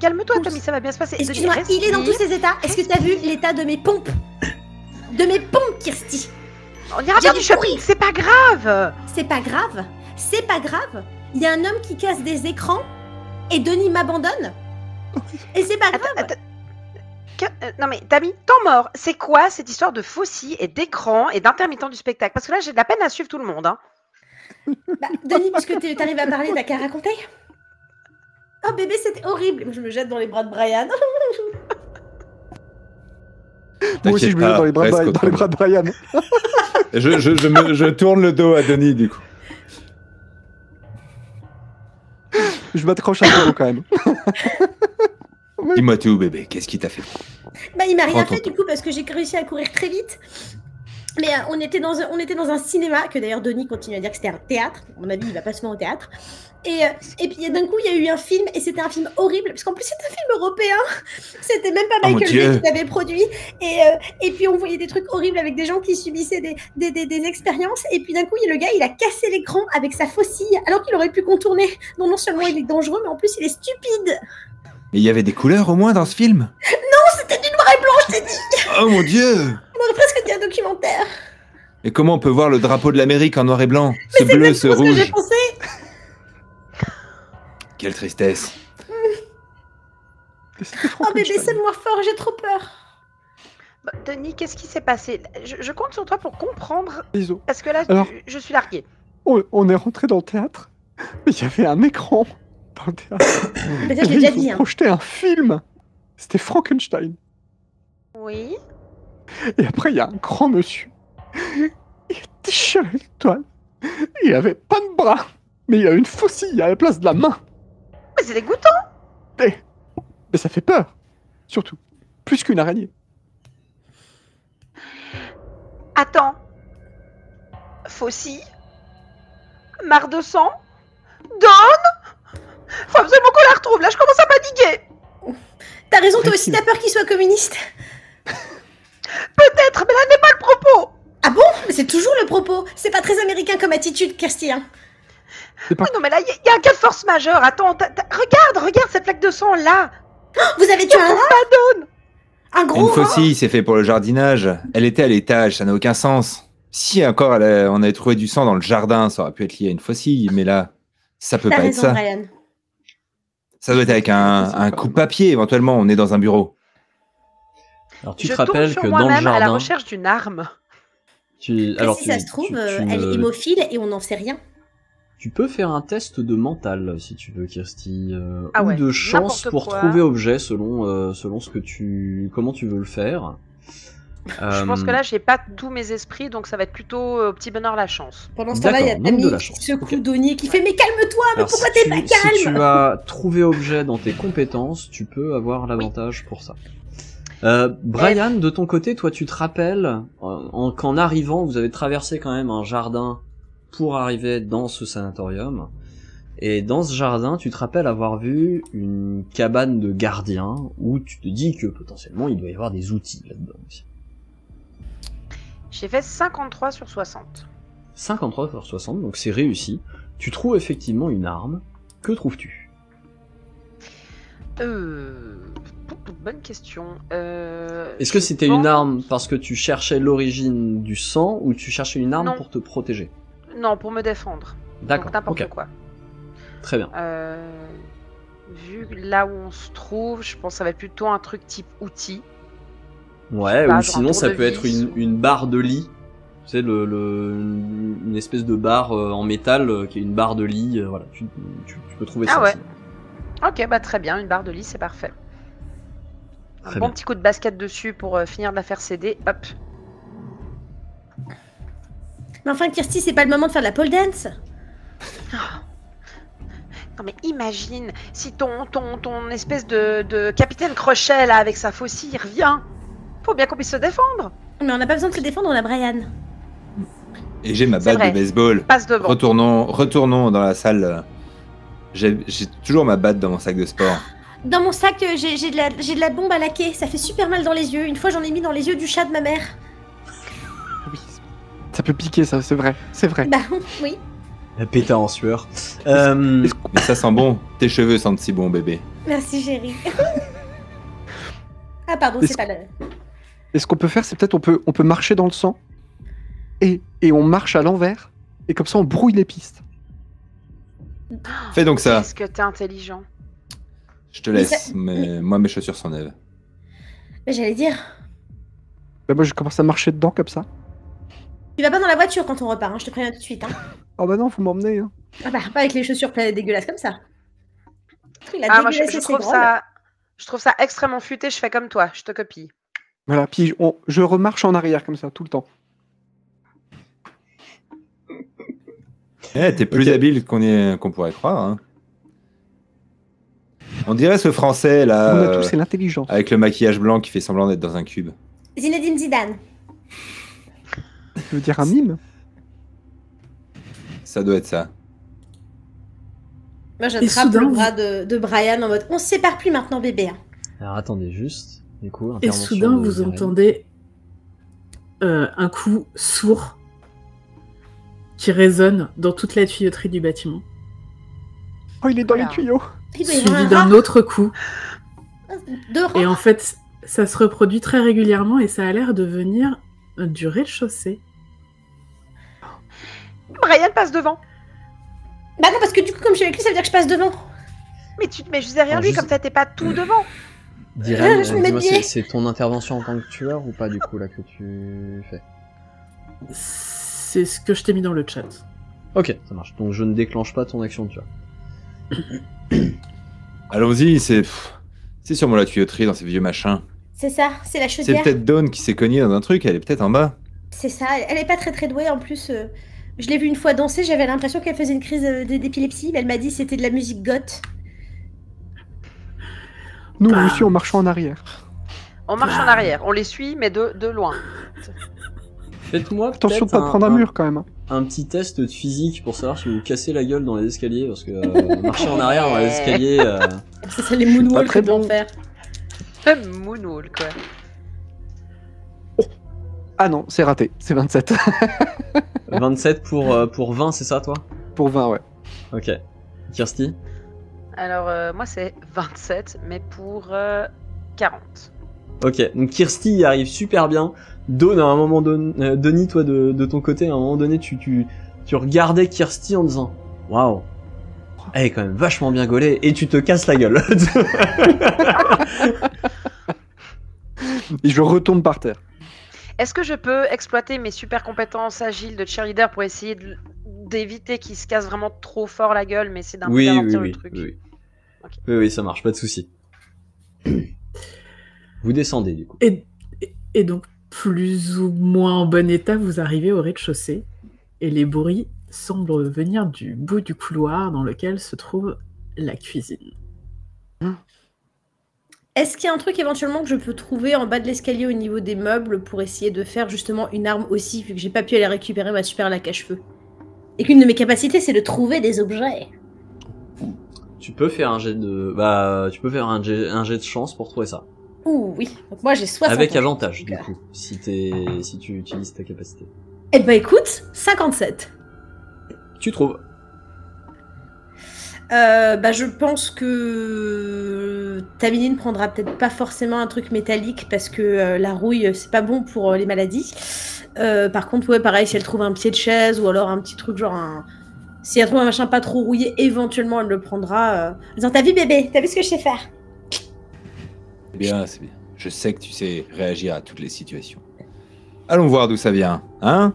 calme-toi, Tammy, ça va bien se passer. Excuse-moi, il est dans tous ses états. Est-ce que t'as vu l'état de mes pompes? De mes pompes, Kirsty. On ira bien du shopping, c'est pas grave. C'est pas grave, c'est pas grave. Il y a un homme qui casse des écrans et Denis m'abandonne. Et c'est pas grave. Euh, non mais Tammy, temps mort, c'est quoi cette histoire de faucille et d'écran et d'intermittent du spectacle? Parce que là j'ai de la peine à suivre tout le monde, hein. Bah, Denis, puisque t'arrives à parler, t'as qu'à raconter. Oh bébé, c'était horrible. Je me jette dans les bras de Brian. Moi aussi je me jette dans les bras, de, dans les bras de Brian. je, je, je, me, je tourne le dos à Denis du coup. Je m'accroche à toi quand même. Dis-moi tout, bébé, qu'est-ce qui t'a fait? Bah, il m'a rien fait, du coup, parce que j'ai réussi à courir très vite. Mais euh, on, était dans, on était dans un cinéma, que d'ailleurs Denis continue à dire que c'était un théâtre. À mon avis, il va pas souvent au théâtre. Et, euh, et puis d'un coup, il y a eu un film, et c'était un film horrible, parce qu'en plus, c'était un film européen. C'était même pas Michael Bay qui l'avait produit. Et, euh, et puis, on voyait des trucs horribles avec des gens qui subissaient des, des, des, des expériences. Et puis d'un coup, le gars, il a cassé l'écran avec sa faucille, alors qu'il aurait pu contourner. Non, non seulement il est dangereux, mais en plus, il est stupide. Mais il y avait des couleurs au moins dans ce film? Non, c'était du noir et blanc, je t'ai dit. Oh mon dieu. On aurait presque dit un documentaire. Et comment on peut voir le drapeau de l'Amérique en noir et blanc? Mais ce bleu, ce rouge. C'est exactement ce que j'ai pensé. Quelle tristesse. Mmh. Oh bébé, c'est le moins fort, j'ai trop peur. Denis, qu'est-ce qui s'est passé? je, je compte sur toi pour comprendre. Bisous. Parce que là, alors, tu, je suis largué. On, on est rentré dans le théâtre, mais il y avait un écran dans le théâtre. Mais ça, je l'ai déjà dit. Ils ont projeté un film. C'était Frankenstein. Oui. Et après, il y a un grand monsieur. Il était chien avec toile. Il avait pas de bras, mais il a une faucille à la place de la main. Mais c'est dégoûtant. Mais, mais ça fait peur. Surtout. Plus qu'une araignée. Attends. Faucille. Marre de sang. Donne. Faut absolument qu'on la retrouve. Là, je commence à paniquer. T'as raison, toi aussi, t'as peur qu'il soit communiste. Peut-être, mais là n'est pas le propos. Ah bon? Mais c'est toujours le propos. C'est pas très américain comme attitude, Kirsty. Hein. Pas... Oh non, mais là, il y, y a un cas de force majeure. Attends, t'as, t'as... regarde, regarde cette plaque de sang là. Vous avez tué un rat? Un gros rat. Une faucille, c'est fait pour le jardinage. Elle était à l'étage, ça n'a aucun sens. Si encore elle a... on avait trouvé du sang dans le jardin, ça aurait pu être lié à une faucille, mais là, ça peut t'as pas raison, être ça. Brian. Ça doit être avec un, un coupe-papier, éventuellement, on est dans un bureau. Alors tu je te rappelles que dans le jardin... à la recherche d'une arme. Tu... Alors, si tu, ça se trouve, tu, tu, tu elle me... est hémophile et on n'en sait rien. Tu peux faire un test de mental, si tu veux, Kirsty, euh, ah ou ouais, de chance pour quoi. Trouver objet, selon, euh, selon ce que tu... comment tu veux le faire. euh... Je pense que là, j'ai pas tous mes esprits, donc ça va être plutôt euh, petit bonheur la chance. Pendant ce temps-là, il y a Tammy qui secoue okay. Donnie qui fait « Mais calme-toi, mais alors, pourquoi si t'es pas calme ?» Si tu as trouvé objet dans tes compétences, tu peux avoir l'avantage oui. pour ça. Euh, Brian, de ton côté, toi, tu te rappelles en, en, qu'en arrivant, vous avez traversé quand même un jardin pour arriver dans ce sanatorium. Et dans ce jardin, tu te rappelles avoir vu une cabane de gardiens où tu te dis que potentiellement, il doit y avoir des outils là-dedans aussi. J'ai fait cinquante-trois sur soixante. cinquante-trois sur soixante, donc c'est réussi. Tu trouves effectivement une arme. Que trouves-tu? Euh... Bonne question. Euh, Est-ce que c'était pense... une arme parce que tu cherchais l'origine du sang ou tu cherchais une arme non. pour te protéger? Non, pour me défendre. D'accord. N'importe okay. quoi. Très bien. Euh, vu là où on se trouve, je pense que ça va être plutôt un truc type outil. Ouais, pas, ou sinon ça peut être une, ou... une barre de lit. Tu sais, le, le, une espèce de barre en métal qui est une barre de lit. Voilà, tu, tu, tu peux trouver ah ça. Ah ouais. Sinon. Ok, bah très bien, une barre de lit, c'est parfait. Un très bon bien. Petit coup de basket dessus pour euh, finir de la faire céder, hop. Mais enfin Kirsty, c'est pas le moment de faire de la pole dance. Oh. Non mais imagine, si ton, ton, ton espèce de, de capitaine crochet là avec sa faucille revient, faut bien qu'on puisse se défendre. Mais on n'a pas besoin de se défendre, on a Brian. Et j'ai ma batte de baseball. Passe devant. Retournons, retournons dans la salle. J'ai toujours ma batte dans mon sac de sport. Dans mon sac, j'ai de, de la bombe à laquer, ça fait super mal dans les yeux. Une fois, j'en ai mis dans les yeux du chat de ma mère. Oui, ça peut piquer, ça, c'est vrai, c'est vrai. Bah, oui. La péta en sueur. Euh... Mais ça sent bon, tes cheveux sentent si bon, bébé. Merci, chérie. Ah, pardon, c'est pas le... Et ce qu'on peut faire, c'est peut-être on peut, on peut marcher dans le sang, et, et on marche à l'envers, et comme ça, on brouille les pistes. Oh, fais donc ça. Est-ce que t'es intelligent? Je te laisse, mais, ça... mais... mais moi mes chaussures sont neuves. Mais j'allais dire... Bah moi je commence à marcher dedans comme ça. Tu vas pas dans la voiture quand on repart, hein, je te préviens tout de suite. Hein. Oh bah non, faut m'emmener. Hein. Ah bah pas avec les chaussures dégueulasses comme ça. Il a ah, moi, je, je, trouve ça... je trouve ça extrêmement futé, je fais comme toi, je te copie. Voilà, puis on... je remarche en arrière comme ça, tout le temps. Eh, t'es plus okay. habile qu'on est... qu'on pourrait croire, hein. On dirait ce français là. On a tous, c'est l'intelligence. Avec le maquillage blanc qui fait semblant d'être dans un cube. Zinedine Zidane. Tu veux dire un mime? Ça doit être ça. Moi j'attrape le bras de, de Brian en mode on se sépare plus maintenant, bébé. Alors attendez juste. Du coup, et soudain vous Diraen. Entendez euh, un coup sourd qui résonne dans toute la tuyauterie du bâtiment. Oh, il est dans voilà. les tuyaux. Suivi d'un autre coup. Et en fait, ça se reproduit très régulièrement et ça a l'air de venir du rez-de-chaussée. Brian passe devant. Bah non, parce que du coup, comme je suis avec lui, ça veut dire que je passe devant. Mais tu mais je disais rien, lui, juste... comme ça, t'es pas tout devant. Diraen, c'est ton intervention en tant que tueur ou pas du coup là que tu fais? C'est ce que je t'ai mis dans le chat. Ok, ça marche. Donc je ne déclenche pas ton action de tueur. Allons-y, c'est c'est sûrement la tuyauterie dans ces vieux machins. C'est ça, c'est la chaudière. C'est peut-être Dawn qui s'est cognée dans un truc, elle est peut-être en bas. C'est ça, elle est pas très très douée en plus. Euh... Je l'ai vue une fois danser, j'avais l'impression qu'elle faisait une crise d'épilepsie, mais elle m'a dit que c'était de la musique goth. Nous, bah. aussi, on marche en arrière. On marche bah. en arrière, on les suit, mais de, de loin. Faites-moi attention de pas un, prendre un mur, quand même. Un petit test de physique pour savoir si vous cassez la gueule dans les escaliers, parce que euh, marcher en arrière dans les escaliers... Euh... C'est ça, les moonwalks de l'enfer. Moonwalk, quoi. Oh. Ah non, c'est raté, c'est vingt-sept. vingt-sept pour, euh, pour vingt, c'est ça, toi? Pour vingt, ouais. Ok. Kirsty? Alors, euh, moi, c'est vingt-sept, mais pour euh, quarante. Ok, donc Kirsty y arrive super bien. Dawn, à un moment donné... Euh, Denis, toi, de, de ton côté, à un moment donné, tu, tu, tu regardais Kirsty en disant « Waouh, elle est quand même vachement bien gaulée !» Et tu te casses la gueule. Et je retombe par terre. Est-ce que je peux exploiter mes super compétences agiles de cheerleader pour essayer d'éviter qu'il se casse vraiment trop fort la gueule, mais essayer d'un oui, peu ralentir oui, le oui, truc oui. Okay. Oui, oui, ça marche, pas de souci. Vous descendez, du coup. Et, et, et donc, plus ou moins en bon état, vous arrivez au rez-de-chaussée, et les bruits semblent venir du bout du couloir dans lequel se trouve la cuisine. Hum. Est-ce qu'il y a un truc éventuellement que je peux trouver en bas de l'escalier au niveau des meubles pour essayer de faire justement une arme aussi, vu que j'ai pas pu aller récupérer ma super la cache-feu? Et qu'une de mes capacités, c'est de trouver des objets. Tu peux faire un jet de... Bah, tu peux faire un jet, un jet de chance pour trouver ça. Ouh, oui. Donc moi, j'ai soixante. Avec avantage, du coup, si, t'es... si tu utilises ta capacité. Eh bah écoute, cinquante-sept. Tu trouves. Euh, bah, je pense que Tamiline prendra peut-être pas forcément un truc métallique parce que euh, la rouille c'est pas bon pour euh, les maladies. Euh, par contre, ouais, pareil, si elle trouve un pied de chaise ou alors un petit truc genre un. Si elle trouve un machin pas trop rouillé, éventuellement elle le prendra. Euh... En disant, t'as vu bébé, t'as vu ce que je sais faire? C'est bien, c'est bien. Je sais que tu sais réagir à toutes les situations. Allons voir d'où ça vient, hein?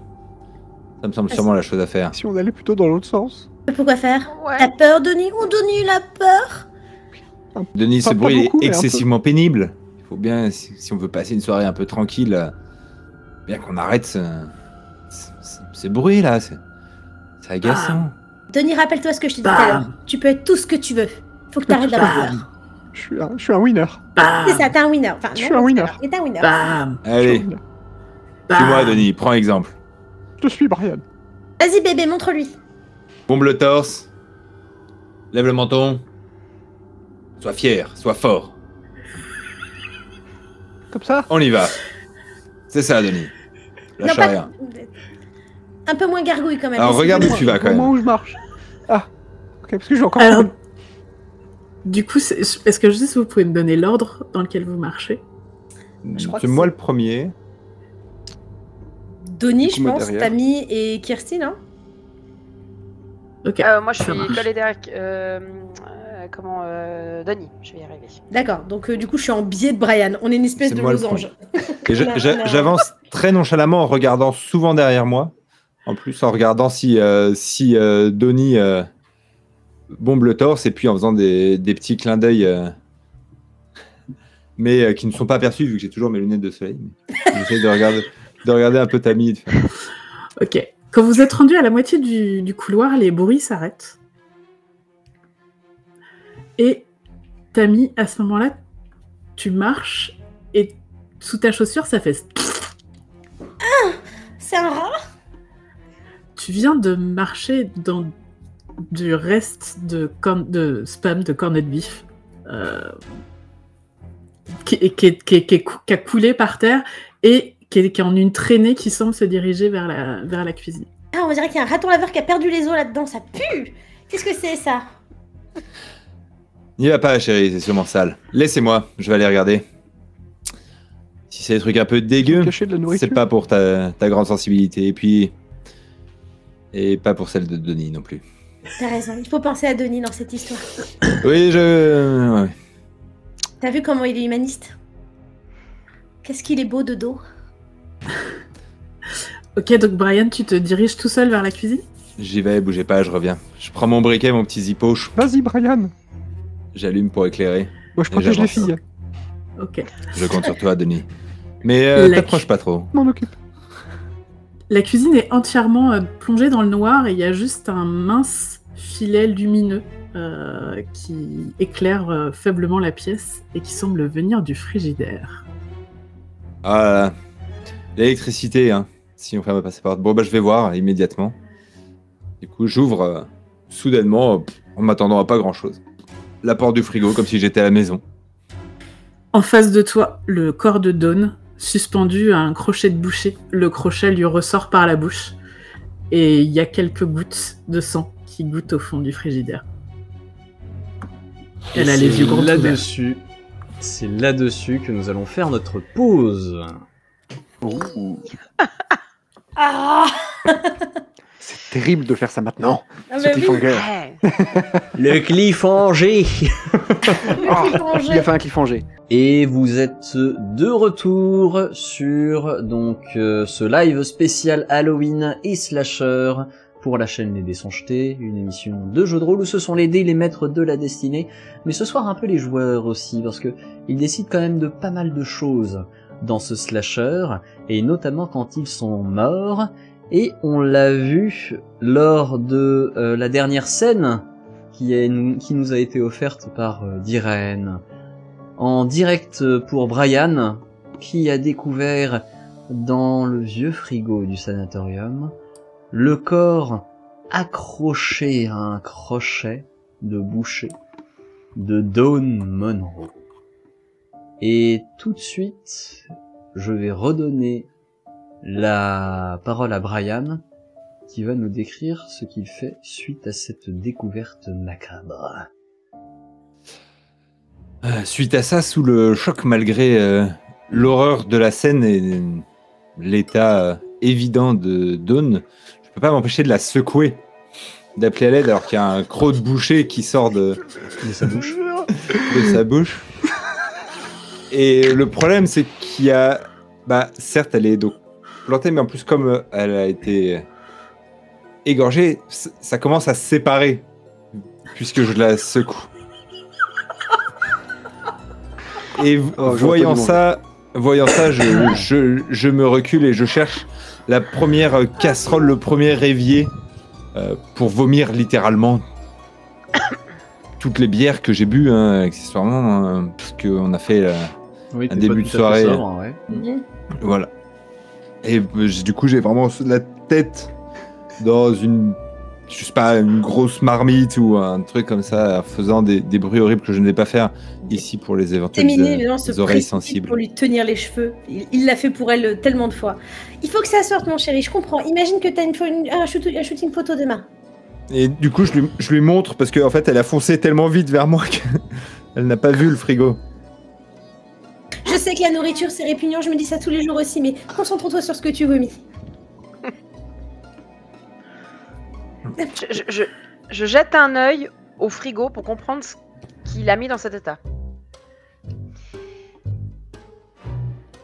Ça me semble ah, sûrement la chose à faire. Si on allait plutôt dans l'autre sens. Pourquoi faire ouais. T'as peur, Denis? Oh, Denis, il a peur. Denis, ce bruit beaucoup, est excessivement pénible. Il faut bien, si, si on veut passer une soirée un peu tranquille, bien qu'on arrête ce, ce, ce, ce bruit là. C'est agaçant. Ah. Denis, rappelle-toi ce que je t'ai dit tout à l'heure. Tu peux être tout ce que tu veux. Faut que t'arrêtes d'avoir peur. Je suis un, je suis un winner. C'est ça, t'es un winner. Enfin, je non, suis un winner. T'es un winner. Bam. Allez. Suis-moi, Denis, prends exemple. Je suis Brian. Vas-y, bébé, montre-lui. Bombe le torse, lève le menton, sois fier, sois fort. Comme ça? On y va. C'est ça, Denis. Lâche non, rien. Pas... Un peu moins gargouille quand même. Alors regarde où tu vas quand même. Comment je marche? Ah, ok, parce que j'ai encore. Alors, du coup, est-ce est que juste vous pouvez me donner l'ordre dans lequel vous marchez? C'est moi le premier. Denis, je pense, Tammy et Kirsty, non? Okay. Euh, moi je suis collée derrière euh, euh, comment euh, Denis, je vais y arriver. D'accord, donc euh, du coup je suis en biais de Brian, on est une espèce est de losange. J'avance très nonchalamment en regardant souvent derrière moi, en plus en regardant si, euh, si euh, Denis euh, bombe le torse et puis en faisant des, des petits clins d'œil euh, mais euh, qui ne sont pas perçus vu que j'ai toujours mes lunettes de soleil. J'essaie de regarder, de regarder un peu Tammy. Ok. Quand vous êtes rendu à la moitié du, du couloir, les bruits s'arrêtent. Et Tammy, à ce moment-là, tu marches et sous ta chaussure, ça fait... Ah, c'est un rat. Tu viens de marcher dans du reste de, de spam de cornet de bif euh, qui, qui, qui, qui, qui a coulé par terre et... qui est en une traînée qui semble se diriger vers la, vers la cuisine. Ah, on dirait qu'il y a un raton laveur qui a perdu les os là-dedans, ça pue! Qu'est-ce que c'est, ça? N'y va pas, chérie, c'est sûrement sale. Laissez-moi, je vais aller regarder. Si c'est des trucs un peu dégueux, c'est pas pour ta, ta grande sensibilité, et puis... Et pas pour celle de Denis non plus. T'as raison, il faut penser à Denis dans cette histoire. Oui, je... Ouais. T'as vu comment il est humaniste? Qu'est-ce qu'il est beau de dos. Ok, donc Brian, tu te diriges tout seul vers la cuisine? J'y vais, bougez pas, je reviens. Je prends mon briquet, mon petit zippo. Je... Vas-y, Brian. J'allume pour éclairer. Moi, je protège les filles. Ok. Je compte sur toi, Denis. Mais euh, t'approches cu... pas trop. M'en occupe. La cuisine est entièrement euh, plongée dans le noir et il y a juste un mince filet lumineux euh, qui éclaire euh, faiblement la pièce et qui semble venir du frigidaire. Ah là là. L'électricité, hein. Si on ferme passer par... Bon, bah, je vais voir immédiatement. Du coup, j'ouvre euh, soudainement, euh, en m'attendant à pas grand-chose. La porte du frigo, comme si j'étais à la maison. En face de toi, le corps de Dawn, suspendu à un crochet de boucher. Le crochet lui ressort par la bouche. Et il y a quelques gouttes de sang qui gouttent au fond du frigidaire. Elle a les yeux grands ouverts. C'est là-dessus que nous allons faire notre pause. Oh. Ah. C'est terrible de faire ça maintenant. Ah bah cliffhanger. Oui. Le cliffhanger. Oh, il a fait un cliffhanger. Et vous êtes de retour sur donc euh, ce live spécial Halloween et slasher pour la chaîne Les Dés sont Jetés, une émission de jeux de rôle où ce sont les dés les maîtres de la destinée, mais ce soir un peu les joueurs aussi parce que ils décident quand même de pas mal de choses dans ce slasher et notamment quand ils sont morts. Et on l'a vu lors de euh, la dernière scène qui, est, qui nous a été offerte par euh, Diraen. En direct pour Brian, qui a découvert dans le vieux frigo du sanatorium le corps accroché à un crochet de boucher de Dawn Monroe. Et tout de suite, je vais redonner la parole à Brian, qui va nous décrire ce qu'il fait suite à cette découverte macabre. Euh, suite à ça, sous le choc malgré euh, l'horreur de la scène et euh, l'état euh, évident de Dawn, je peux pas m'empêcher de la secouer, d'appeler à l'aide alors qu'il y a un croc de boucher qui sort de, de sa bouche. de sa bouche. Et le problème, c'est qu'il y a... Bah, certes, elle est donc plantée, mais en plus, comme elle a été égorgée, ça commence à se séparer, puisque je la secoue. Et oh, voyant ça, voyant ça, je, je, je me recule et je cherche la première casserole, le premier évier, euh, pour vomir littéralement toutes les bières que j'ai bu, hein, accessoirement, hein, parce qu'on a fait... Euh, Oui, un début de soirée. Sobre, ouais. Voilà. Et du coup, j'ai vraiment la tête dans une, je sais pas, une grosse marmite ou un truc comme ça, faisant des, des bruits horribles que je ne vais pas faire ici pour les éventuels euh, oreilles sensibles. Pour lui tenir les cheveux, il l'a fait pour elle tellement de fois. Il faut que ça sorte, mon chéri. Je comprends. Imagine que tu as une, une, un, shoot, un shooting photo demain. Et du coup, je lui, je lui montre parce qu'en fait, elle a foncé tellement vite vers moi qu'elle n'a pas vu le frigo. Je sais que la nourriture, c'est répugnant, je me dis ça tous les jours aussi, mais concentre-toi sur ce que tu vomis. Je, je, je jette un œil au frigo pour comprendre ce qu'il a mis dans cet état.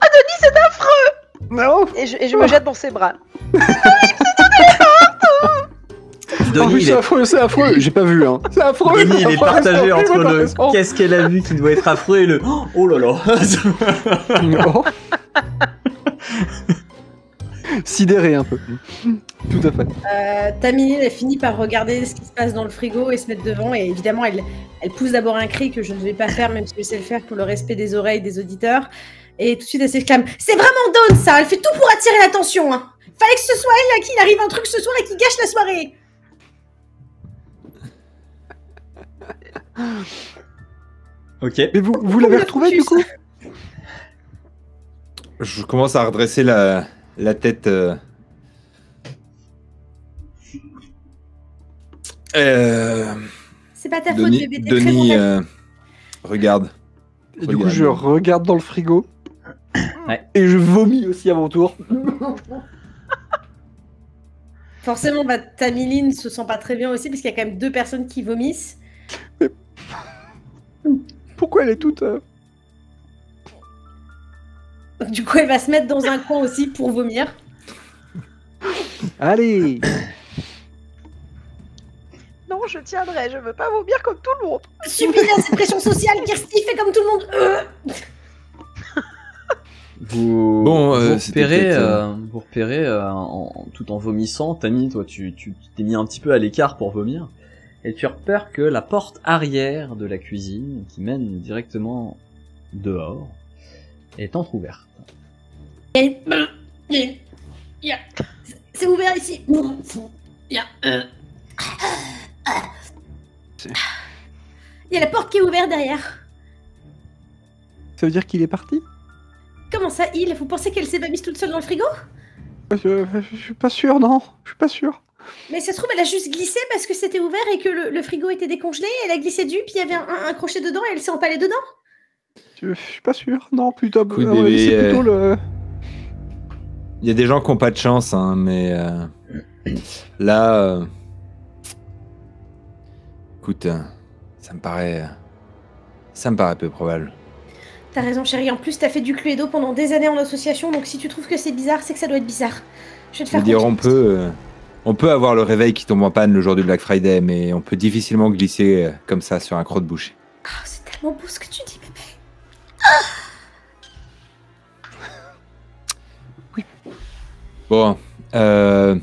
Ah, Denis, c'est affreux! Non! Et je, et je me jette dans ses bras. C'est partout! Oh, c'est est... affreux, c'est affreux, j'ai pas vu hein. C'est affreux. Denis, il est partagé entre le qu'est-ce qu'elle a vu qui doit être affreux et le oh là là. Non. Sidéré un peu. Tout à fait. Euh, Tamiline a fini par regarder ce qui se passe dans le frigo et se mettre devant et évidemment elle, elle pousse d'abord un cri que je ne vais pas faire même si je sais le faire pour le respect des oreilles des auditeurs et tout de suite elle s'exclame c'est vraiment Dawn ça, elle fait tout pour attirer l'attention hein. Fallait que ce soit elle à qui il arrive un truc ce soir et qui gâche la soirée. Ok. Mais vous, vous l'avez retrouvé du coup? Je commence à redresser la, la tête. Euh... Euh... C'est pas ta faute, bébé. Denis, euh... regarde. Et du coup, je regarde dans le frigo. Ouais. Et je vomis aussi à mon tour. Forcément, bah, Tamiline se sent pas très bien aussi, parce qu'il y a quand même deux personnes qui vomissent. Mais... Pourquoi elle est toute... Euh... Donc, du coup, elle va se mettre dans un coin aussi pour vomir. Allez! Non, je tiendrai, je veux pas vomir comme tout le monde. Subir cette pression sociale, Kirsty, fait comme tout le monde. Vous, bon, euh, vous repérez, euh, vous repérez euh, en, tout en vomissant, Tammy, toi tu, tu t'es mis un petit peu à l'écart pour vomir, et tu repères que la porte arrière de la cuisine, qui mène directement dehors, est entrouverte. Et... Yeah. C'est ouvert ici. Yeah. Il y a la porte qui est ouverte derrière. Ça veut dire qu'il est parti? Comment ça, il? Vous pensez qu'elle s'est pas mise toute seule dans le frigo? je, je, je suis pas sûr, non. Je suis pas sûr. Mais ça se trouve, elle a juste glissé parce que c'était ouvert et que le, le frigo était décongelé. Elle a glissé dessus, puis il y avait un, un, un crochet dedans et elle s'est empalée dedans. Je, je suis pas sûr, non. Plutôt, oui, euh, bébé, c'est euh... plutôt le... Il y a des gens qui n'ont pas de chance, hein, mais euh, là, euh, écoute, ça me paraît, ça me paraît peu probable. T'as raison, chérie. En plus, t'as fait du Cluedo pendant des années en association, donc si tu trouves que c'est bizarre, c'est que ça doit être bizarre. Je vais te faire dire, on peut, euh, on peut avoir le réveil qui tombe en panne le jour du Black Friday, mais on peut difficilement glisser euh, comme ça sur un croc de boucher. Oh, c'est tellement beau ce que tu dis, bébé. Ah, bon, euh,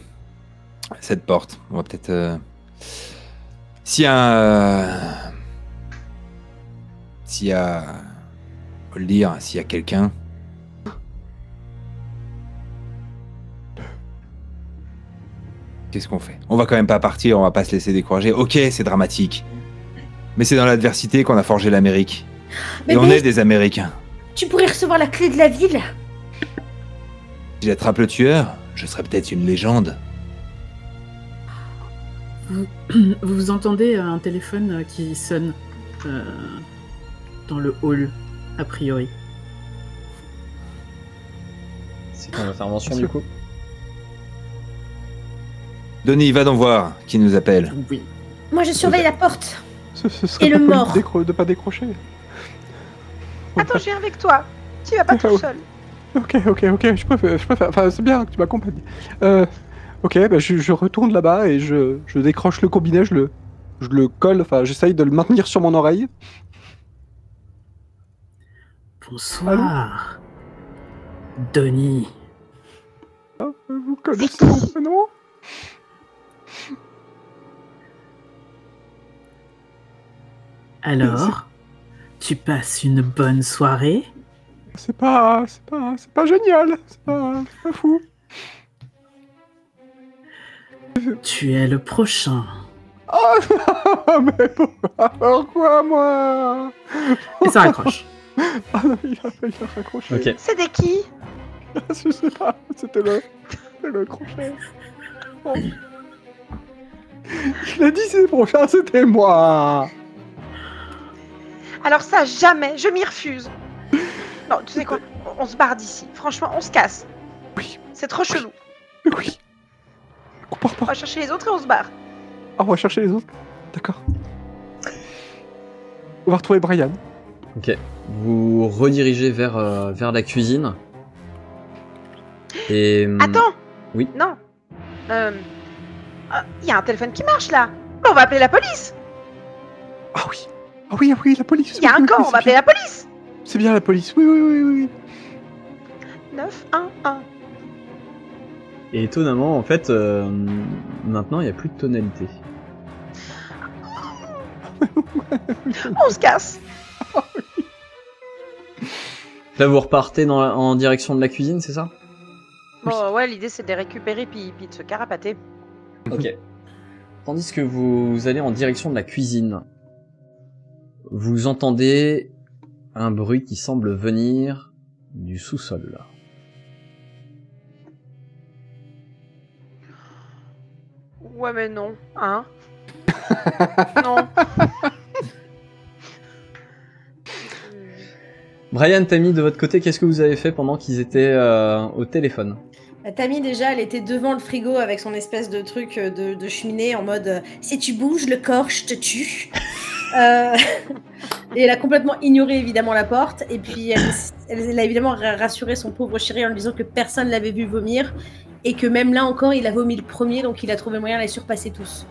cette porte, on va peut-être... Euh, s'il y a... Euh, s'il y a... Faut le dire, s'il y a quelqu'un... Qu'est-ce qu'on fait? On va quand même pas partir, on va pas se laisser décourager. Ok, c'est dramatique. Mais c'est dans l'adversité qu'on a forgé l'Amérique. Et on est des Américains. Tu pourrais recevoir la clé de la ville? Si j'attrape le tueur, je serais peut-être une légende. Vous, vous entendez un téléphone qui sonne euh, dans le hall, a priori. C'est ton intervention, du coup. Denis, va donc voir qui nous appelle. Oui. Moi, je surveille la porte. Ce, ce serait et le mort. De ne pas décrocher. Attends, je viens avec toi. Tu vas pas tout seul. Ok, ok, ok, je préfère, je préfère. Enfin, c'est bien que tu m'accompagnes. Euh, ok, bah je, je retourne là-bas et je, je décroche le combiné, je le, je le colle, enfin, j'essaye de le maintenir sur mon oreille. Bonsoir, allô, Denis. Ah, vous connaissez mon prénom? Alors, tu passes une bonne soirée? C'est pas, c'est pas, c'est pas génial, c'est pas, c'est pas fou. Tu es le prochain. Oh, mais pourquoi moi? Et ça raccroche. Ah non, il a, il a raccroché. Okay. C'était qui? Je sais pas, c'était le, le crochet. Oh. Il a dit c'est le prochain, c'était moi. Alors ça, jamais, je m'y refuse. Non, tu sais quoi, on se barre d'ici. Franchement, on se casse. Oui. C'est trop chelou. Oui. On part pas. On va chercher les autres et on se barre. Ah, on va chercher les autres. D'accord. On va retrouver Brian. Ok. Vous redirigez vers, euh, vers la cuisine. Et... Attends. Oui. Non. Euh... Il y a un téléphone qui marche, là. On va appeler la police. Ah oui. Ah oui, ah oui, la police. Il y a un corps, on va appeler la police. C'est bien la police, oui, oui, oui, oui. neuf un un. Et étonnamment, en fait, euh, maintenant, il n'y a plus de tonalité. On se casse. Là, vous repartez dans la, en direction de la cuisine, c'est ça? Bon, oui. Ouais, l'idée, c'est de les récupérer, puis, puis de se carapater. Ok. Tandis que vous, vous allez en direction de la cuisine, vous entendez... un bruit qui semble venir du sous-sol. Ouais mais non, hein. Non. Brian, Tammy, de votre côté, qu'est-ce que vous avez fait pendant qu'ils étaient euh, au téléphone? Bah, Tammy, déjà, elle était devant le frigo avec son espèce de truc de, de cheminée en mode « Si tu bouges, le corps, je te tue !» Euh, et elle a complètement ignoré évidemment la porte. Et puis elle, elle, elle a évidemment rassuré son pauvre chéri en lui disant que personne ne l'avait vu vomir. Et que même là encore, il a vomi le premier, donc il a trouvé moyen de les surpasser tous.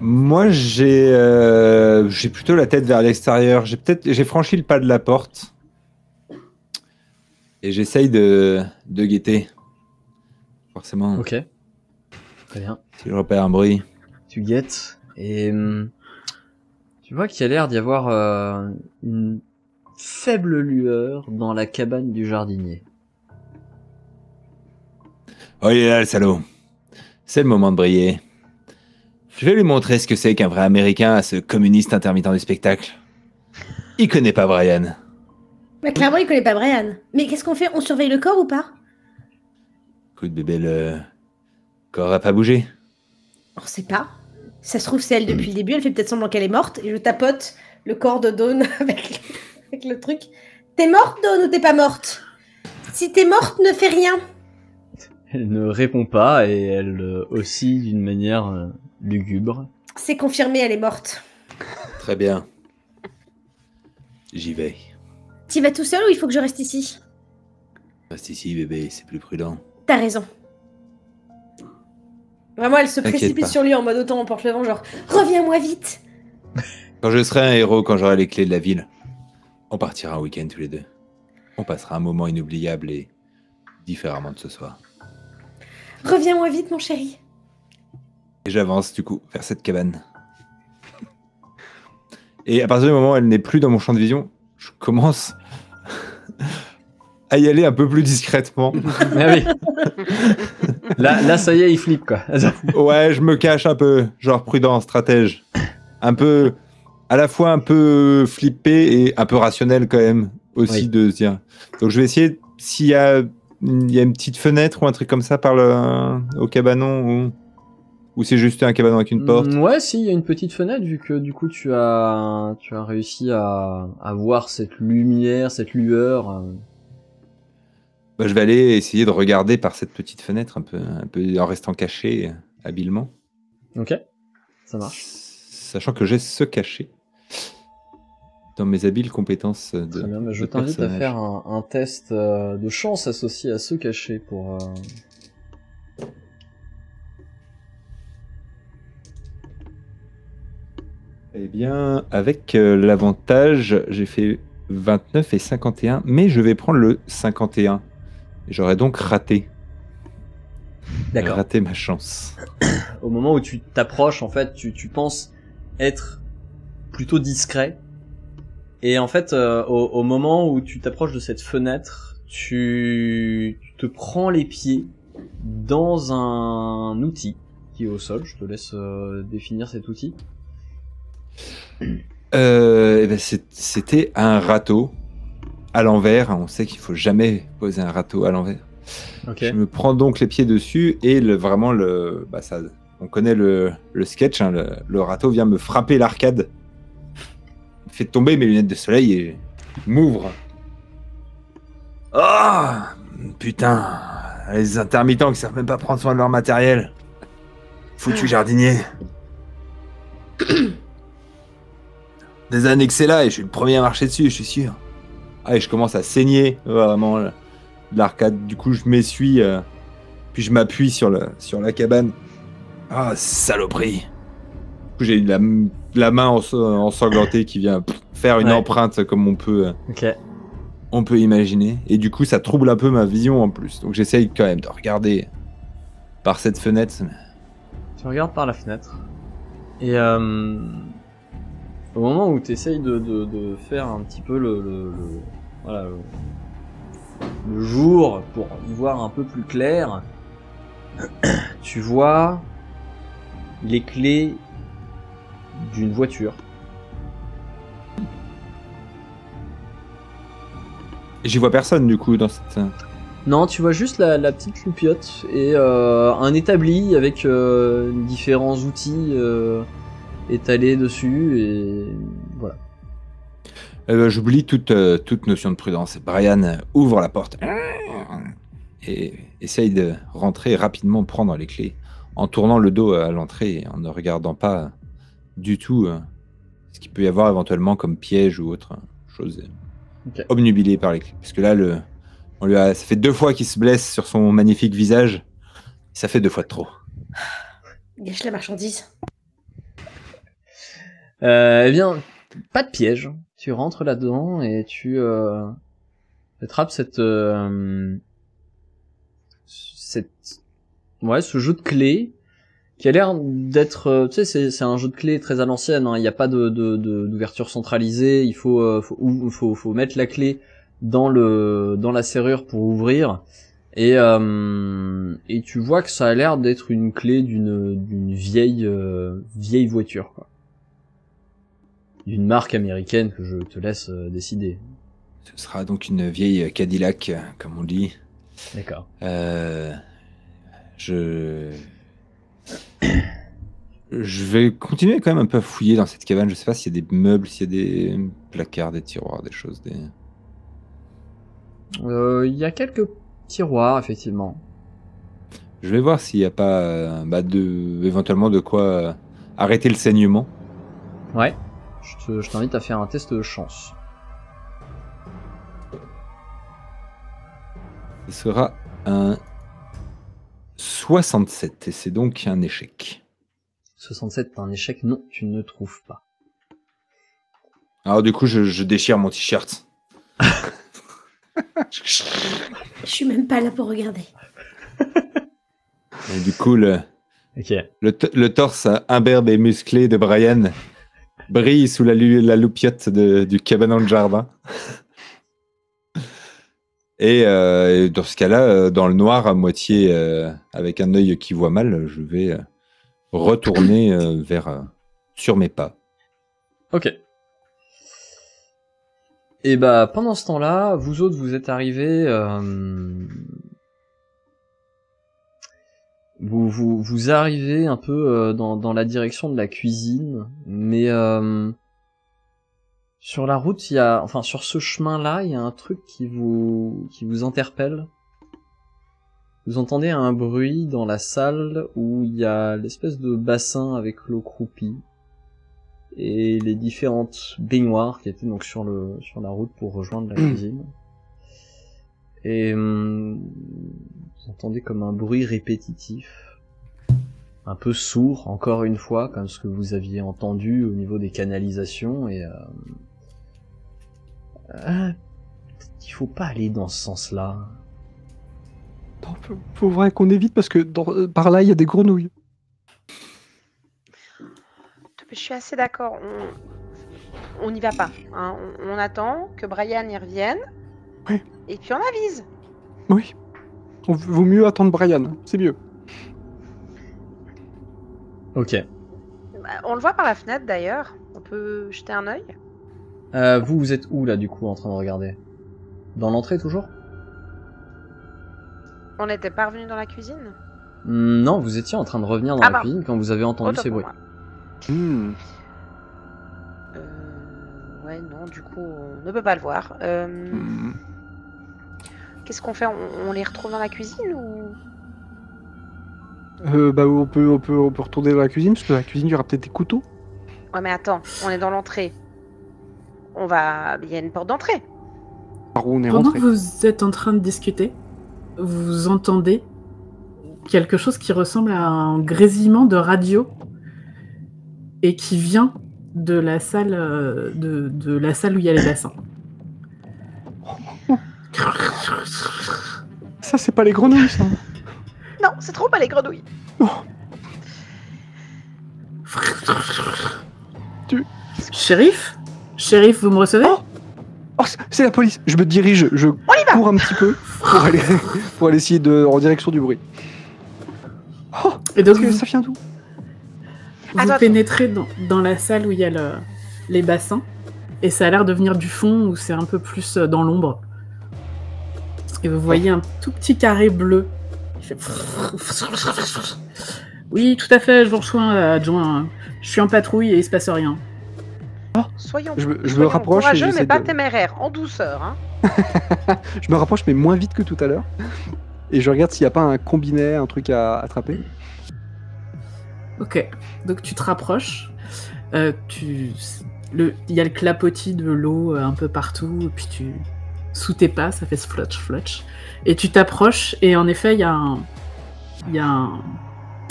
Moi, j'ai euh, j'ai plutôt la tête vers l'extérieur. J'ai peut-être j'ai franchi le pas de la porte et j'essaye de, de guetter. Forcément. Ok. Très bien. Si je repère un bruit. Tu guettes et tu vois qu'il y a l'air d'y avoir euh, une faible lueur dans la cabane du jardinier. Oh, il est là, le salaud. C'est le moment de briller. Je vais lui montrer ce que c'est qu'un vrai Américain à ce communiste intermittent du spectacle. Il connaît pas Brian. Bah, clairement, il connaît pas Brian. Mais qu'est-ce qu'on fait? On surveille le corps ou pas? Écoute, bébé, le corps a pas bougé. On sait pas. Ça se trouve, c'est elle depuis mmh. le début. Elle fait peut-être semblant qu'elle est morte. Et je tapote le corps de Dawn avec, avec le truc. T'es morte, Dawn, ou t'es pas morte? Si t'es morte, ne fais rien. Elle ne répond pas et elle euh, oscille d'une manière euh, lugubre. C'est confirmé, elle est morte. Très bien. J'y vais. T'y vas tout seul ou il faut que je reste ici? Reste ici, bébé, c'est plus prudent. T'as raison. Vraiment, elle se précipite sur lui en mode autant on porte le vent, genre reviens-moi vite. Quand je serai un héros, quand j'aurai les clés de la ville, on partira un week-end tous les deux. On passera un moment inoubliable et différemment de ce soir. Reviens-moi vite, mon chéri. Et j'avance, du coup, vers cette cabane. Et à partir du moment où elle n'est plus dans mon champ de vision, je commence à y aller un peu plus discrètement. Ah oui. Là, là, ça y est, il flippe, quoi. Ouais, je me cache un peu, genre prudent, stratège. Un peu, à la fois un peu flippé et un peu rationnel, quand même, aussi, oui. de se dire. Donc, je vais essayer, s'il y a... Il y a une petite fenêtre ou un truc comme ça par le... au cabanon ou, ou c'est juste un cabanon avec une porte? Ouais, si, il y a une petite fenêtre vu que du coup tu as, tu as réussi à... à voir cette lumière, cette lueur. Bah, je vais aller essayer de regarder par cette petite fenêtre un peu, un peu en restant caché habilement. Ok, ça marche. Sachant que j'ai ce cachet dans mes habiles compétences de Très bien, mais je t'invite à faire un, un test euh, de chance associé à ce cachet pour... Euh... Eh bien, avec euh, l'avantage, j'ai fait vingt-neuf et cinquante et un, mais je vais prendre le cinquante et un. J'aurais donc raté. D'accord. Raté ma chance. Au moment où tu t'approches, en fait, tu, tu penses être plutôt discret. Et en fait, euh, au, au moment où tu t'approches de cette fenêtre, tu, tu te prends les pieds dans un outil qui est au sol. Je te laisse euh, définir cet outil. Euh, ben c'était un râteau à l'envers. On sait qu'il faut jamais poser un râteau à l'envers. Okay. Je me prends donc les pieds dessus et le, vraiment, le, bah ça, on connaît le, le sketch. Hein, le, le râteau vient me frapper l'arcade. Fait tomber mes lunettes de soleil et m'ouvre. Oh putain, les intermittents qui savent même pas prendre soin de leur matériel. Foutu jardinier. Des années que c'est là et je suis le premier à marcher dessus, je suis sûr. Ah, et je commence à saigner vraiment de l'arcade. Du coup, je m'essuie, euh, puis je m'appuie sur, le, sur la cabane. Ah, saloperie. Du coup, j'ai eu la, la main ensanglantée qui vient faire une ouais. empreinte comme on peut, okay. on peut imaginer. Et du coup, ça trouble un peu ma vision en plus. Donc j'essaye quand même de regarder par cette fenêtre. Tu regardes par la fenêtre. Et euh, au moment où tu essayes de, de, de faire un petit peu le, le, le, voilà, le, le jour pour y voir un peu plus clair, tu vois les clés d'une voiture. J'y vois personne du coup dans cette... Non, tu vois juste la, la petite loupiote et euh, un établi avec euh, différents outils euh, étalés dessus et voilà. Eh ben, j'oublie toute, euh, toute notion de prudence. Brian ouvre la porte et essaye de rentrer rapidement, prendre les clés en tournant le dos à l'entrée et en ne regardant pas du tout euh, ce qu'il peut y avoir éventuellement comme piège ou autre chose. Okay. Obnubilé par les clics. Parce que là, le... On lui a... ça fait deux fois qu'il se blesse sur son magnifique visage. Ça fait deux fois de trop. Gâche la marchandise. Euh, eh bien, pas de piège. Tu rentres là-dedans et tu euh, attrapes cette, euh, cette, ouais, ce jeu de clés qui a l'air d'être, euh, tu sais, c'est un jeu de clés très à l'ancienne. Hein. Il n'y a pas de d'ouverture centralisée. Il faut, euh, faut, ou, faut, faut mettre la clé dans le, dans la serrure pour ouvrir. Et, euh, et tu vois que ça a l'air d'être une clé d'une d'une vieille euh, vieille voiture, quoi. D'une marque américaine que je te laisse euh, décider. Ce sera donc une vieille Cadillac, comme on dit. D'accord. Euh, je je vais continuer quand même un peu à fouiller dans cette cabane. Je sais pas s'il y a des meubles, s'il y a des placards, des tiroirs, des choses. Des... Euh, y a quelques tiroir, effectivement. Je vais voir s'il n'y a pas euh, bah de, éventuellement de quoi euh, arrêter le saignement. Ouais, je t'invite à faire un test de chance. Ce sera un soixante-sept, et c'est donc un échec. soixante-sept, un échec, non, tu ne trouves pas. Alors du coup, je, je déchire mon t-shirt. Je suis même pas là pour regarder. Et du coup, le, okay. le, le torse imberbe et musclé de Brian brille sous la, la loupiote de, du cabanon de jardin. Et, euh, et dans ce cas-là, dans le noir, à moitié, euh, avec un œil qui voit mal, je vais retourner euh, vers, euh, sur mes pas. Ok. Et bah pendant ce temps-là, vous autres vous êtes arrivés, euh... vous, vous vous arrivez un peu euh, dans dans la direction de la cuisine, mais euh... sur la route il y a, enfin sur ce chemin-là il y a un truc qui vous qui vous interpelle. Vous entendez un bruit dans la salle où il y a l'espèce de bassin avec l'eau croupie. Et les différentes baignoires qui étaient donc sur le sur la route pour rejoindre la cuisine. Et hum, vous entendez comme un bruit répétitif, un peu sourd encore une fois, comme ce que vous aviez entendu au niveau des canalisations. Et euh, euh, il faut pas aller dans ce sens-là. Faut vrai qu'on évite parce que dans, par là il y a des grenouilles. Je suis assez d'accord, on n'y va pas. Hein. On, on attend que Brian y revienne, oui. Et puis on avise. Oui, on vaut mieux attendre Brian, c'est mieux. Ok. Bah, on le voit par la fenêtre d'ailleurs, on peut jeter un œil. Euh, vous, vous êtes où là du coup en train de regarder? Dans l'entrée toujours? On n'était pas revenu dans la cuisine? Non, vous étiez en train de revenir dans ah, la bah. cuisine quand vous avez entendu Autant ces bruits. Moi. Hmm. Euh, ouais, non, du coup, on ne peut pas le voir. Euh, hmm. Qu'est-ce qu'on fait? on, on les retrouve dans la cuisine ou euh, Bah, on peut, on peut, on peut retourner dans la cuisine parce que dans la cuisine, il y aura peut-être des couteaux. Ouais, mais attends, on est dans l'entrée. On va, il y a une porte d'entrée. Par où on est rentré? Pendant que vous êtes en train de discuter, vous entendez quelque chose qui ressemble à un grésillement de radio. Et qui vient de la salle de, de la salle où il y a les bassins. Ça, c'est pas les grenouilles, ça. Non, c'est trop pas les grenouilles. Oh. Tu... Shérif, Shérif, vous me recevez? Oh, oh c'est la police. Je me dirige, je cours un petit peu pour aller, pour aller essayer de en direction du bruit. Oh, et donc vous... ça vient d'où? Vous Attends. pénétrez dans, dans la salle où il y a le, les bassins, et ça a l'air de venir du fond, où c'est un peu plus dans l'ombre. Et vous voyez un tout petit carré bleu. Il fait... Oui, tout à fait, je vous rejoins, adjoint. Je suis en patrouille et il se passe rien. Oh, soyons, je me, je soyons me rapproche courageux, et mais pas de... téméraire, en douceur. Hein. Je me rapproche, mais moins vite que tout à l'heure. Et je regarde s'il n'y a pas un combiné, un truc à attraper. Ok, donc tu te rapproches, euh, tu, le, y a le clapotis de l'eau un peu partout, et puis tu, sous tes pas, ça fait splotch, flotch, et tu t'approches, et en effet, il y a un... Il y a un...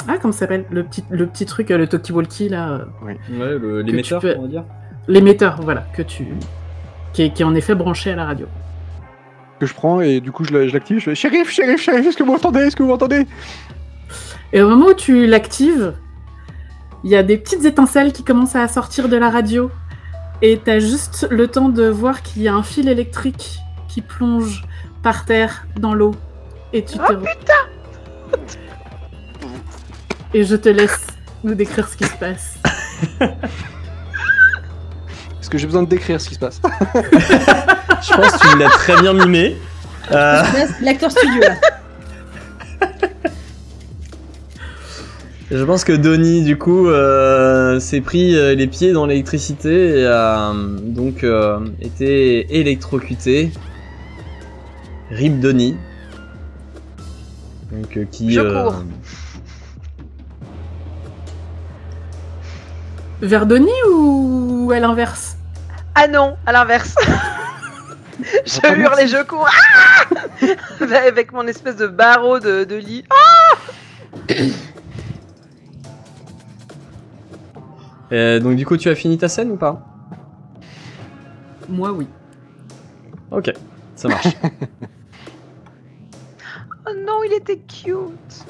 Ah, comment ça s'appelle le petit, le petit truc, le talkie-walkie, là. Oui, ouais, le, l'émetteur, peux... on va dire. L'émetteur, voilà, que tu... Qui est, qui est en effet branché à la radio. Que je prends, et du coup, je l'active, je fais « Shérif, shérif, shérif, est-ce que vous m'entendez? Est-ce que vous m'entendez ?» Et au moment où tu l'actives, il y a des petites étincelles qui commencent à sortir de la radio. Et t'as juste le temps de voir qu'il y a un fil électrique qui plonge par terre dans l'eau. Et tu te... Oh putain! Et je te laisse nous décrire ce qui se passe. Est-ce que j'ai besoin de décrire ce qui se passe? Je pense que tu l'as très bien mimé. Euh... L'acteur studio, là. Je pense que Donnie, du coup, euh, s'est pris euh, les pieds dans l'électricité et a euh, donc euh, été électrocuté. Rip Donnie. Donc, euh, qui. Je euh... cours. Vers Donnie ou à l'inverse? Ah non, à l'inverse. Je hurle et je cours. Ah avec mon espèce de barreau de, de lit. Ah Euh, donc du coup, tu as fini ta scène ou pas? Moi, oui. Ok, ça marche. Oh non, il était cute.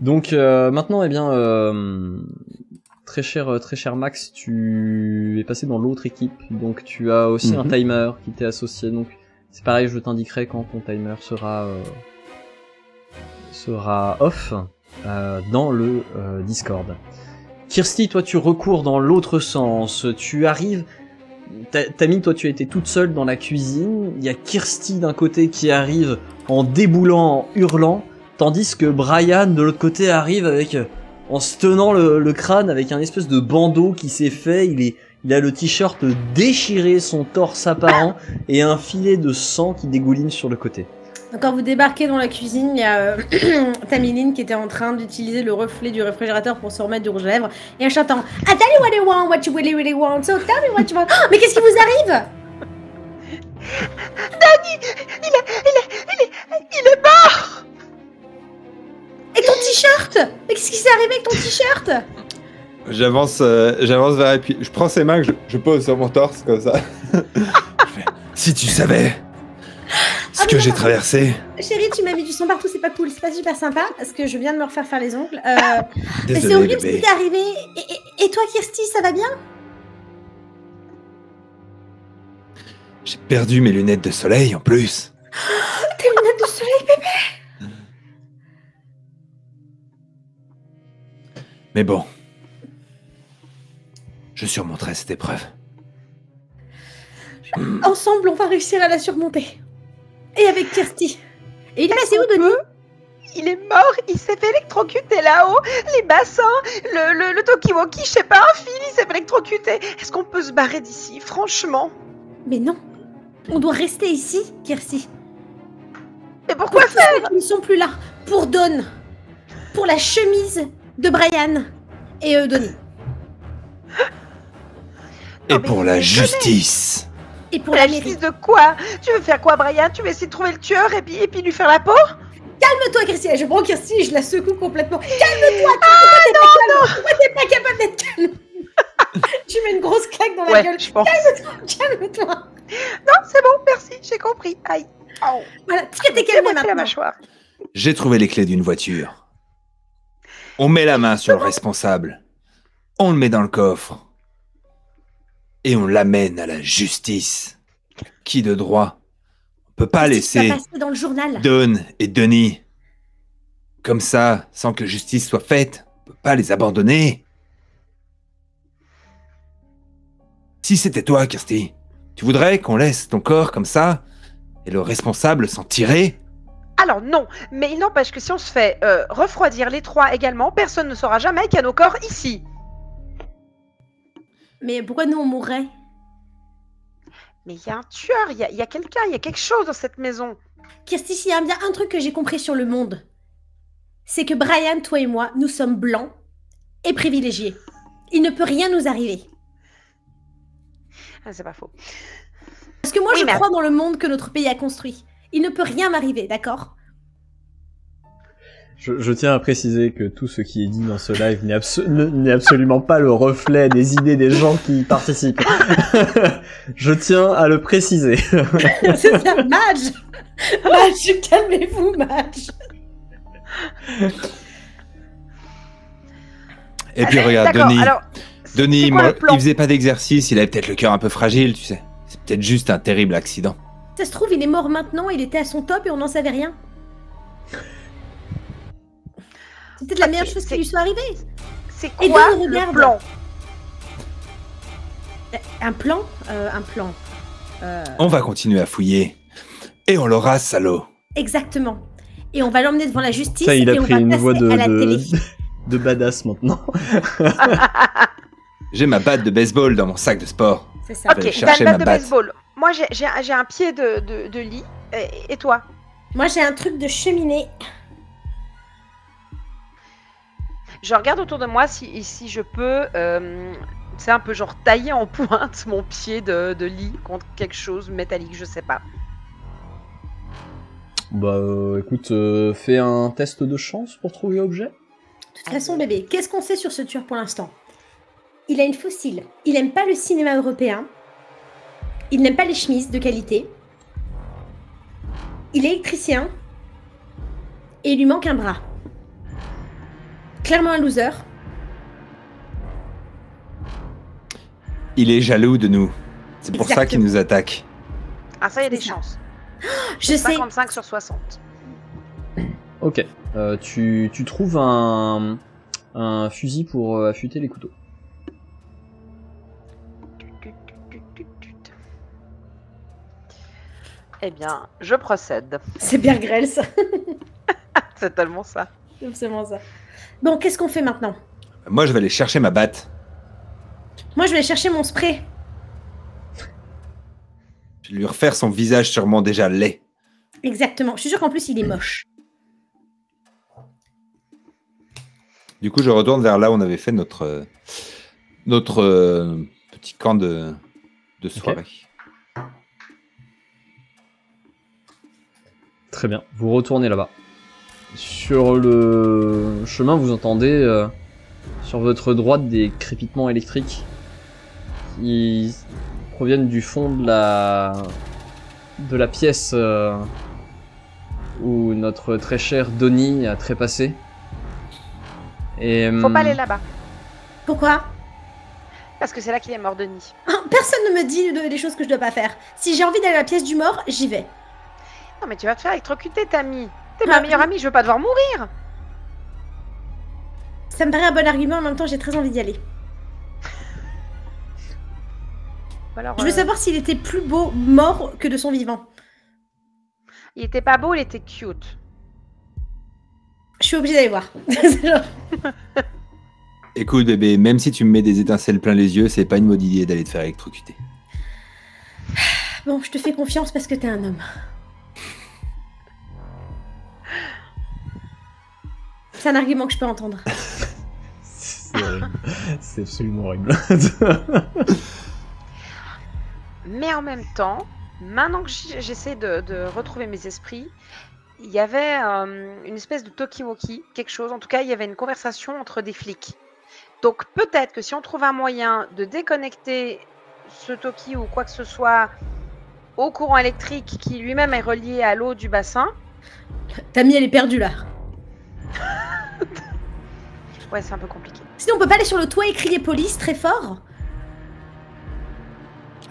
Donc euh, maintenant, eh bien, euh, très cher, très cher Max, tu es passé dans l'autre équipe. Donc tu as aussi mm-hmm. un timer qui t'est associé. Donc c'est pareil, je t'indiquerai quand ton timer sera. Euh... sera off euh, dans le euh, Discord. Kirsty, toi tu recours dans l'autre sens, tu arrives... Tammy, toi tu as été toute seule dans la cuisine, il y a Kirsty d'un côté qui arrive en déboulant, en hurlant, tandis que Brian de l'autre côté arrive avec, en se tenant le, le crâne avec un espèce de bandeau qui s'est fait, il, est, il a le t-shirt déchiré, son torse apparent, et un filet de sang qui dégouline sur le côté. Quand vous débarquez dans la cuisine, il y a euh, Tamiline qui était en train d'utiliser le reflet du réfrigérateur pour se remettre du rouge à lèvres et en chantant « I tell you what I want, what you really really want, so tell me what you want. Oh, » Mais qu'est-ce qui vous arrive? Danny, il, a, il, a, il, est, il est mort. Et ton t-shirt? Mais qu'est-ce qui s'est arrivé avec ton t-shirt? J'avance euh, j'avance vers et puis je prends ses mains que je, je pose sur mon torse comme ça. Si tu savais ce ah que j'ai traversé. Chérie, tu m'as mis du son partout, c'est pas cool, c'est pas super sympa, parce que je viens de me refaire faire les ongles. Euh, c'est horrible ce qui t'est arrivé. Et, et, et toi, Kirsty, ça va bien? J'ai perdu mes lunettes de soleil en plus. Oh, tes lunettes de soleil, bébé. Mais bon, je surmonterai cette épreuve. Ensemble, on va réussir à la surmonter. Et avec Kirsty. Et il est passé où, Denis? Il est mort, il s'est fait électrocuter là-haut, les bassins, le, le, le talkie-walkie, je sais pas, un fil, il s'est fait électrocuter. Est-ce qu'on peut se barrer d'ici, franchement? Mais non, on doit rester ici, Kirsty. Mais pourquoi pour faire? Ils ne sont plus là, pour Dawn, pour la chemise de Brian et euh, Denis. Et non, pour la justice. Et pour la justice de quoi? Tu veux faire quoi, Brian? Tu veux essayer de trouver le tueur et puis, et puis lui faire la peau? Calme-toi, Kirsty. Je prends Kirsty et je la secoue complètement. Calme-toi! Ah, pourquoi t'es pas capable d'être calme? Tu mets une grosse claque dans la ouais, gueule. Calme-toi, calme-toi. Non, c'est bon, merci, j'ai compris. Aïe. Oh. Voilà, tu t'es calmé maintenant. J'ai trouvé les clés d'une voiture. On met la main sur le responsable. On le met dans le coffre. Et on l'amène à la justice. Qui de droit? On peut pas laisser dans le journal. Dawn et Denis comme ça, sans que justice soit faite. On peut pas les abandonner. Si c'était toi, Kirsty, tu voudrais qu'on laisse ton corps comme ça et le responsable s'en tirer? Alors non, mais il n'empêche que si on se fait euh, refroidir les trois également, personne ne saura jamais qu'il y a nos corps ici. Mais pourquoi nous on mourrait? Mais il y a un tueur, il y a, a quelqu'un, il y a quelque chose dans cette maison. Kirsty, il y a un truc que j'ai compris sur le monde. c'est que Brian, toi et moi, nous sommes blancs et privilégiés. Il ne peut rien nous arriver. Ah, c'est pas faux. Parce que moi, oui, je mais... crois dans le monde que notre pays a construit. Il ne peut rien m'arriver, d'accord? Je, je tiens à préciser que tout ce qui est dit dans ce live n'est abso absolument pas le reflet des idées des gens qui y participent. Je tiens à le préciser. C'est ça, Madge. Madge, calmez-vous, Madge. Et puis regarde, Denis, alors, Denis quoi, il faisait pas d'exercice, il avait peut-être le cœur un peu fragile, tu sais. C'est peut-être juste un terrible accident. Ça se trouve, il est mort maintenant, il était à son top et on n'en savait rien. C'est peut-être la meilleure chose qui lui soit arrivée. C'est quoi et donc, regarde, le plan? Un plan euh, Un plan. Euh... On va continuer à fouiller. Et on l'aura, salaud. Exactement. Et on va l'emmener devant la justice. Ça, il a et pris on va une voix de, à la de... télé. de badass maintenant. J'ai ma batte de baseball dans mon sac de sport. C'est ça. Ok, t'as une batte de baseball. Moi, j'ai un pied de, de, de lit. Et, et toi? Moi, j'ai un truc de cheminée. Je regarde autour de moi si, si je peux, euh, c'est un peu genre tailler en pointe mon pied de, de lit contre quelque chose métallique, je sais pas. Bah euh, écoute, euh, fais un test de chance pour trouver l'objet. De toute façon bébé, qu'est-ce qu'on sait sur ce tueur pour l'instant? Il a une fossile, il n'aime pas le cinéma européen, il n'aime pas les chemises de qualité, il est électricien et il lui manque un bras. Clairement un loser. Il est jaloux de nous. C'est pour Exactement. ça qu'il nous attaque. Ah ça, il y a des chances. Je sais. cinquante-cinq sur soixante. Ok. Euh, tu, tu trouves un, un fusil pour euh, affûter les couteaux. Eh bien, je procède. C'est Bear Grylls, ça. C'est tellement ça. C'est absolument ça. Bon, qu'est-ce qu'on fait maintenant? Moi, je vais aller chercher ma batte. Moi, je vais aller chercher mon spray. Je vais lui refaire son visage sûrement déjà laid. Exactement. Je suis sûre qu'en plus, il est moche. Du coup, je retourne vers là où on avait fait notre, notre euh, petit camp de, de soirée. Okay. Très bien. Vous retournez là-bas. Sur le chemin, vous entendez euh, sur votre droite des crépitements électriques qui proviennent du fond de la de la pièce euh, où notre très cher Denis a trépassé. Et, Faut pas aller là-bas. Pourquoi? Parce que c'est là qu'il est mort, Denis. Personne ne me dit les choses que je dois pas faire. Si j'ai envie d'aller à la pièce du mort, j'y vais. Non mais tu vas te faire électrocuter, Tammy. T'es ma meilleure amie, je veux pas devoir mourir. Ça me paraît un bon argument, en même temps j'ai très envie d'y aller. Alors, je veux euh... savoir s'il était plus beau mort que de son vivant. Il était pas beau, il était cute. Je suis obligée d'aller voir. Écoute bébé, même si tu me mets des étincelles plein les yeux, c'est pas une bonne idée d'aller te faire électrocuter. Bon, je te fais confiance parce que t'es un homme. C'est un argument que je peux entendre. C'est absolument horrible. Mais en même temps, maintenant que j'essaie de, de retrouver mes esprits, il y avait euh, une espèce de talkie-walkie, quelque chose. En tout cas, il y avait une conversation entre des flics. Donc peut-être que si on trouve un moyen de déconnecter ce talkie ou quoi que ce soit au courant électrique qui lui-même est relié à l'eau du bassin... Tammy, elle est perdue là. Ouais, c'est un peu compliqué. Sinon, on peut pas aller sur le toit et crier police très fort?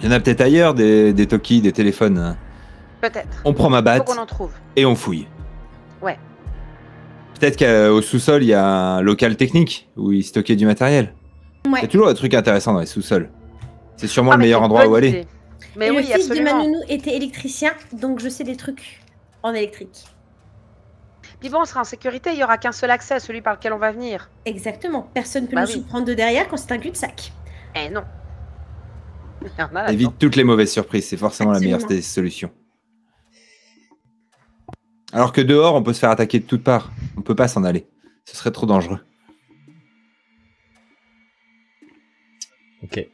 Il y en a peut-être ailleurs, des, des talkies, des téléphones. Peut-être. On prend ma batte faut qu'on en trouve. Et on fouille. Ouais. Peut-être qu'au sous-sol, il y a un local technique où ils stockaient du matériel. Ouais. Il y a toujours un truc intéressant dans les sous-sols. C'est sûrement ah, le meilleur endroit où aller. Idée. Mais et oui, le fils absolument. de Manounou était électricien, donc je sais des trucs en électrique. Puis bon, on sera en sécurité, il n'y aura qu'un seul accès à celui par lequel on va venir. Exactement, personne ne peut bah nous oui. prendre de derrière quand c'est un cul-de-sac. Eh non. Évite toutes les mauvaises surprises, c'est forcément Absolument. la meilleure solution. Alors que dehors, on peut se faire attaquer de toutes parts. On, peut pas s'en aller. Ce serait trop dangereux. Ok.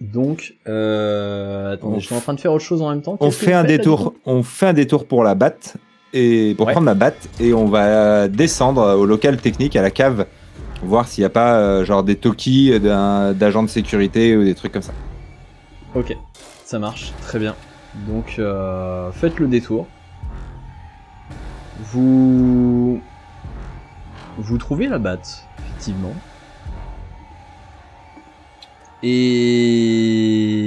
Donc, euh... attendez, on... je suis en train de faire autre chose en même temps. On fait, un détour, on fait un détour pour la batte, et pour ouais. prendre la batte, et on va descendre au local technique, à la cave, voir s'il n'y a pas euh, genre des talkies d'agents de sécurité ou des trucs comme ça. Ok, ça marche, très bien. Donc, euh, faites le détour. Vous... Vous trouvez la batte, effectivement. Et,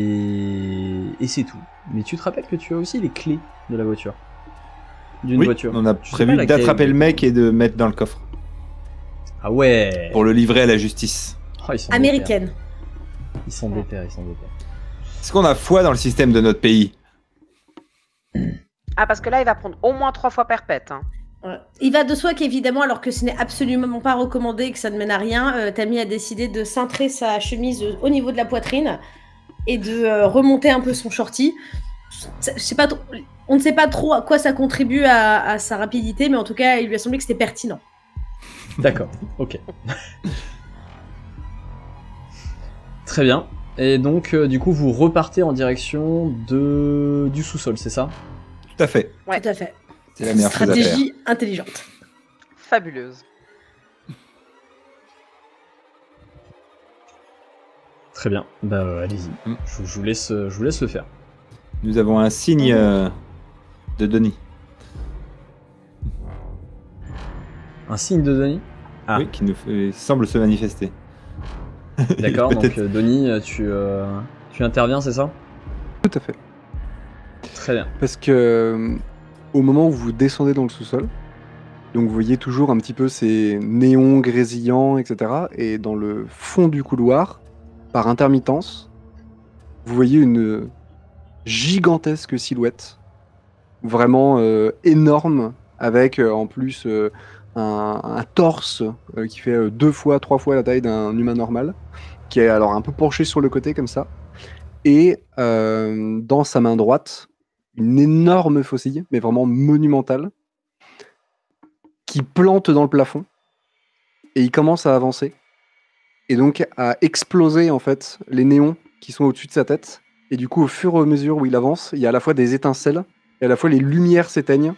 et c'est tout. Mais tu te rappelles que tu as aussi les clés de la voiture. D'une oui, voiture. On a tu prévu d'attraper le mec et de mettre dans le coffre. Ah ouais. Pour le livrer à la justice. Oh, ils sont américaine. Déterres. Ils sont ouais. déterres, ils sont déterres. Est-ce qu'on a foi dans le système de notre pays? Ah, parce que là, il va prendre au moins trois fois perpète. Hein. Ouais. Il va de soi qu'évidemment, alors que ce n'est absolument pas recommandé et que ça ne mène à rien, euh, Tammy a décidé de cintrer sa chemise au niveau de la poitrine et de euh, remonter un peu son shorty. Je sais pas trop, on ne sait pas trop à quoi ça contribue à, à sa rapidité, mais en tout cas, il lui a semblé que c'était pertinent. D'accord, ok. Très bien. Et donc, euh, du coup, vous repartez en direction de... du sous-sol, c'est ça? Tout à fait. Ouais, tout à fait. C'est la meilleure stratégie intelligente. Fabuleuse. Très bien. Bah euh, allez-y. Mm. Je, je, vous laisse, je vous laisse le faire. Nous avons un signe euh, de Denis. Un signe de Denis? Ah. Oui, qui nous fait, semble se manifester. D'accord, donc euh, Denis, tu, euh, tu interviens, c'est ça? Tout à fait. Très bien. Parce que... Au moment où vous descendez dans le sous-sol, donc vous voyez toujours un petit peu ces néons grésillants, et cetera. Et dans le fond du couloir, par intermittence, vous voyez une gigantesque silhouette, vraiment euh, énorme, avec euh, en plus euh, un, un torse euh, qui fait euh, deux fois, trois fois la taille d'un humain normal, qui est alors un peu penché sur le côté comme ça, et euh, dans sa main droite, une énorme faucille, mais vraiment monumentale, qui plante dans le plafond, et il commence à avancer, et donc à exploser en fait les néons qui sont au-dessus de sa tête, et du coup au fur et à mesure où il avance, il y a à la fois des étincelles, et à la fois les lumières s'éteignent,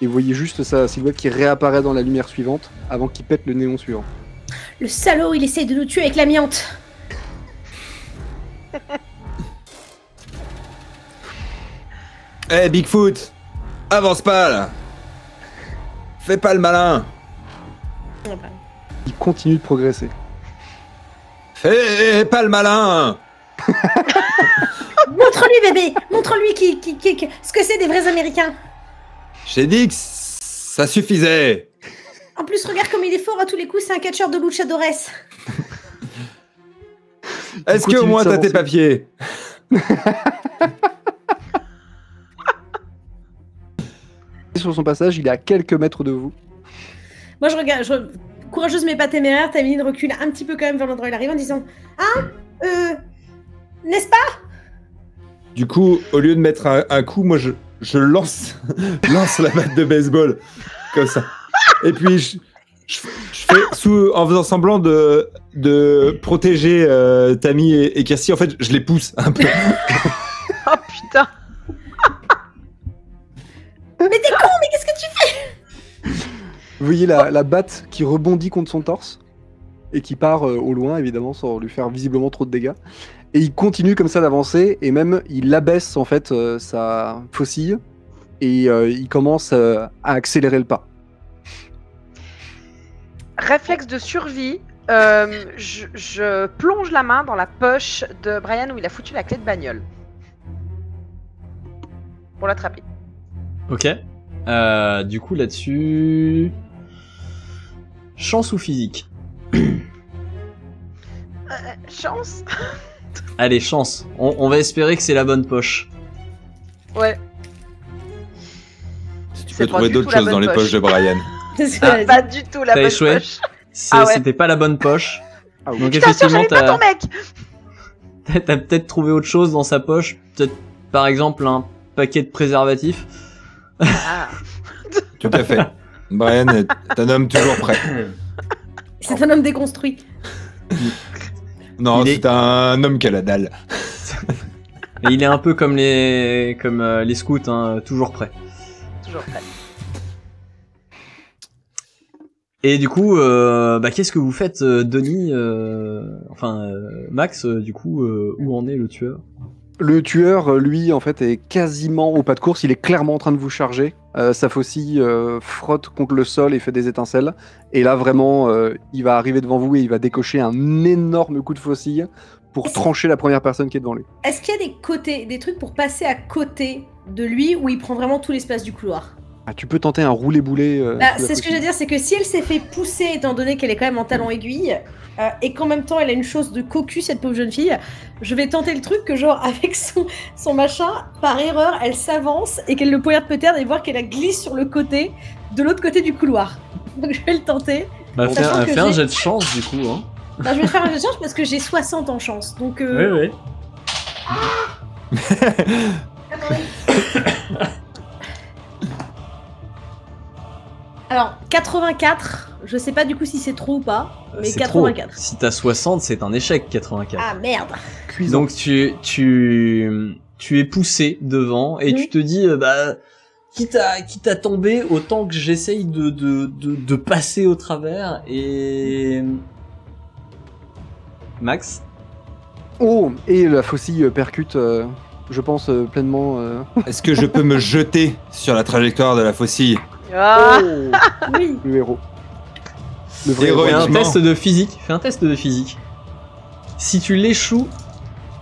et vous voyez juste sa silhouette qui réapparaît dans la lumière suivante, avant qu'il pète le néon suivant. Le salaud, il essaye de nous tuer avec l'amiante. Hey Bigfoot, avance pas là. Fais pas le malin. Il continue de progresser. Fais pas le malin. Montre-lui bébé, montre-lui qui, qui, qui, qui, ce que c'est des vrais Américains. J'ai dit que ça suffisait. En plus regarde comme il est fort à tous les coups, c'est un catcheur de luchadores. Est-ce que au moins t'as tes papiers? Sur son passage, il est à quelques mètres de vous. Moi, je regarde, je... courageuse mais pas téméraire, Tamiline recule un petit peu quand même vers l'endroit où il arrive en disant « Hein euh, n'est-ce pas ?» Du coup, au lieu de mettre un, un coup, moi, je, je lance, lance la batte de baseball, comme ça. Et puis, je, je, je fais, sous, en faisant semblant de, de protéger euh, Tammy et, et Kirsty, en fait, je les pousse un peu. Oh, putain. Mais t'es con, mais qu'est-ce que tu fais? Vous voyez la, la batte qui rebondit contre son torse et qui part euh, au loin, évidemment, sans lui faire visiblement trop de dégâts. Et il continue comme ça d'avancer et même il abaisse en fait euh, sa faucille et euh, il commence euh, à accélérer le pas. Réflexe de survie, euh, je, je plonge la main dans la poche de Brian où il a foutu la clé de bagnole pour l'attraper. Ok, euh, du coup là-dessus, chance ou physique? euh, Chance. Allez, chance, on, on va espérer que c'est la bonne poche. Ouais. Si tu peux trouver d'autres choses dans les poches de Brian. C'est ah, pas du tout la bonne échoué. Poche. Ah ouais. C'était pas la bonne poche. Ah oui. Donc putain, effectivement, t'as peut-être trouvé autre chose dans sa poche, peut-être par exemple un paquet de préservatifs. Ah. Tout à fait. Brian est un homme toujours prêt. C'est un homme déconstruit. Non, c'est est... un homme qui a la dalle. Et il est un peu comme les, comme les scouts, hein, toujours prêt. Toujours prêt. Et du coup, euh, bah, qu'est-ce que vous faites, Denis euh, Enfin, euh, Max, du coup, euh, où en est le tueur? Le tueur, lui, en fait, est quasiment au pas de course. Il est clairement en train de vous charger. Euh, sa faucille euh, frotte contre le sol et fait des étincelles. Et là, vraiment, euh, il va arriver devant vous et il va décocher un énorme coup de faucille pour trancher la première personne qui est devant lui. Est-ce qu'il y a des côtés, des trucs pour passer à côté de lui où il prend vraiment tout l'espace du couloir? Ah, tu peux tenter un roulé-boulet. Euh, bah, c'est ce que je veux dire, c'est que si elle s'est fait pousser, étant donné qu'elle est quand même en talon aiguille, euh, et qu'en même temps elle a une chose de cocu, cette pauvre jeune fille, je vais tenter le truc que, genre, avec son, son machin, par erreur, elle s'avance et qu'elle le poignarde peut-être et voir qu'elle la glisse sur le côté, de l'autre côté du couloir. Donc je vais le tenter. Bah, faire, faire un jet de chance, du coup. Hein. Bah, je vais faire un jet de chance parce que j'ai soixante en chance. Donc, euh... Oui, oui. Ah Alors, quatre-vingt-quatre, je sais pas du coup si c'est trop ou pas, mais quatre-vingt-quatre. Trop. Si t'as soixante, c'est un échec, quatre-vingt-quatre. Ah merde. Cuisant. Donc tu, tu, tu es poussé devant et mmh. tu te dis, bah, quitte à, quitte à tomber, autant que j'essaye de, de, de, de passer au travers et... Max ? Oh, et la faucille percute, euh, je pense, euh, pleinement... Euh... Est-ce que je peux me jeter sur la trajectoire de la faucille ? Oh, oui. Le héros. Le vrai héros. Fais un test de physique. Fais un test de physique. Si tu l'échoues,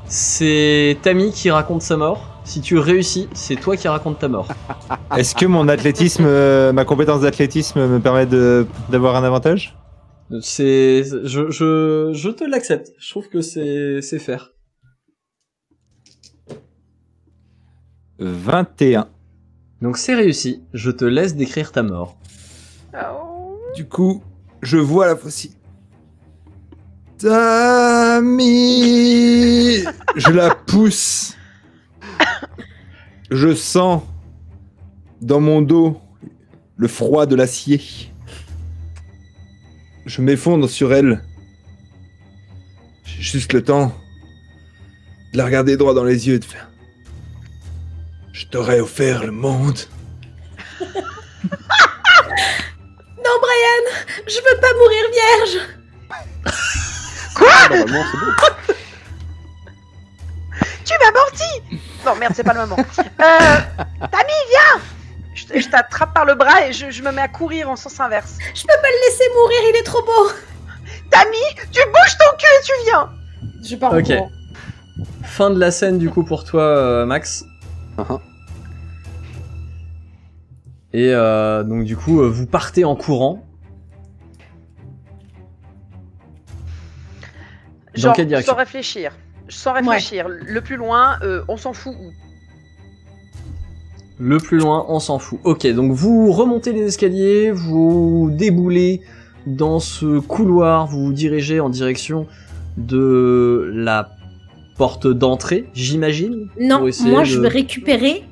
c'est Tammy qui raconte sa mort. Si tu réussis, c'est toi qui raconte ta mort. Est-ce que mon athlétisme, euh, ma compétence d'athlétisme me permet d'avoir un avantage? C'est, je, je, je te l'accepte. Je trouve que c'est, c'est faire. vingt et un. Donc c'est réussi, je te laisse décrire ta mort. Oh. Du coup, je vois la faucille. Tammy. Je la pousse. Je sens dans mon dos le froid de l'acier. Je m'effondre sur elle. J'ai juste le temps de la regarder droit dans les yeux et de faire... Je t'aurais offert le monde. Non, Brian, je veux pas mourir vierge. Quoi? Ah, normalement, c'est beau. Tu m'as menti. Non, merde, c'est pas le moment. Euh, Tammy, viens. Je, je t'attrape par le bras et je, je me mets à courir en sens inverse. Je peux pas le laisser mourir, il est trop beau. Tammy, tu bouges ton cul et tu viens. Je pars en courant. Fin de la scène, du coup, pour toi, Max. Et euh, donc du coup, vous partez en courant. Genre, dans quelle direction? Sans réfléchir. Sans réfléchir. Ouais. Le plus loin, euh, on s'en fout. Le plus loin, on s'en fout. Ok, donc vous remontez les escaliers, vous déboulez dans ce couloir, vous vous dirigez en direction de la porte d'entrée, j'imagine. Non, moi de... je vais récupérer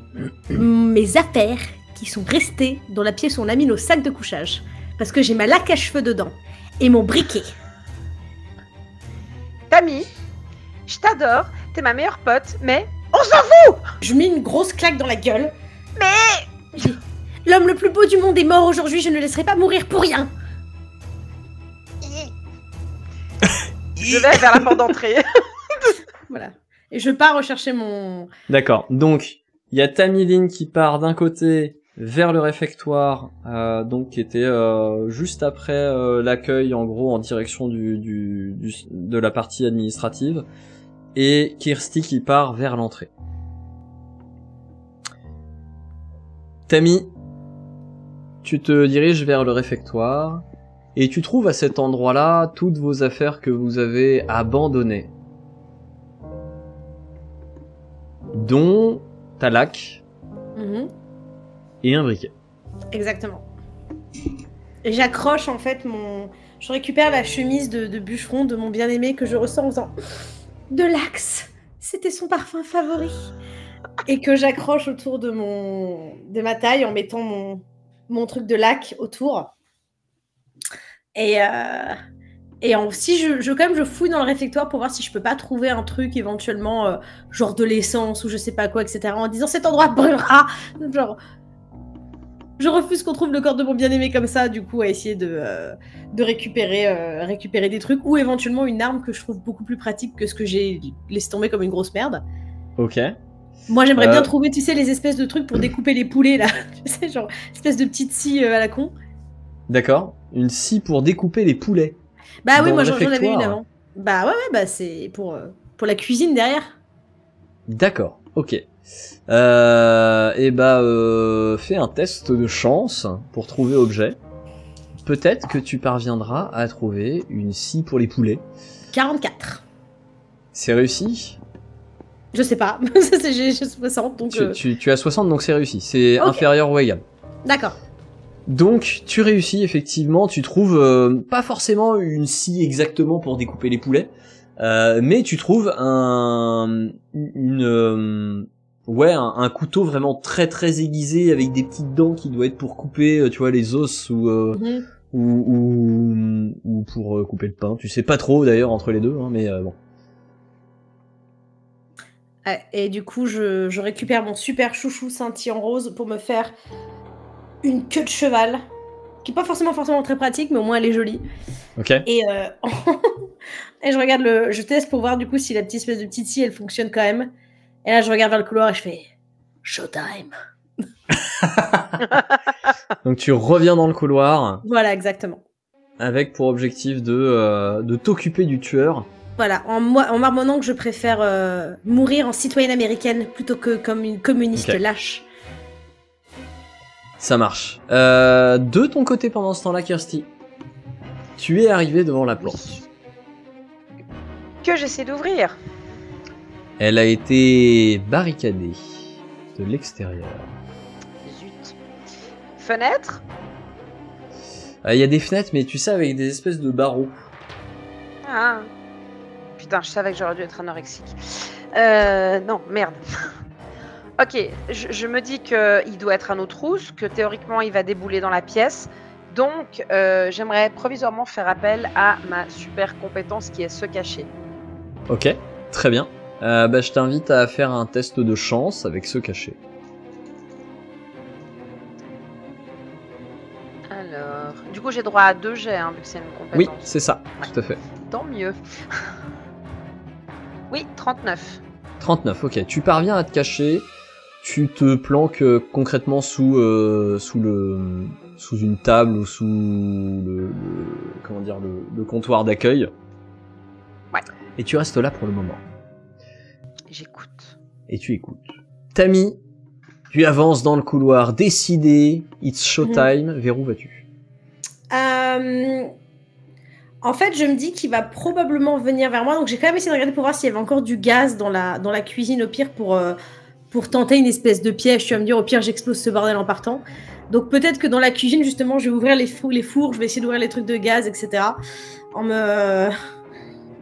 mes affaires qui sont restées dans la pièce où on a mis nos sacs de couchage. Parce que j'ai ma laque à cheveux dedans et mon briquet. Tammy, je t'adore, t'es ma meilleure pote, mais on s'en fout! Je mets une grosse claque dans la gueule. Mais... L'homme le plus beau du monde est mort aujourd'hui, je ne laisserai pas mourir pour rien. Je vais vers la porte d'entrée. Voilà. Et je pars rechercher mon... D'accord. Donc, il y a Tamiline qui part d'un côté vers le réfectoire, euh, donc qui était euh, juste après euh, l'accueil, en gros, en direction du, du, du, de la partie administrative, et Kirsty qui part vers l'entrée. Tammy, tu te diriges vers le réfectoire, et tu trouves à cet endroit-là toutes vos affaires que vous avez abandonnées. Dont ta laque mmh. et un briquet. Exactement. J'accroche en fait mon... Je récupère la chemise de, de bûcheron de mon bien-aimé que je ressens en faisant... De l'axe. C'était son parfum favori. Et que j'accroche autour de mon... de ma taille en mettant mon... mon truc de lac autour. Et, euh, et aussi, je, je, quand même, je fouille dans le réfectoire pour voir si je peux pas trouver un truc éventuellement, euh, genre de l'essence ou je sais pas quoi, et cetera. En disant, cet endroit brûlera. Genre, je refuse qu'on trouve le corps de mon bien-aimé comme ça, du coup, à essayer de, euh, de récupérer, euh, récupérer des trucs ou éventuellement une arme que je trouve beaucoup plus pratique que ce que j'ai laissé tomber comme une grosse merde. Ok. Moi, j'aimerais euh... bien trouver, tu sais, les espèces de trucs pour découper les poulets, là. Tu sais, genre, espèce de petite scie euh, à la con. D'accord. Une scie pour découper les poulets. Bah oui, moi j'en avais une avant. Bah ouais, ouais, bah c'est pour, euh, pour la cuisine derrière. D'accord, ok. Euh, et bah, euh, fais un test de chance pour trouver objet. Peut-être que tu parviendras à trouver une scie pour les poulets. quarante-quatre. C'est réussi ? Je sais pas. J'ai soixante, donc... Tu, euh... tu, tu as soixante, donc c'est réussi. C'est okay. Inférieur ou égal. D'accord. Donc, tu réussis, effectivement, tu trouves euh, pas forcément une scie exactement pour découper les poulets, euh, mais tu trouves un, une, euh, ouais, un, un couteau vraiment très très aiguisé avec des petites dents qui doit être pour couper, tu vois, les os ou, euh, mmh. ou, ou, ou pour euh, couper le pain. Tu sais pas trop d'ailleurs entre les deux, hein, mais euh, bon. Et du coup, je, je récupère mon super chouchou scintillant rose pour me faire... une queue de cheval, qui n'est pas forcément, forcément très pratique, mais au moins elle est jolie. Ok. Et, euh, et je regarde le, je teste pour voir du coup si la petite espèce de petite scie elle fonctionne quand même. Et là je regarde vers le couloir et je fais showtime. Donc tu reviens dans le couloir. Voilà, exactement. Avec pour objectif de, euh, de t'occuper du tueur. Voilà, en, en marmonnant que je préfère euh, mourir en citoyenne américaine plutôt que comme une communiste okay. lâche. Ça marche. Euh, de ton côté, pendant ce temps-là, Kirsty, tu es arrivé devant la porte. Que j'essaie d'ouvrir. Elle a été barricadée de l'extérieur. Zut. Fenêtre ? Il euh, y a des fenêtres, mais tu sais, avec des espèces de barreaux. Ah. Putain, je savais que j'aurais dû être anorexique. Euh, non, merde. Ok, je, je me dis qu'il doit être à nos trousses, que théoriquement il va débouler dans la pièce. Donc euh, j'aimerais provisoirement faire appel à ma super compétence qui est se cacher. Ok, très bien. Euh, bah, je t'invite à faire un test de chance avec se cacher. Alors, du coup j'ai droit à deux jets, hein, vu que c'est une compétence. Oui, c'est ça, ouais. Tout à fait. Tant mieux. Oui, trente-neuf. trente-neuf, ok. Tu parviens à te cacher. Tu te planques euh, concrètement sous euh, sous le sous une table ou sous le, le comment dire le, le comptoir d'accueil. Ouais. Et tu restes là pour le moment. J'écoute. Et tu écoutes. Tammy, tu avances dans le couloir, décidée. It's showtime. Mmh. Vers où vas-tu? Euh... En fait, je me dis qu'il va probablement venir vers moi, donc j'ai quand même essayé de regarder pour voir s'il y avait encore du gaz dans la dans la cuisine au pire pour euh... pour tenter une espèce de piège, tu vas me dire, au pire, j'explose ce bordel en partant. Donc peut-être que dans la cuisine, justement, je vais ouvrir les fours, les fours je vais essayer d'ouvrir les trucs de gaz, et cetera. En me,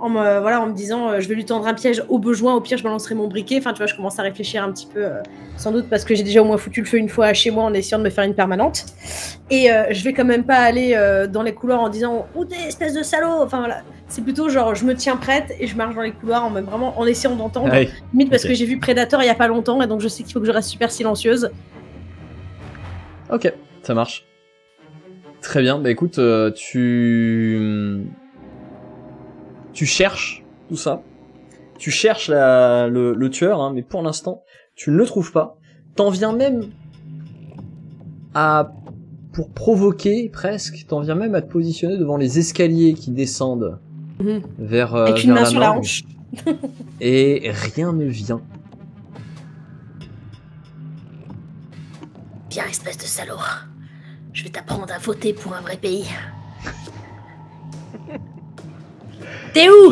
en me, voilà, en me disant, je vais lui tendre un piège au besoin, au pire, je balancerai mon briquet. Enfin, tu vois, je commence à réfléchir un petit peu, euh, sans doute, parce que j'ai déjà au moins foutu le feu une fois chez moi en essayant de me faire une permanente. Et euh, je vais quand même pas aller euh, dans les couloirs en disant, oh, t'es espèce de salaud. Enfin, voilà. C'est plutôt genre, je me tiens prête et je marche dans les couloirs en, même vraiment, en essayant d'entendre. Ah oui. Limite parce okay. que j'ai vu Predator il n'y a pas longtemps et donc je sais qu'il faut que je reste super silencieuse. Ok, ça marche. Très bien, bah écoute, euh, tu... Tu cherches tout ça. Tu cherches la, le, le tueur, hein, mais pour l'instant, tu ne le trouves pas. T'en viens même à... Pour provoquer presque, t'en viens même à te positionner devant les escaliers qui descendent. Mmh. Vers, euh, avec une vers main la sur la hanche. Et rien ne vient. Bien, espèce de salaud. Je vais t'apprendre à voter pour un vrai pays. T'es où?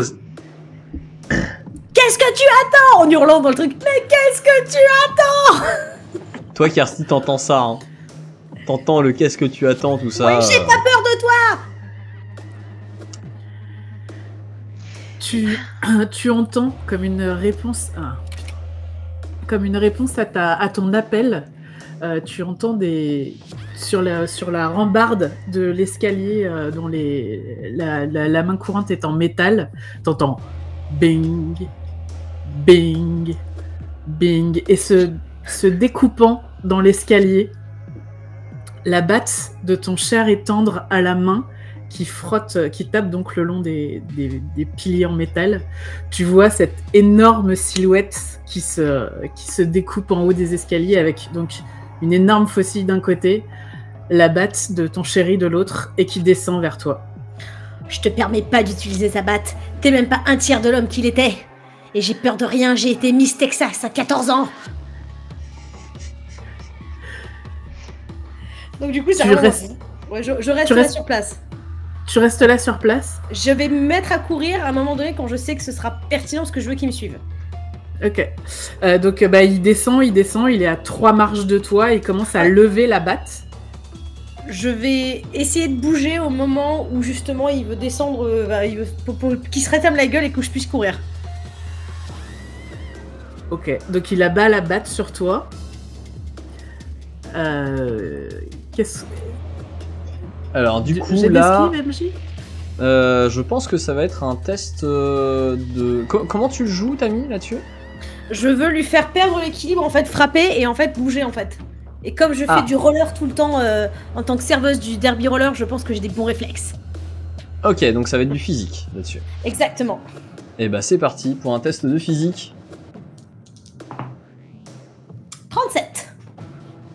Qu'est-ce que tu attends? En hurlant dans le truc. Mais qu'est-ce que tu attends? Toi, Kirsty, t'entends ça. Hein. T'entends le qu'est-ce que tu attends, tout ça. Oui, j'ai pas peur de toi. Tu, tu entends comme une réponse, comme une réponse à ta, à ton appel, euh, tu entends des sur la sur la rambarde de l'escalier euh, dont les la, la, la main courante est en métal, t'entends bing bing bing, et se se découpant dans l'escalier, la batte de ton cher et tendre à la main qui frotte, qui tape donc le long des, des, des piliers en métal, tu vois cette énorme silhouette qui se, qui se découpe en haut des escaliers avec donc une énorme faucille d'un côté, la batte de ton chéri de l'autre, et qui descend vers toi. Je te permets pas d'utiliser sa batte, t'es même pas un tiers de l'homme qu'il était. Et j'ai peur de rien, j'ai été Miss Texas à quatorze ans. Donc du coup, ça reste... ouais, je, je reste tu là restes... sur place. Tu restes là sur place? Je vais me mettre à courir à un moment donné quand je sais que ce sera pertinent parce que je veux qu'ils me suivent. Ok. Euh, donc bah, il descend, il descend, il est à trois marches de toi et il commence à lever la batte. Je vais essayer de bouger au moment où justement il veut descendre, bah, il veut, pour, pour, qu'il se rétame la gueule et que je puisse courir. Ok. Donc il abat la batte sur toi. Euh... Qu'est-ce... Alors du coup là, euh, je pense que ça va être un test euh, de... Co- comment tu joues, Tami, là-dessus? Je veux lui faire perdre l'équilibre, en fait, frapper et en fait bouger, en fait. Et comme je ah. fais du roller tout le temps euh, en tant que serveuse du derby roller, je pense que j'ai des bons réflexes. Ok, donc ça va être du physique là-dessus. Exactement. Et bah c'est parti pour un test de physique. trente-sept.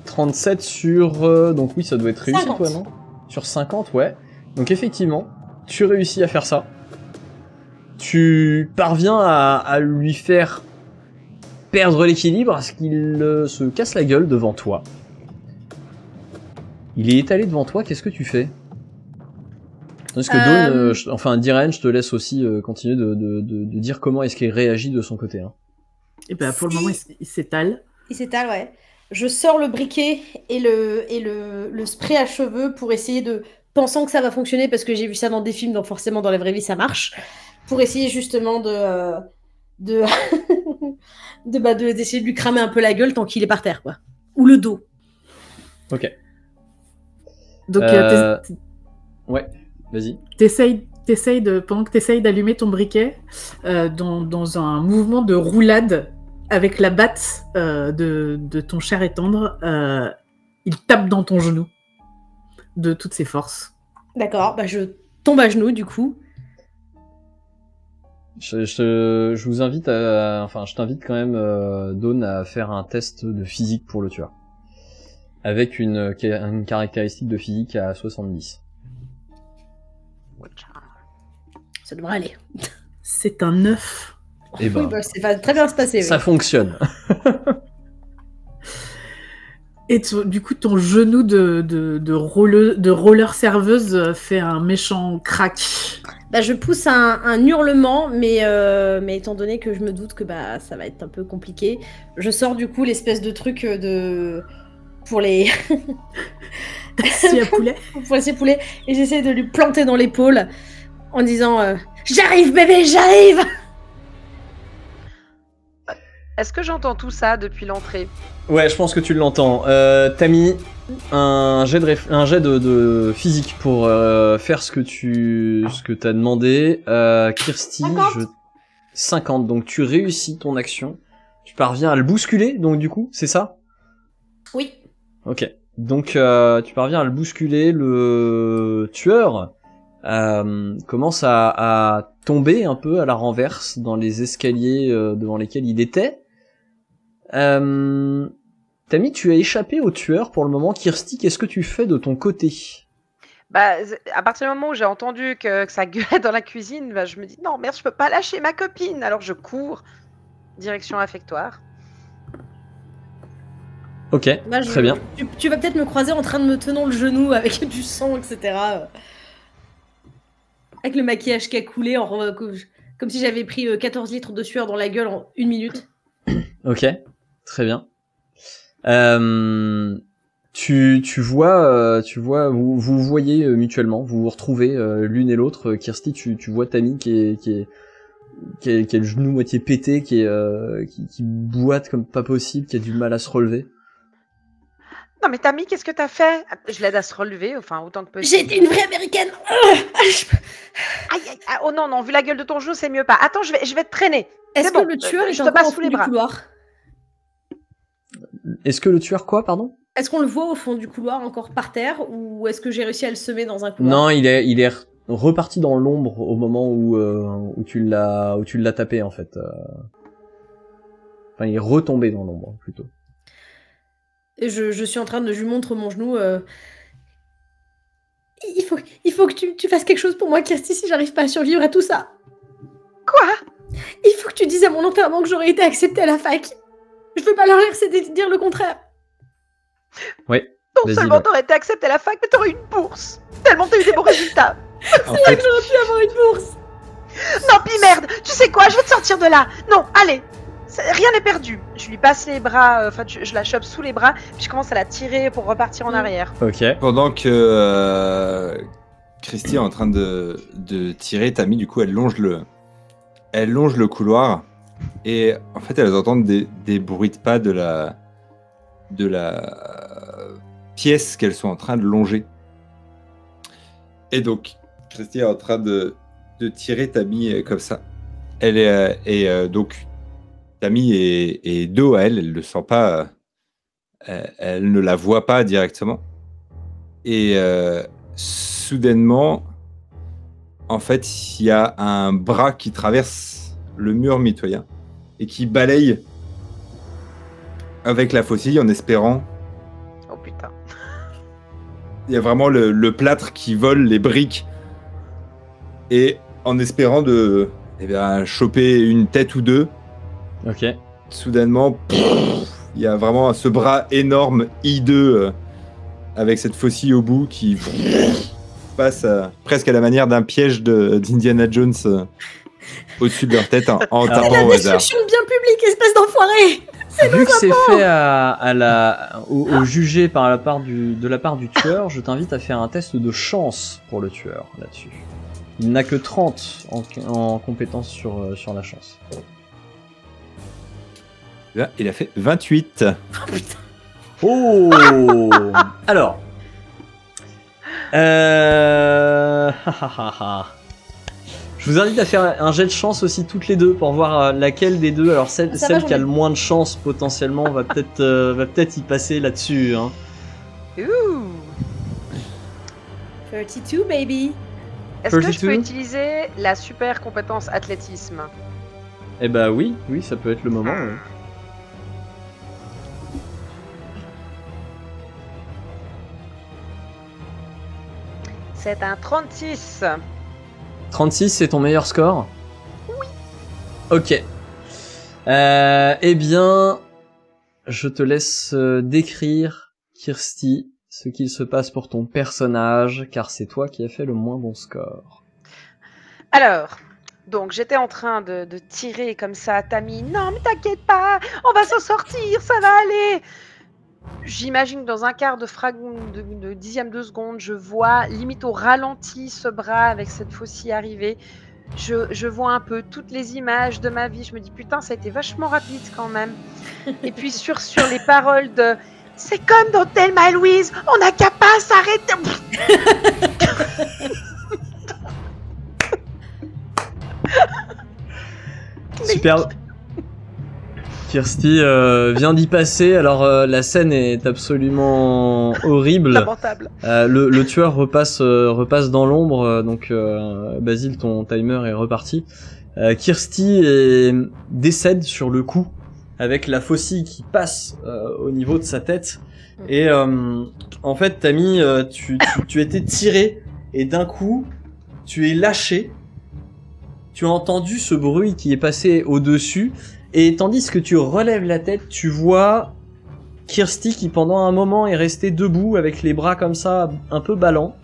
trente-sept sur... Euh, donc oui, ça doit être réussi, toi, non? Sur cinquante, ouais. Donc effectivement, tu réussis à faire ça. Tu parviens à, à lui faire perdre l'équilibre, à ce qu'il euh, se casse la gueule devant toi. Il est étalé devant toi, qu'est-ce que tu fais? Parce que euh... Dawn, euh, je, enfin Diraen, je te laisse aussi euh, continuer de, de, de, de dire comment est-ce qu'il réagit de son côté. Hein. Et ben pour si... le moment, il, il s'étale. Il s'étale, ouais. Je sors le briquet et, le, et le, le spray à cheveux pour essayer de... Pensant que ça va fonctionner, parce que j'ai vu ça dans des films, donc forcément dans la vraie vie ça marche. Pour essayer justement de... de, de, bah de d'essayer de lui cramer un peu la gueule tant qu'il est par terre, quoi. Ou le dos. Ok. Donc... Euh... Euh, ouais, vas-y. T'essayes... T'essayes de, pendant que tu essayes d'allumer ton briquet, euh, dans, dans un mouvement de roulade... Avec la batte euh, de, de ton cher et tendre, euh, il tape dans ton genou de toutes ses forces. D'accord, bah je tombe à genoux du coup. Je, je, je vous invite à, enfin, je t'invite quand même, euh, Dawn, à faire un test de physique pour le tueur, avec une, une caractéristique de physique à soixante-dix. Ça devrait aller. C'est un neuf. Et ben, oui, bah, c'est pas très bien se passer. Ça oui. fonctionne. Et tu, du coup, ton genou de, de, de, roller, de roller serveuse fait un méchant crack. Bah, je pousse un, un hurlement, mais, euh, mais étant donné que je me doute que bah, ça va être un peu compliqué, je sors du coup l'espèce de truc de... pour les... Tassi à poulet. Pour les poulets. Et j'essaie de lui planter dans l'épaule en disant euh, « J'arrive bébé, j'arrive !» Est-ce que j'entends tout ça depuis l'entrée? Ouais, je pense que tu l'entends. Euh, Tami, un jet de, réf- un jet de, de physique pour euh, faire ce que tu ce que t'as demandé. Euh, Kirsty, je... cinquante. Donc tu réussis ton action. Tu parviens à le bousculer, donc du coup, c'est ça? Oui. Ok. Donc euh, tu parviens à le bousculer. Le tueur euh, commence à, à tomber un peu à la renverse dans les escaliers euh, devant lesquels il était. Euh, Tami, tu as échappé au tueur pour le moment. Kirsty, qu'est-ce que tu fais de ton côté? Bah, à partir du moment où j'ai entendu que, que ça gueulait dans la cuisine, bah, je me dis non, merde, je peux pas lâcher ma copine. Alors je cours direction affectoire. Ok, bah, je, très bien. Tu, tu vas peut-être me croiser en train de me tenir le genou avec du sang, et cetera. Avec le maquillage qui a coulé, en, comme si j'avais pris quatorze litres de sueur dans la gueule en une minute. Ok, très bien. Euh, tu, tu vois, tu vois, vous vous voyez mutuellement, vous vous retrouvez l'une et l'autre. Kirsty, tu, tu vois Tami qui est, qui est, qui est, qui a le genou moitié pété, qui est, qui, qui boite comme pas possible, qui a du mal à se relever. non mais Tammy, qu'est-ce que t'as fait? Je l'aide à se relever, enfin autant que possible. J'étais une vraie américaine. Aïe, aïe, aïe. Oh non, non, vu la gueule de ton genou, c'est mieux pas. Attends, je vais, je vais te traîner. Est-ce que le tueur est encore au fond du couloir? Est-ce que le tueur quoi, pardon? Est-ce qu'on le voit au fond du couloir encore par terre ou est-ce que j'ai réussi à le semer dans un couloir? Non, il est, il est reparti dans l'ombre au moment où, euh, où tu l'as où tu l'as tapé en fait. Enfin, il est retombé dans l'ombre plutôt. Et je, je suis en train de je lui montre mon genou. Euh... Il faut, il faut que tu, tu fasses quelque chose pour moi, Kirsty, si j'arrive pas à survivre à tout ça. Quoi? Il faut que tu dises à mon enterrement que j'aurais été acceptée à la fac. Je veux pas leur laisser dire le contraire. Ouais. Non seulement t'aurais été acceptée à la fac, mais t'aurais eu une bourse. Tellement t'as eu des bons résultats. C'est vrai que j'aurais pu avoir une bourse. Non, pis merde, tu sais quoi, je vais te sortir de là. Non, allez. Rien n'est perdu. Je lui passe les bras, enfin, euh, je la chope sous les bras, puis je commence à la tirer pour repartir en arrière. Ok. Pendant que euh, Kirsty est en train de, de tirer, Tammy, du coup, elle longe le, elle longe le couloir et en fait, elles entendent des, des bruits de pas de la, de la euh, pièce qu'elles sont en train de longer. Et donc, Kirsty est en train de, de tirer Tammy euh, comme ça. Elle est euh, et euh, donc. Tammy est, est dos à elle, elle ne le sent pas, elle, elle ne la voit pas directement. Et euh, soudainement, en fait, il y a un bras qui traverse le mur mitoyen et qui balaye avec la faucille en espérant... Oh putain. Il y a vraiment le, le plâtre qui vole les briques et en espérant de eh bien, choper une tête ou deux. Ok. Soudainement, il y a vraiment ce bras énorme hideux euh, avec cette faucille au bout qui pff, passe euh, presque à la manière d'un piège d'Indiana Jones euh, au-dessus de leur tête hein, en ah, tapant au hasard. C'est la destruction de bien public, espèce d'enfoiré. Vu que c'est fait à, à la, au, au jugé par la part du, de la part du tueur, je t'invite à faire un test de chance pour le tueur là-dessus. Il n'a que trente en, en compétence sur, euh, sur la chance. Là, il a fait vingt-huit. Oh putain. Oh. Alors. Euh... Je vous invite à faire un jet de chance aussi toutes les deux pour voir laquelle des deux. Alors celle, celle va, qui a le moins de chance potentiellement va peut-être euh, va peut-être y passer là-dessus. Hein. Ouh. trente-deux baby. Est-ce que je peux utiliser la super compétence athlétisme? Eh bah oui, oui, ça peut être le moment. Ouais. C'est un trente-six. trente-six, c'est ton meilleur score? Oui. Ok. Euh, eh bien, je te laisse décrire, Kirsty, ce qu'il se passe pour ton personnage, car c'est toi qui as fait le moins bon score. Alors, donc j'étais en train de, de tirer comme ça à Tammy. Non, mais t'inquiète pas, on va s'en sortir, ça va aller. J'imagine que dans un quart de, de, de dixième de seconde, je vois limite au ralenti ce bras avec cette faucille arriver. Je, je vois un peu toutes les images de ma vie. Je me dis putain, ça a été vachement rapide quand même. Et puis sur, sur les paroles de c'est comme dans Thelma et Louise, on n'a qu'à pas s'arrêter. Super. Kirsty euh, vient d'y passer, alors euh, la scène est absolument horrible. Lamentable. Euh, le, le tueur repasse, euh, repasse dans l'ombre, euh, donc euh, Basile, ton timer est reparti. Euh, Kirsty est... décède sur le coup, avec la faucille qui passe euh, au niveau de sa tête. Et euh, en fait, Tammy, euh, tu, tu, tu étais tiré, et d'un coup, tu es lâché. Tu as entendu ce bruit qui est passé au-dessus. Et tandis que tu relèves la tête, tu vois Kirsty qui pendant un moment est restée debout avec les bras comme ça, un peu ballants.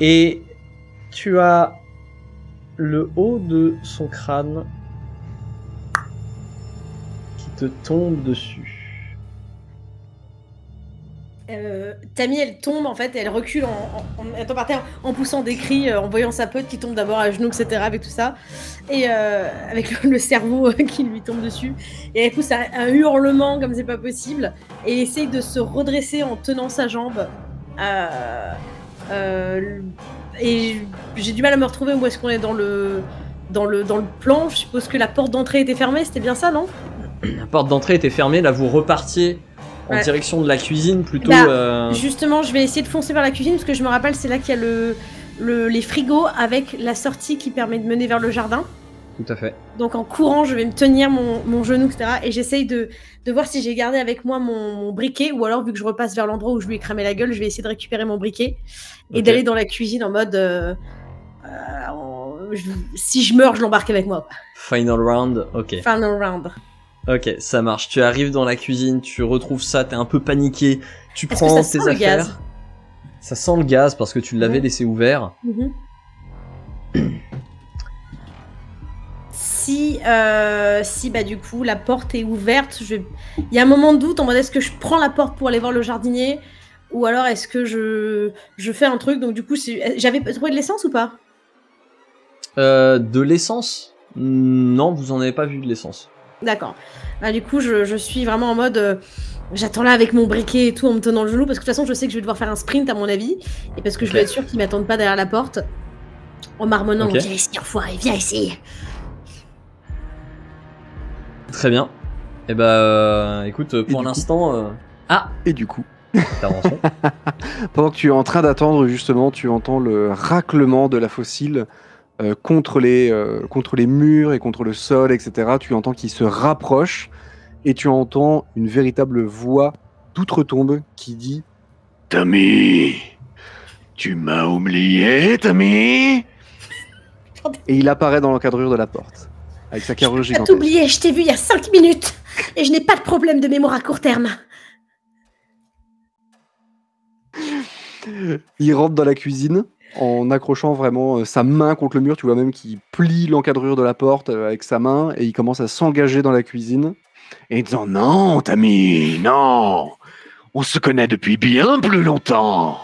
Et tu as le haut de son crâne qui te tombe dessus. Euh, Tammy, elle tombe en fait, et elle recule en, en, en, elle tombe par terre, en poussant des cris, euh, en voyant sa pote qui tombe d'abord à genoux, et cetera, avec tout ça, et euh, avec le, le cerveau qui lui tombe dessus, et elle pousse un, un hurlement comme c'est pas possible, et essaye de se redresser en tenant sa jambe. Euh, euh, et j'ai du mal à me retrouver où est-ce qu'on est dans le, dans le, dans le plan. Je suppose que la porte d'entrée était fermée, c'était bien ça, non? La porte d'entrée était fermée, là vous repartiez en ouais. direction de la cuisine plutôt. Bah, euh... Justement, je vais essayer de foncer vers la cuisine parce que je me rappelle, c'est là qu'il y a le, le, les frigos avec la sortie qui permet de mener vers le jardin. Tout à fait. Donc en courant, je vais me tenir mon, mon genou, et cetera. Et j'essaye de, de voir si j'ai gardé avec moi mon, mon briquet, ou alors vu que je repasse vers l'endroit où je lui ai cramé la gueule, je vais essayer de récupérer mon briquet et okay. d'aller dans la cuisine en mode euh, euh, en, je, si je meurs, je l'embarque avec moi. Final round, ok. Final round. Ok, ça marche. Tu arrives dans la cuisine, tu retrouves ça, t'es un peu paniqué, tu prends tes affaires. Est-ce que ça sent le gaz ? Ça sent le gaz parce que tu l'avais mmh. laissé ouvert. Mmh. Si, euh, si bah du coup la porte est ouverte, je... il y a un moment de doute en mode est-ce que je prends la porte pour aller voir le jardinier ou alors est-ce que je... je fais un truc. Donc du coup, c'est... j'avais trouvé de l'essence ou pas ? euh, De l'essence ? Non, vous en avez pas vu de l'essence. D'accord. Bah, du coup, je, je suis vraiment en mode... Euh, j'attends là avec mon briquet et tout en me tenant le genou parce que de toute façon, je sais que je vais devoir faire un sprint à mon avis et parce que okay. je vais être sûre qu'ils m'attendent pas derrière la porte en marmonnant. Okay. « Viens ici, enfoiré, viens ici !» Très bien. Et bah, euh, écoute, pour l'instant... Euh... Ah Et du coup pendant que tu es en train d'attendre, justement, tu entends le raclement de la fossile Euh, contre, les, euh, contre les murs et contre le sol, et cetera. Tu entends qu'il se rapproche et tu entends une véritable voix d'outre-tombe qui dit « Tammy, tu m'as oublié, Tammy ?» Et il apparaît dans l'encadrure de la porte, avec sa carrure gigantesque. « Je peux t'oublier, je t'ai vu il y a cinq minutes et je n'ai pas de problème de mémoire à court terme. » Il rentre dans la cuisine en accrochant vraiment euh, sa main contre le mur. Tu vois même qu'il plie l'encadrure de la porte euh, avec sa main et il commence à s'engager dans la cuisine et en disant « Non, Tammy, non, on se connaît depuis bien plus longtemps. »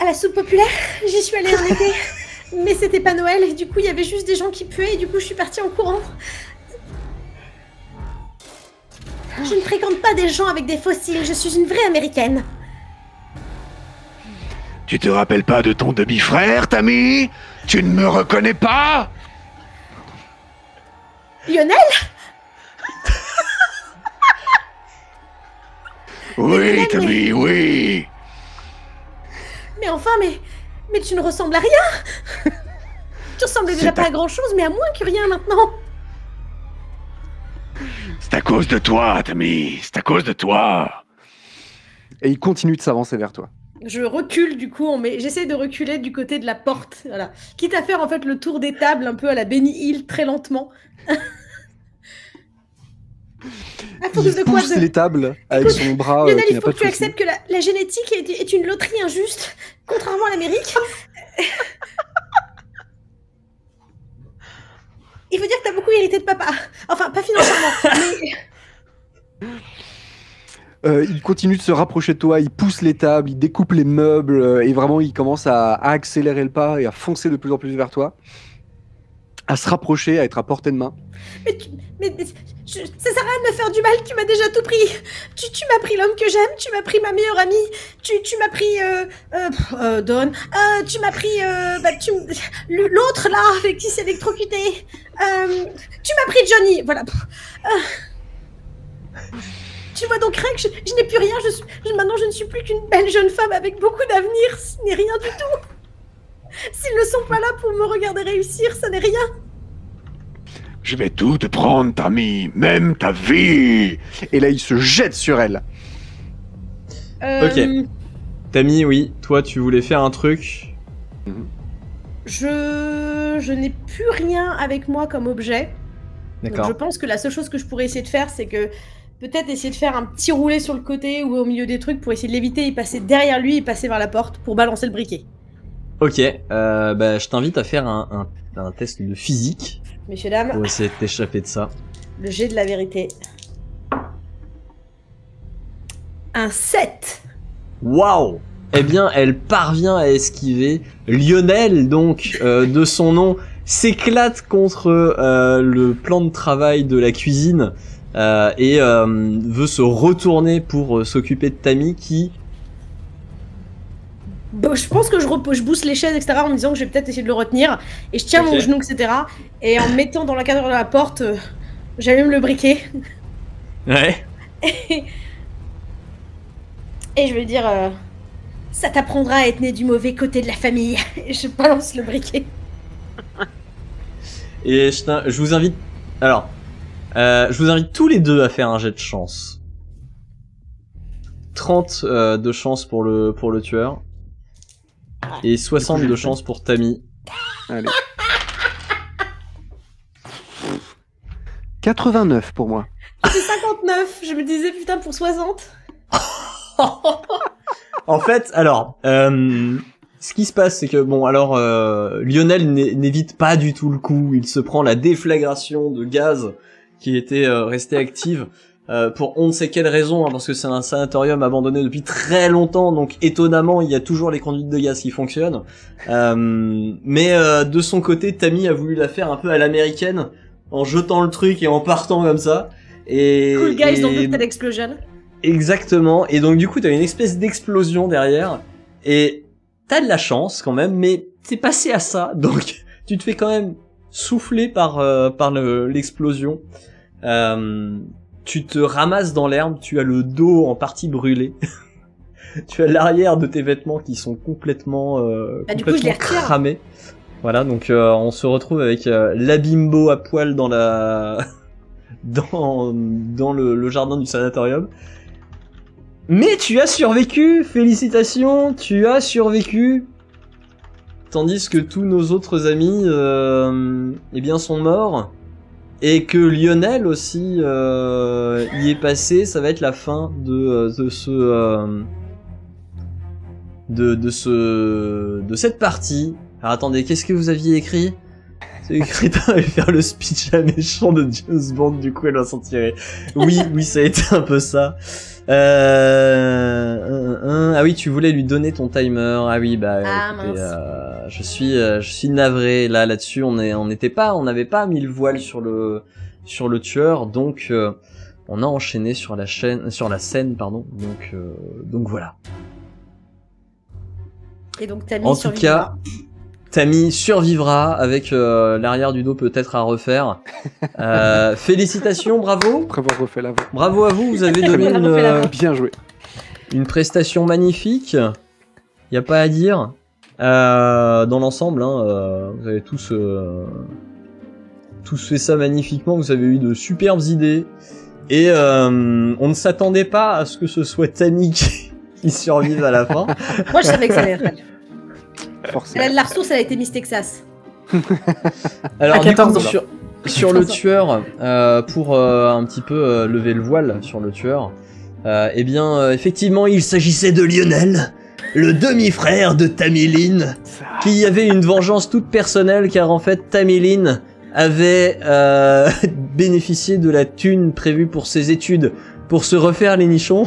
À la soupe populaire, j'y suis allée en été, mais c'était pas Noël et du coup il y avait juste des gens qui puaient et du coup je suis partie en courant. Je ne fréquente pas des gens avec des fossiles, je suis une vraie américaine. Tu te rappelles pas de ton demi-frère, Tammy? Tu ne me reconnais pas? Lionel? Oui, Tammy, mais... oui. Mais enfin, mais... mais tu ne ressembles à rien. Tu ressemblais déjà pas à grand-chose, mais à moins que rien maintenant. C'est à cause de toi, Tammy. C'est à cause de toi. Et il continue de s'avancer vers toi. Je recule du coup, met... j'essaie de reculer du côté de la porte, voilà. Quitte à faire en fait le tour des tables un peu à la Benny Hill, très lentement. Il pousse de quoi de... les tables avec Écoute, son bras. Lionel, euh, il faut que tu acceptes que la, la génétique est, est une loterie injuste, contrairement à l'Amérique. Il faut dire que t'as beaucoup hérité de papa, enfin pas financièrement, mais... Euh, il continue de se rapprocher de toi, il pousse les tables, il découpe les meubles euh, et vraiment il commence à, à accélérer le pas et à foncer de plus en plus vers toi, à se rapprocher, à être à portée de main. Mais, tu, mais, mais je, ça sert à rien de me faire du mal, tu m'as déjà tout pris. Tu, tu m'as pris l'homme que j'aime, tu m'as pris ma meilleure amie, tu, tu m'as pris euh, euh, euh, Dawn, euh, tu m'as pris euh, bah, l'autre là avec qui s'est électrocuté, euh, tu m'as pris Johnny, voilà. Euh. Tu vois donc rien que je, je n'ai plus rien, je suis, je, maintenant je ne suis plus qu'une belle jeune femme avec beaucoup d'avenir, ce n'est rien du tout. S'ils ne sont pas là pour me regarder réussir, ça n'est rien. Je vais tout te prendre, Tammy, même ta vie. Et là il se jette sur elle. Euh... Ok. Tammy, oui, toi tu voulais faire un truc. Je, je n'ai plus rien avec moi comme objet. D'accord. Je pense que la seule chose que je pourrais essayer de faire, c'est que peut-être essayer de faire un petit roulé sur le côté ou au milieu des trucs pour essayer de l'éviter et passer derrière lui et passer vers la porte pour balancer le briquet. Ok, euh, bah, je t'invite à faire un, un, un test de physique. Messieurs, dames. Pour essayer de t'échapper de ça. Le jet de la vérité. Un sept. Waouh! Eh bien, elle parvient à esquiver. Lionel, donc, euh, de son nom, s'éclate contre euh, le plan de travail de la cuisine euh, et euh, veut se retourner pour euh, s'occuper de Tammy qui... Bon, je pense que je, je bousse les chaises, et cetera, en me disant que je vais peut-être essayer de le retenir. Et je tiens okay. mon genou, et cetera. Et en me mettant dans la cadre de la porte, euh, j'allume le briquet. Ouais. Et, et je vais dire... Euh... Ça t'apprendra à être né du mauvais côté de la famille. Je balance le briquet. Et je, je vous invite... Alors, euh, je vous invite tous les deux à faire un jet de chance. trente euh, de chance pour le, pour le tueur. Et soixante de chance pour Tammy. Allez. quatre-vingt-neuf pour moi. C'est cinquante-neuf, je me disais putain pour soixante. En fait, alors, euh, ce qui se passe, c'est que, bon, alors, euh, Lionel n'évite pas du tout le coup. Il se prend la déflagration de gaz qui était euh, restée active euh, pour on ne sait quelle raison, hein, parce que c'est un sanatorium abandonné depuis très longtemps, donc étonnamment, il y a toujours les conduites de gaz qui fonctionnent. Euh, mais euh, de son côté, Tammy a voulu la faire un peu à l'américaine, en jetant le truc et en partant comme ça. Et, cool guys, don't do that explosion. Exactement, et donc du coup t'as une espèce d'explosion derrière, et t'as de la chance quand même, mais t'es passé à ça, donc tu te fais quand même souffler par euh, par l'explosion, le, euh, tu te ramasses dans l'herbe, tu as le dos en partie brûlé, tu as l'arrière de tes vêtements qui sont complètement, euh, bah, complètement du coup, je les retire. Cramés, voilà, donc euh, on se retrouve avec euh, l'abimbo à poil dans la dans, dans le, le jardin du sanatorium. Mais tu as survécu, félicitations, tu as survécu. Tandis que tous nos autres amis, euh, eh bien, sont morts. Et que Lionel aussi euh, y est passé, ça va être la fin de, de ce... Euh, de, de ce... de cette partie. Alors attendez, qu'est-ce que vous aviez écrit? Le crétin va faire le speech à méchant de James Bond, du coup elle va s'en tirer. Oui, oui, ça a été un peu ça. Euh... Un, un... Ah oui, tu voulais lui donner ton timer. Ah oui, bah... Ah, écoutez, euh, je suis euh, je suis navré, là, là-dessus, on est, on n'était pas, on n'avait pas mis le voile sur le, sur le tueur, donc euh, on a enchaîné sur la chaîne, sur la scène, pardon, donc, euh, donc voilà. Et donc t'as mis en tout cas... Tammy survivra avec euh, l'arrière du dos peut-être à refaire. Euh, félicitations, bravo. Après avoir refait la voix. Bravo à vous, vous avez donné une, euh, bien joué. Une prestation magnifique. Il n'y a pas à dire. Euh, dans l'ensemble, hein, euh, vous avez tous, euh, tous fait ça magnifiquement. Vous avez eu de superbes idées. Et euh, on ne s'attendait pas à ce que ce soit Tammy qui, qui survive à la fin. Moi, je savais que ça allait être elle. La, la ressource, elle a été Miss Texas. Alors, du coup, sur, sur le tueur, euh, pour euh, un petit peu euh, lever le voile sur le tueur, euh, eh bien, euh, effectivement, il s'agissait de Lionel, le demi-frère de Tamiline, qui avait une vengeance toute personnelle, car en fait, Tamiline avait euh, bénéficié de la thune prévue pour ses études pour se refaire les nichons.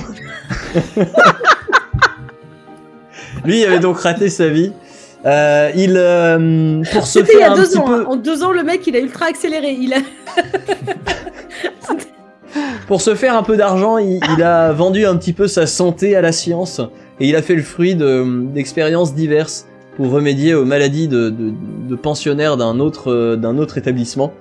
Lui avait donc raté sa vie. Euh, il euh, pour se faire il y a un deux petit ans, peu... hein. En deux ans, le mec, il a ultra accéléré. Il a... pour se faire un peu d'argent, il, il a vendu un petit peu sa santé à la science et il a fait le fruit d'expériences de, diverses pour remédier aux maladies de, de, de pensionnaires d'un autre d'un autre établissement.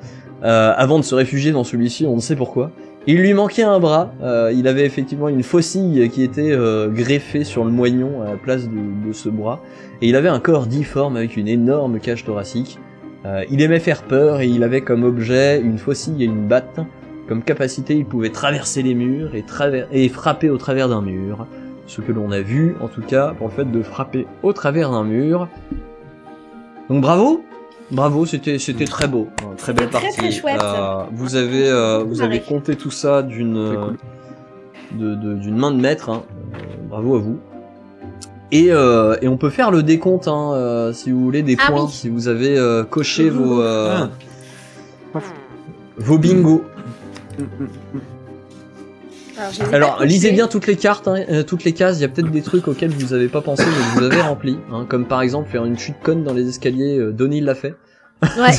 Euh, avant de se réfugier dans celui-ci, on ne sait pourquoi. Il lui manquait un bras. Euh, il avait effectivement une faucille qui était euh, greffée sur le moignon à la place de, de ce bras. Et il avait un corps difforme avec une énorme cage thoracique. Euh, il aimait faire peur et il avait comme objet une faucille et une batte. Comme capacité, il pouvait traverser les murs et, traver et frapper au travers d'un mur. Ce que l'on a vu, en tout cas, pour le fait de frapper au travers d'un mur. Donc bravo! Bravo, c'était c'était très beau, très belle partie. Très, très chouette. Euh, vous avez euh, vous avez compté tout ça d'une euh, de, de, d'une main de maître. Hein. Euh, bravo à vous. Et euh, et on peut faire le décompte hein, euh, si vous voulez des ah points, oui. Si vous avez euh, coché mmh. vos euh, mmh. vos bingos. Mmh. Alors, Alors lisez bien toutes les cartes, hein, euh, toutes les cases, il y a peut-être des trucs auxquels vous n'avez pas pensé mais que vous avez rempli, hein, comme par exemple faire une chute conne dans les escaliers, euh, Donnie l'a fait. Ouais.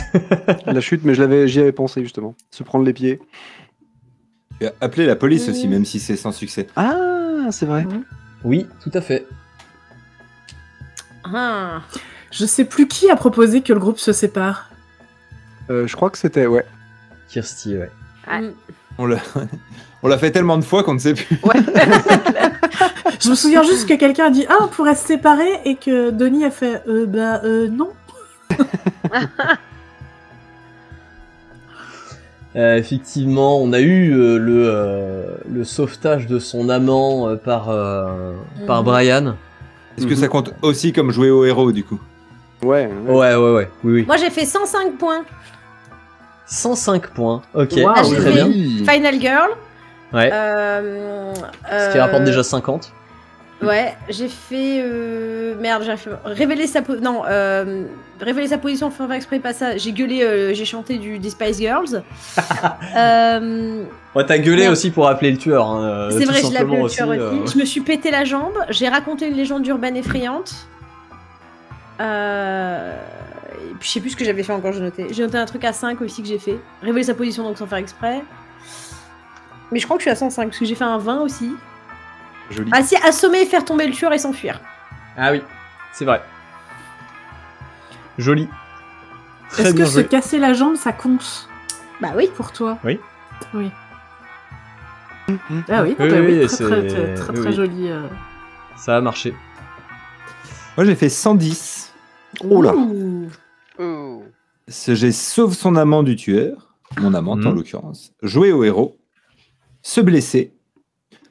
La chute, mais je l'avais, j'y avais pensé justement, se prendre les pieds. Et appeler la police aussi, même si c'est sans succès. Ah, c'est vrai. Mmh. Oui, tout à fait. Ah. Je sais plus qui a proposé que le groupe se sépare. Euh, je crois que c'était, ouais. Kirsty, ouais. Ah. On l'a... on l'a fait tellement de fois qu'on ne sait plus. Ouais. Je me souviens juste que quelqu'un a dit « Ah, on pourrait se séparer » et que Denis a fait euh, « Bah, euh, non. » euh, Effectivement, on a eu euh, le, euh, le sauvetage de son amant euh, par, euh, mmh. par Brian. Est-ce que mmh. ça compte aussi comme jouer au héros, du coup? Ouais, ouais, ouais, ouais, ouais. Oui, oui. Moi, j'ai fait cent cinq points. cent cinq points, ok. Wow, ah, très bien. Final Girl. Ouais. Euh, euh, Ce qui rapporte déjà cinquante. Ouais, j'ai fait... Euh, merde, j'ai fait... Révéler sa, po... non, euh, révéler sa position, faire exprès, pas ça. J'ai gueulé, euh, j'ai chanté du, des Spice Girls. euh... Ouais, t'as gueulé ouais. aussi pour appeler le tueur. Hein, c'est vrai, je l'ai appelé le tueur aussi. Euh... Je me suis pété la jambe, j'ai raconté une légende urbaine effrayante. Euh... Et puis je sais plus ce que j'avais fait encore, j'ai noté. J'ai noté un truc à cinq aussi que j'ai fait. Révéler sa position, donc sans faire exprès. Mais je crois que je suis à cent cinq, parce que j'ai fait un vingt aussi. Joli. Ah si, assommer, faire tomber le tueur et s'enfuir. Ah oui, c'est vrai. Joli. Est-ce que se casser la jambe, ça compte? Bah oui. Pour toi? Oui. Oui. Ah oui, non, oui, bah, oui, oui très, très, très, très, très oui. joli. Euh... Ça a marché. Moi j'ai fait cent dix. Oh là. Oh. J'ai sauvé son amant du tueur, mon amant mmh. en l'occurrence, jouer au héros, se blesser,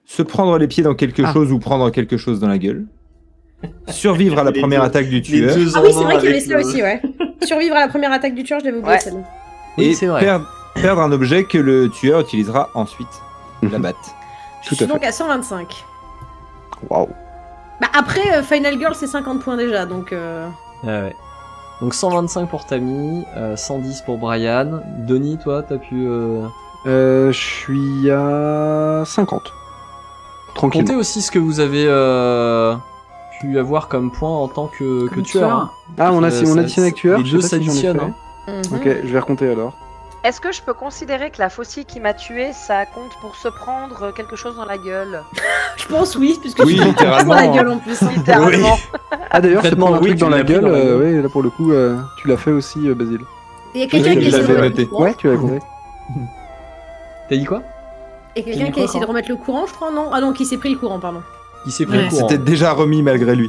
se prendre les pieds dans quelque ah. chose ou prendre quelque chose dans la gueule, survivre à la première deux, attaque du tueur. Ah oui, c'est vrai qu'il y avait ça aussi, ouais. Survivre à la première attaque du tueur, je l'avais oublié ouais. celle-là. Et oui, vrai. Perdre, perdre un objet que le tueur utilisera ensuite, la batte. Je suis donc à cent vingt-cinq. Waouh. Bah après, euh, Final Girl, c'est cinquante points déjà, donc... Euh... Ah ouais. Donc cent vingt-cinq pour Tammy, euh, cent dix pour Brian. Denis, toi, t'as pu... Euh... Euh, je suis à cinquante. Tranquille. Comptez aussi ce que vous avez euh, pu avoir comme point en tant que, que tueur. tueur. Ah, on, a, euh, on additionne avec tueur. Les deux s'additionnent. Hein. Mm-hmm. Ok, je vais recompter alors. Est-ce que je peux considérer que la faucille qui m'a tué, ça compte pour se prendre quelque chose dans la gueule? Je pense oui, puisque oui, je prends quelque chose dans la gueule en plus, littéralement. Oui. Ah d'ailleurs, c'est prendre un truc oui, dans la gueule, dans euh, oui, là pour le coup, euh, tu l'as fait aussi, euh, Basile. Il y a quelqu'un qui essaie de remettre le courant. Ouais, tu l'as compté. T'as dit quoi? Et quelqu'un qui a essayé de remettre le courant, je crois, non? Ah non, qui s'est pris le courant, pardon. Qui s'est pris ouais. le courant. C'était déjà remis malgré lui.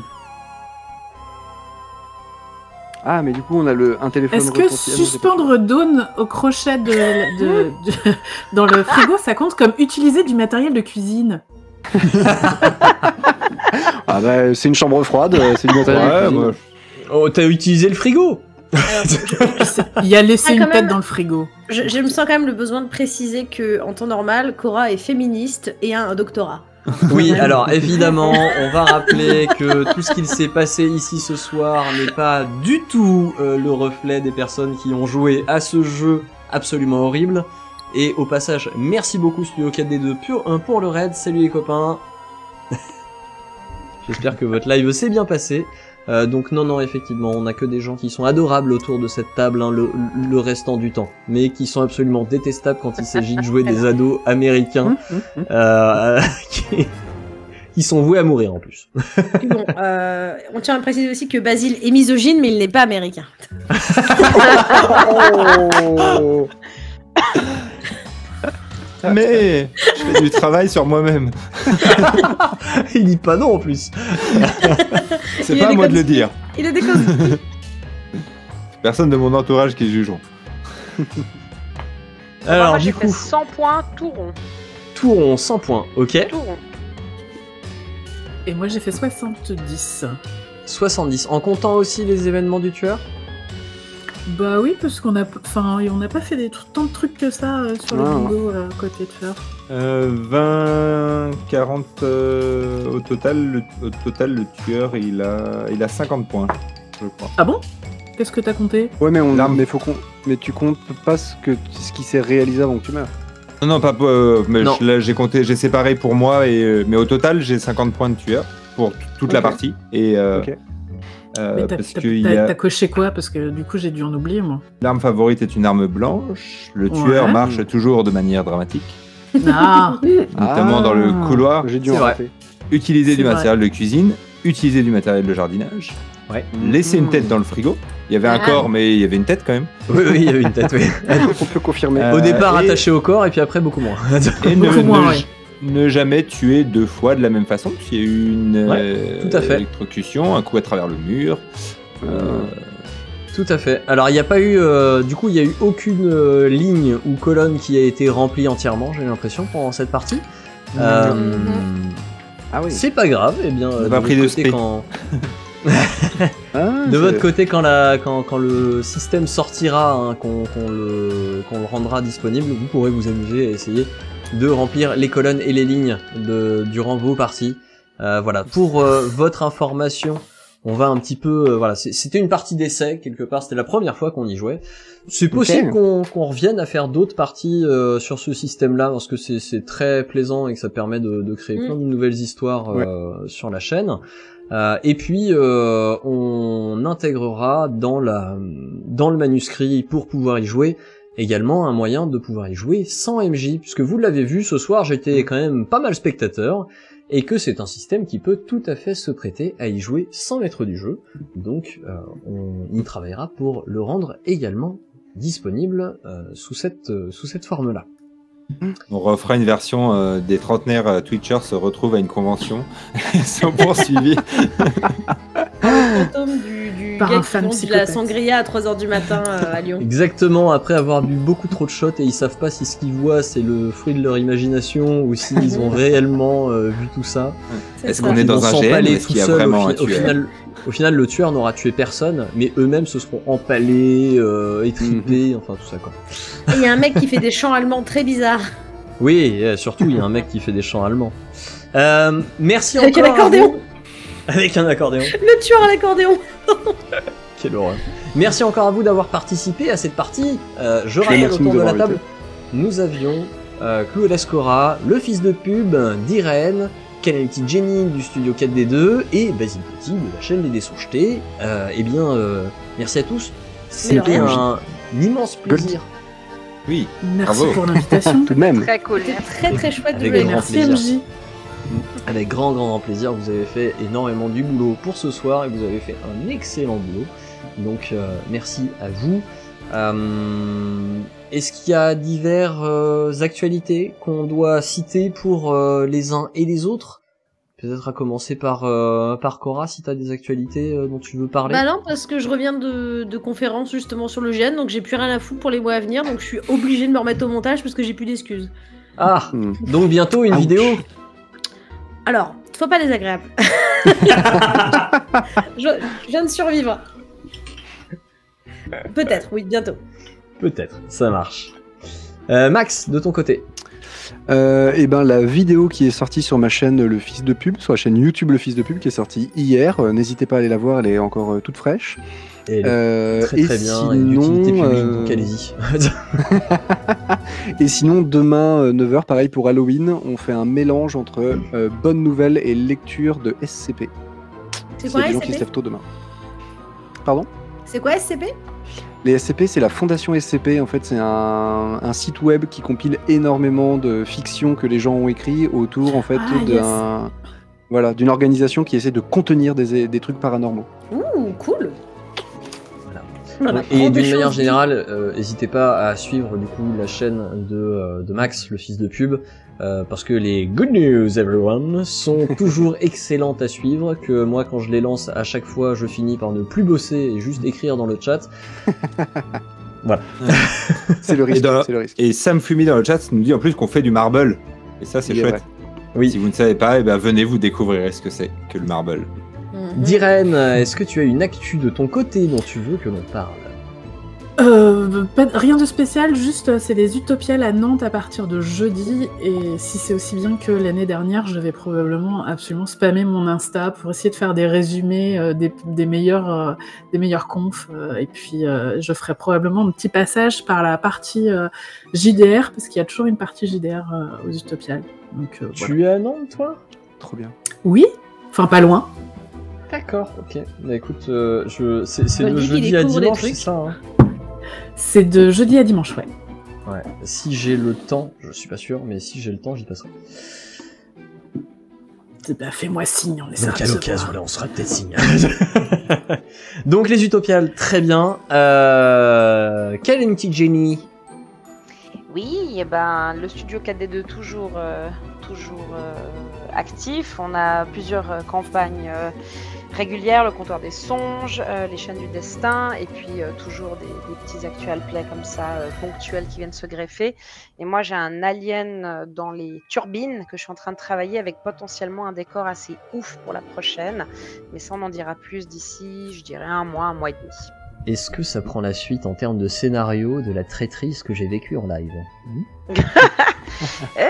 Ah, mais du coup, on a le, un téléphone... Est-ce que suspendre Dawn au crochet de, de, de, de, dans le frigo, ça compte comme utiliser du matériel de cuisine? Ah bah, c'est une chambre froide, c'est du matériel ouais, de cuisine. Bah... Oh, t'as utilisé le frigo? Il y a laissé ah, une même, tête dans le frigo. Je, je me sens quand même le besoin de préciser que, en temps normal, Cora est féministe et a un doctorat. Oui, alors évidemment, on va rappeler que tout ce qu'il s'est passé ici ce soir n'est pas du tout euh, le reflet des personnes qui ont joué à ce jeu absolument horrible. Et au passage, merci beaucoup Studio quatre D deux pour, pour le raid, salut les copains. J'espère que votre live s'est bien passé. Euh, donc non, non, effectivement, on a que des gens qui sont adorables autour de cette table hein, le, le restant du temps, mais qui sont absolument détestables quand il s'agit de jouer des ados américains euh, qui, qui sont voués à mourir en plus. Bon, euh, on tient à préciser aussi que Basile est misogyne, mais il n'est pas américain. Oh mais je fais du travail sur moi-même. Il dit pas non en plus. C'est pas à moi de le dire. Il a des causes. Personne de mon entourage qui jugeront. Alors du coup, cent points tout rond. Tout rond, cent points, ok. Tout rond. Et moi j'ai fait soixante-dix. soixante-dix, en comptant aussi les événements du tueur. Bah oui, parce qu'on a, enfin, on n'a pas fait des tant de trucs que ça euh, sur non. le bingo euh, côté de faire. Euh, vingt, quarante euh, au total. Le, au total, le tueur il a, il a cinquante points, je crois. Ah bon? Qu'est-ce que t'as compté? Ouais, mais on, mais faut qu'on, mais tu comptes pas ce que, ce qui s'est réalisé avant que tu meurs. Non, non, pas. Euh, mais non. Je, là, j'ai compté, j'ai séparé pour moi, et, euh, mais au total, j'ai cinquante points de tueur pour toute okay. la partie. Et. Euh, okay. Euh, mais t'as, parce t'as, que t'as, a... t'as coché quoi? Parce que du coup j'ai dû en oublier moi. L'arme favorite est une arme blanche. Le ouais. tueur marche toujours de manière dramatique. Ah. Notamment ah. dans le couloir. J'ai dû en rater. Utiliser c'est du vrai. matériel de cuisine. Utiliser du matériel de jardinage. Ouais. Laisser mmh. une tête dans le frigo. Il y avait un ah. corps mais il y avait une tête quand même. Oui, oui il y avait une tête oui. On peut confirmer. euh, Au départ et... attaché au corps et puis après beaucoup moins. Et beaucoup ne, moins ne... ouais. Ne jamais tuer deux fois de la même façon, parce qu'il y a eu une ouais, euh, tout à fait. électrocution, un coup à travers le mur. Euh... Tout à fait. Alors il n'y a pas eu, euh, du coup il n'y a eu aucune euh, ligne ou colonne qui a été remplie entièrement, j'ai l'impression, pendant cette partie. Euh, mmh. Ah oui. C'est pas grave. Eh bien, euh, de votre côté quand, ah, de votre côté quand la, quand, quand le système sortira, hein, qu'on, qu'on le, qu'on le rendra disponible, vous pourrez vous amuser à essayer de remplir les colonnes et les lignes de, durant vos parties. Euh, voilà. Pour euh, votre information, on va un petit peu... Euh, voilà, c'est, c'était une partie d'essai, quelque part. C'était la première fois qu'on y jouait. C'est possible okay. qu'on, qu'on revienne à faire d'autres parties euh, sur ce système-là, parce que c'est, c'est très plaisant et que ça permet de, de créer mmh. plein de nouvelles histoires euh, ouais. sur la chaîne. Euh, et puis, euh, on intégrera dans, la, dans le manuscrit, pour pouvoir y jouer, également un moyen de pouvoir y jouer sans M J, puisque vous l'avez vu, ce soir j'étais quand même pas mal spectateur, et que c'est un système qui peut tout à fait se prêter à y jouer sans maître du jeu, donc euh, on y travaillera pour le rendre également disponible euh, sous cette, euh, sous cette forme-là. On refera une version euh, des trentenaires euh, Twitchers se retrouvent à une convention et sont poursuivis. du, du Par un fan psychopathe. De la sangria à trois heures du matin euh, à Lyon. Exactement, après avoir bu beaucoup trop de shots et ils savent pas si ce qu'ils voient c'est le fruit de leur imagination ou s'ils ont réellement euh, vu tout ça. C'est est-ce ça. qu'on est dans un G M, est-ce qu'il y a seul, vraiment au, fi- un au final, au final, le tueur n'aura tué personne, mais eux-mêmes se seront empalés, euh, étripés, mm-hmm. enfin tout ça quoi. Et il y a un mec qui fait des chants allemands très bizarres. Oui, surtout il y a un mec qui fait des chants allemands. Euh, merci encore. Avec un accordéon. Avec un accordéon. Le tueur à l'accordéon. Quelle horreur. Merci encore à vous d'avoir participé à cette partie. Euh, je rappelle autour de la table, nous avions euh, Clueless Cora, le fils de pub, Diraen, Calamity Jenny du studio quatre D deux et Basile Petit de la chaîne Les Dés sont Jetés. Euh, eh bien, euh, merci à tous. C'était un immense plaisir. Goldie. Oui, merci bravo. pour l'invitation. Tout de même. Très cool. C'était très très chouette de vous avoir. Merci M J. Avec grand grand plaisir, vous avez fait énormément du boulot pour ce soir et vous avez fait un excellent boulot. Donc euh, merci à vous. Euh, est-ce qu'il y a diverses euh, actualités qu'on doit citer pour euh, les uns et les autres ? Peut-être à commencer par, euh, par Cora, si t'as des actualités euh, dont tu veux parler. Bah non, parce que je reviens de, de conférences justement sur le G N, donc j'ai plus rien à foutre pour les mois à venir, donc je suis obligée de me remettre au montage parce que j'ai plus d'excuses. Ah, mmh. donc bientôt une vidéo. Alors, sois pas désagréable. je, je viens de survivre. Peut-être, oui, bientôt. Peut-être, ça marche. Euh, Max, de ton côté. Euh, et ben la vidéo qui est sortie sur ma chaîne Le Fils de Pub, sur la chaîne YouTube Le Fils de Pub, qui est sortie hier, euh, n'hésitez pas à aller la voir, elle est encore euh, toute fraîche. Et euh, très très et bien, sinon, et euh... donc allez-y. Et sinon demain euh, neuf heures, pareil pour Halloween, on fait un mélange entre euh, bonnes nouvelles et lecture de S C P. C'est quoi, c'est quoi S C P ? Il y a des gens qui se lèvent tôt demain. Pardon ? C'est quoi S C P ? Les S C P, c'est la Fondation S C P. En fait, c'est un, un site web qui compile énormément de fictions que les gens ont écrit autour, en fait, ah, d'un, yes. voilà, d'une organisation qui essaie de contenir des, des trucs paranormaux. Ouh, cool. Voilà. Voilà. Et d'une manière choses. générale, euh, n'hésitez pas à suivre du coup la chaîne de, euh, de Max, le fils de pub, euh, parce que les good news everyone sont toujours excellentes à suivre. Que moi, quand je les lance, à chaque fois, je finis par ne plus bosser et juste écrire dans le chat. Voilà. C'est le risque. Et, dans, c'est le risque. Et Sam Fumi dans le chat nous dit en plus qu'on fait du marble. Et ça, c'est et chouette. Oui. Si vous ne savez pas, eh ben, venez vous découvrir ce que c'est que le marble. Diraen, est-ce que tu as une actu de ton côté dont tu veux que l'on parle ? euh, pas, rien de spécial, juste c'est les Utopiales à Nantes à partir de jeudi, et si c'est aussi bien que l'année dernière, je vais probablement absolument spammer mon Insta pour essayer de faire des résumés euh, des, des meilleurs euh, des meilleurs confs, euh, et puis euh, je ferai probablement un petit passage par la partie euh, J D R, parce qu'il y a toujours une partie J D R euh, aux Utopiales. Donc, euh, tu voilà. es à Nantes, toi? Trop bien. Oui, enfin pas loin. D'accord, ok. Bah écoute, euh, je... c'est de jeudi à dimanche, c'est ça hein? C'est de jeudi à dimanche, ouais. Ouais, si j'ai le temps, je suis pas sûr, mais si j'ai le temps, j'y passerai. Bah fais-moi signe, on est Donc à l'occasion, là, on sera peut-être signe. Donc les Utopiales, très bien. Euh... Calamity Jenny. Oui, et ben, le studio quatre D deux toujours, euh, toujours euh, actif. On a plusieurs euh, campagnes euh, régulières, le comptoir des songes, euh, les chaînes du destin, et puis euh, toujours des, des petits actual plays comme ça, euh, ponctuels qui viennent se greffer. Et moi, j'ai un alien dans les turbines que je suis en train de travailler avec potentiellement un décor assez ouf pour la prochaine. Mais ça, on en dira plus d'ici, je dirais, un mois, un mois et demi. Est-ce que ça prend la suite en termes de scénario de la traîtrise que j'ai vécue en live? mmh euh,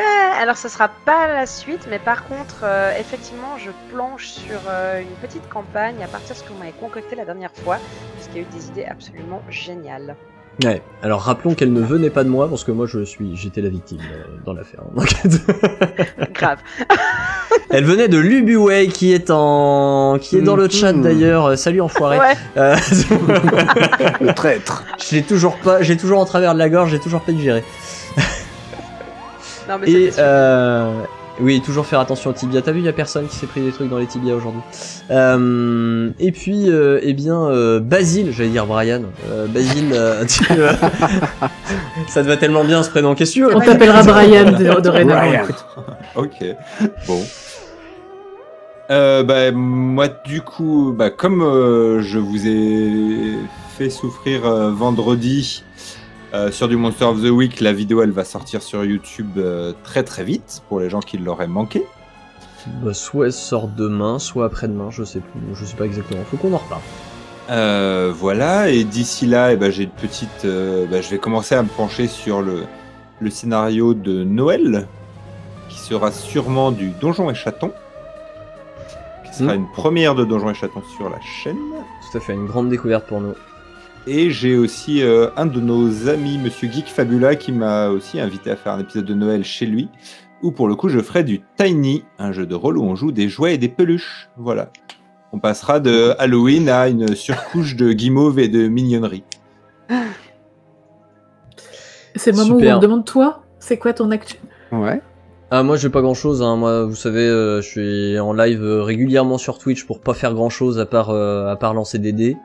Alors, ce sera pas la suite, mais par contre, euh, effectivement, je planche sur euh, une petite campagne à partir de ce que vous m'avez concocté la dernière fois, parce qu'il y a eu des idées absolument géniales. Ouais, alors rappelons qu'elle ne venait pas de moi, parce que moi je suis, j'étais la victime euh, dans l'affaire. Grave. Elle venait de Lubuway, qui est en, qui est dans le chat d'ailleurs. Salut enfoiré. Ouais. Euh... le traître. Je l'ai toujours pas, j'ai toujours en travers de la gorge, j'ai toujours pas digéré. Non, mais et euh... oui, toujours faire attention aux tibias. T'as vu, il y a personne qui s'est pris des trucs dans les tibias aujourd'hui. Euh... Et puis, euh, eh bien, euh, Basile, j'allais dire Brian. Euh, Basile, euh, tu, euh... ça te va tellement bien ce prénom. Qu'est-ce que tu veux? On t'appellera Brian de, de Renard. Ok. Bon. Euh, bah, moi, du coup, bah, comme euh, je vous ai fait souffrir euh, vendredi euh, sur du Monster of the Week, la vidéo, elle va sortir sur YouTube euh, très très vite, pour les gens qui l'auraient manqué. Bah, soit elle sort demain, soit après-demain, je sais plus, je sais pas exactement, faut qu'on en reparle. Euh, voilà, et d'ici là, eh ben, j'ai une petite, euh, bah, je vais commencer à me pencher sur le, le scénario de Noël, qui sera sûrement du Donjon et Chatons. Ce sera mmh. une première de Donjon et Chatons sur la chaîne. Tout à fait, une grande découverte pour nous. Et j'ai aussi euh, un de nos amis, Monsieur Geek Fabula, qui m'a aussi invité à faire un épisode de Noël chez lui, où pour le coup je ferai du Tiny, un jeu de rôle où on joue des jouets et des peluches. Voilà. On passera de Halloween à une surcouche de guimauve et de mignonnerie. C'est le moment Super. Où on me demande, toi, c'est quoi ton actu? Ouais. Ah, moi j'ai pas grand chose, hein. Moi vous savez, euh, je suis en live euh, régulièrement sur Twitch pour pas faire grand chose à part euh, à part lancer des dés.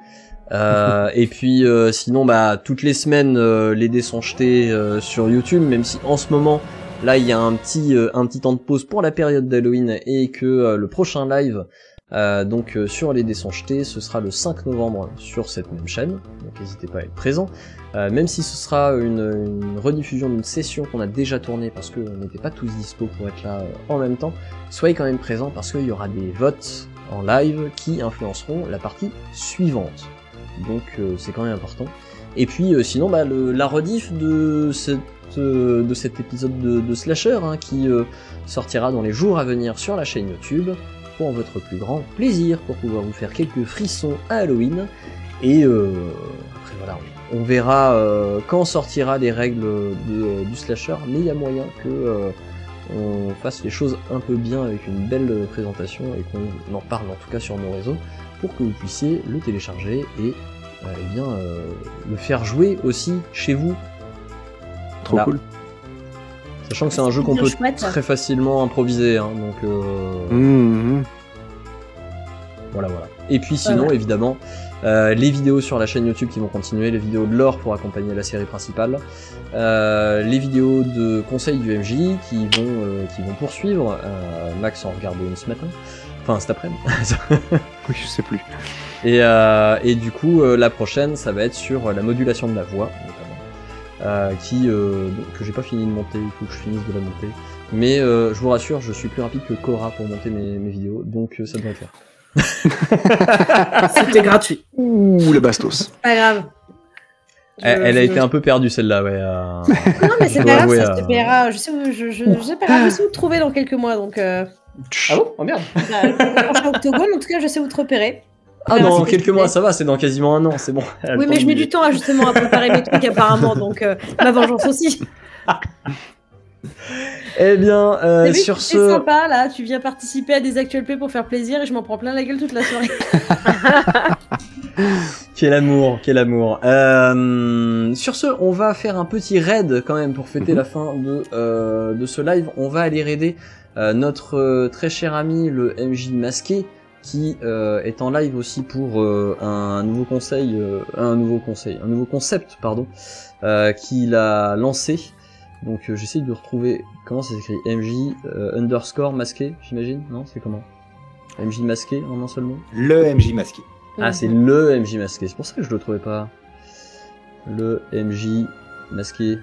Euh, et puis euh, sinon bah toutes les semaines euh, les dés sont jetés euh, sur YouTube, même si en ce moment là il y a un petit euh, un petit temps de pause pour la période d'Halloween, et que euh, le prochain live euh, donc euh, sur les dés sont jetés, ce sera le cinq novembre sur cette même chaîne, donc n'hésitez pas à être présent. Euh, même si ce sera une, une rediffusion d'une session qu'on a déjà tournée parce qu'on n'était pas tous dispo pour être là euh, en même temps, soyez quand même présents parce qu'il y aura des votes en live qui influenceront la partie suivante. Donc euh, c'est quand même important. Et puis euh, sinon, bah, le, la rediff de, cette, euh, de cet épisode de, de Slasher hein, qui euh, sortira dans les jours à venir sur la chaîne YouTube pour votre plus grand plaisir, pour pouvoir vous faire quelques frissons à Halloween. Et euh, après voilà, on verra euh, quand sortira les règles de, du slasher, mais il y a moyen que euh, on fasse les choses un peu bien avec une belle présentation et qu'on en parle en tout cas sur nos réseaux pour que vous puissiez le télécharger et, euh, eh bien, euh, le faire jouer aussi chez vous. Trop Là. cool. Sachant que c'est un jeu qu'on peut chouette. très facilement improviser, hein, donc euh... mmh. voilà voilà. Et puis sinon voilà. évidemment. Euh, les vidéos sur la chaîne YouTube qui vont continuer, les vidéos de lore pour accompagner la série principale, euh, les vidéos de conseils du M J qui vont, euh, qui vont poursuivre. Euh, Max en regarde une ce matin, enfin cet après-midi. Oui, je sais plus. Et, euh, et du coup, euh, la prochaine, ça va être sur la modulation de la voix, notamment, euh, qui, euh, que j'ai pas fini de monter, il faut que je finisse de la monter. Mais euh, je vous rassure, je suis plus rapide que Cora pour monter mes, mes vidéos, donc euh, ça devrait le faire. C'était gratuit. Ouh, le bastos. Pas grave. Elle, elle a été un peu perdue celle-là, ouais. Euh... Non, mais c'est pas grave, ça euh... se paiera. Je sais où, je, je, je sais pas, je sais où te trouver dans quelques mois, donc. Euh... Ah bon? Oh merde. Bah, Octogone, en tout cas, je sais où te repérer. Ah non, quelques mois, ça va, c'est dans quasiment un an, c'est bon. Oui, mais je mets du temps à, justement à préparer mes trucs apparemment, donc euh, ma vengeance aussi. Eh bien, euh, sur ce... C'est sympa, là, tu viens participer à des actualités pour faire plaisir et je m'en prends plein la gueule toute la soirée. Quel amour, quel amour. Euh, sur ce, on va faire un petit raid quand même pour fêter mmh. la fin de, euh, de ce live. On va aller raider euh, notre euh, très cher ami, le M J masqué, qui euh, est en live aussi pour euh, un nouveau conseil, euh, un nouveau conseil, un nouveau concept, pardon, euh, qu'il a lancé. Donc euh, j'essaye de retrouver comment ça s'écrit. M J euh, underscore masqué, j'imagine. Non, c'est comment? M J masqué en un seul mot. Le M J masqué. Ah, c'est le M J masqué. C'est pour ça que je le trouvais pas. Le M J masqué.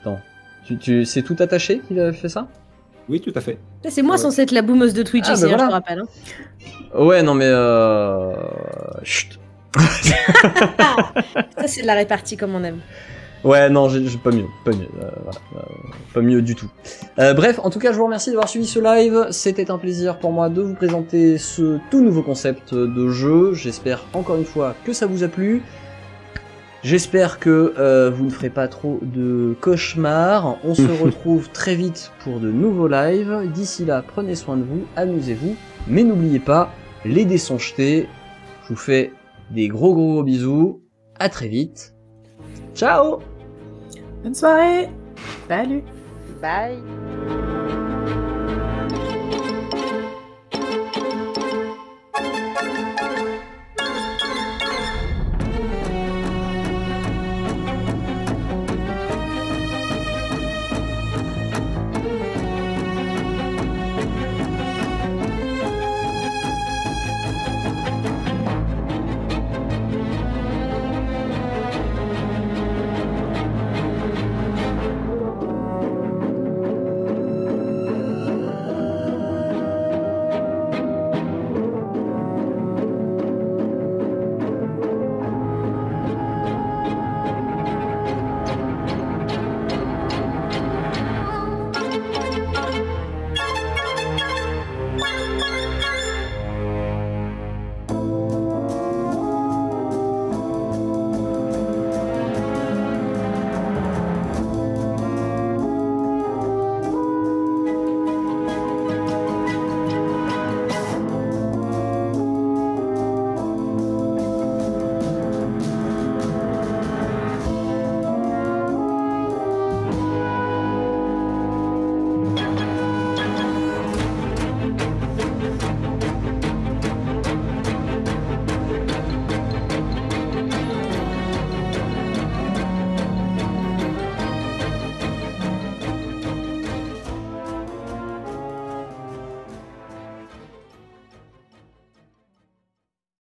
Attends. Tu, tu, c'est tout attaché qu'il a fait ça? Oui, tout à fait. C'est moi ouais. censé être la boumeuse de Twitch ah, ici, bah voilà. hein, je te rappelle. Hein. Ouais, non mais... Euh... Chut. Ça, c'est de la répartie comme on aime. Ouais, non, j'ai pas mieux, pas mieux, euh, voilà, euh, pas mieux du tout. Euh, bref, en tout cas, je vous remercie d'avoir suivi ce live. C'était un plaisir pour moi de vous présenter ce tout nouveau concept de jeu. J'espère encore une fois que ça vous a plu. J'espère que euh, vous ne ferez pas trop de cauchemars. On se retrouve très vite pour de nouveaux lives. D'ici là, prenez soin de vous, amusez-vous. Mais n'oubliez pas, les dés sont jetés. Je vous fais des gros gros gros bisous. À très vite. Ciao! Bonne soirée. Salut. Bye.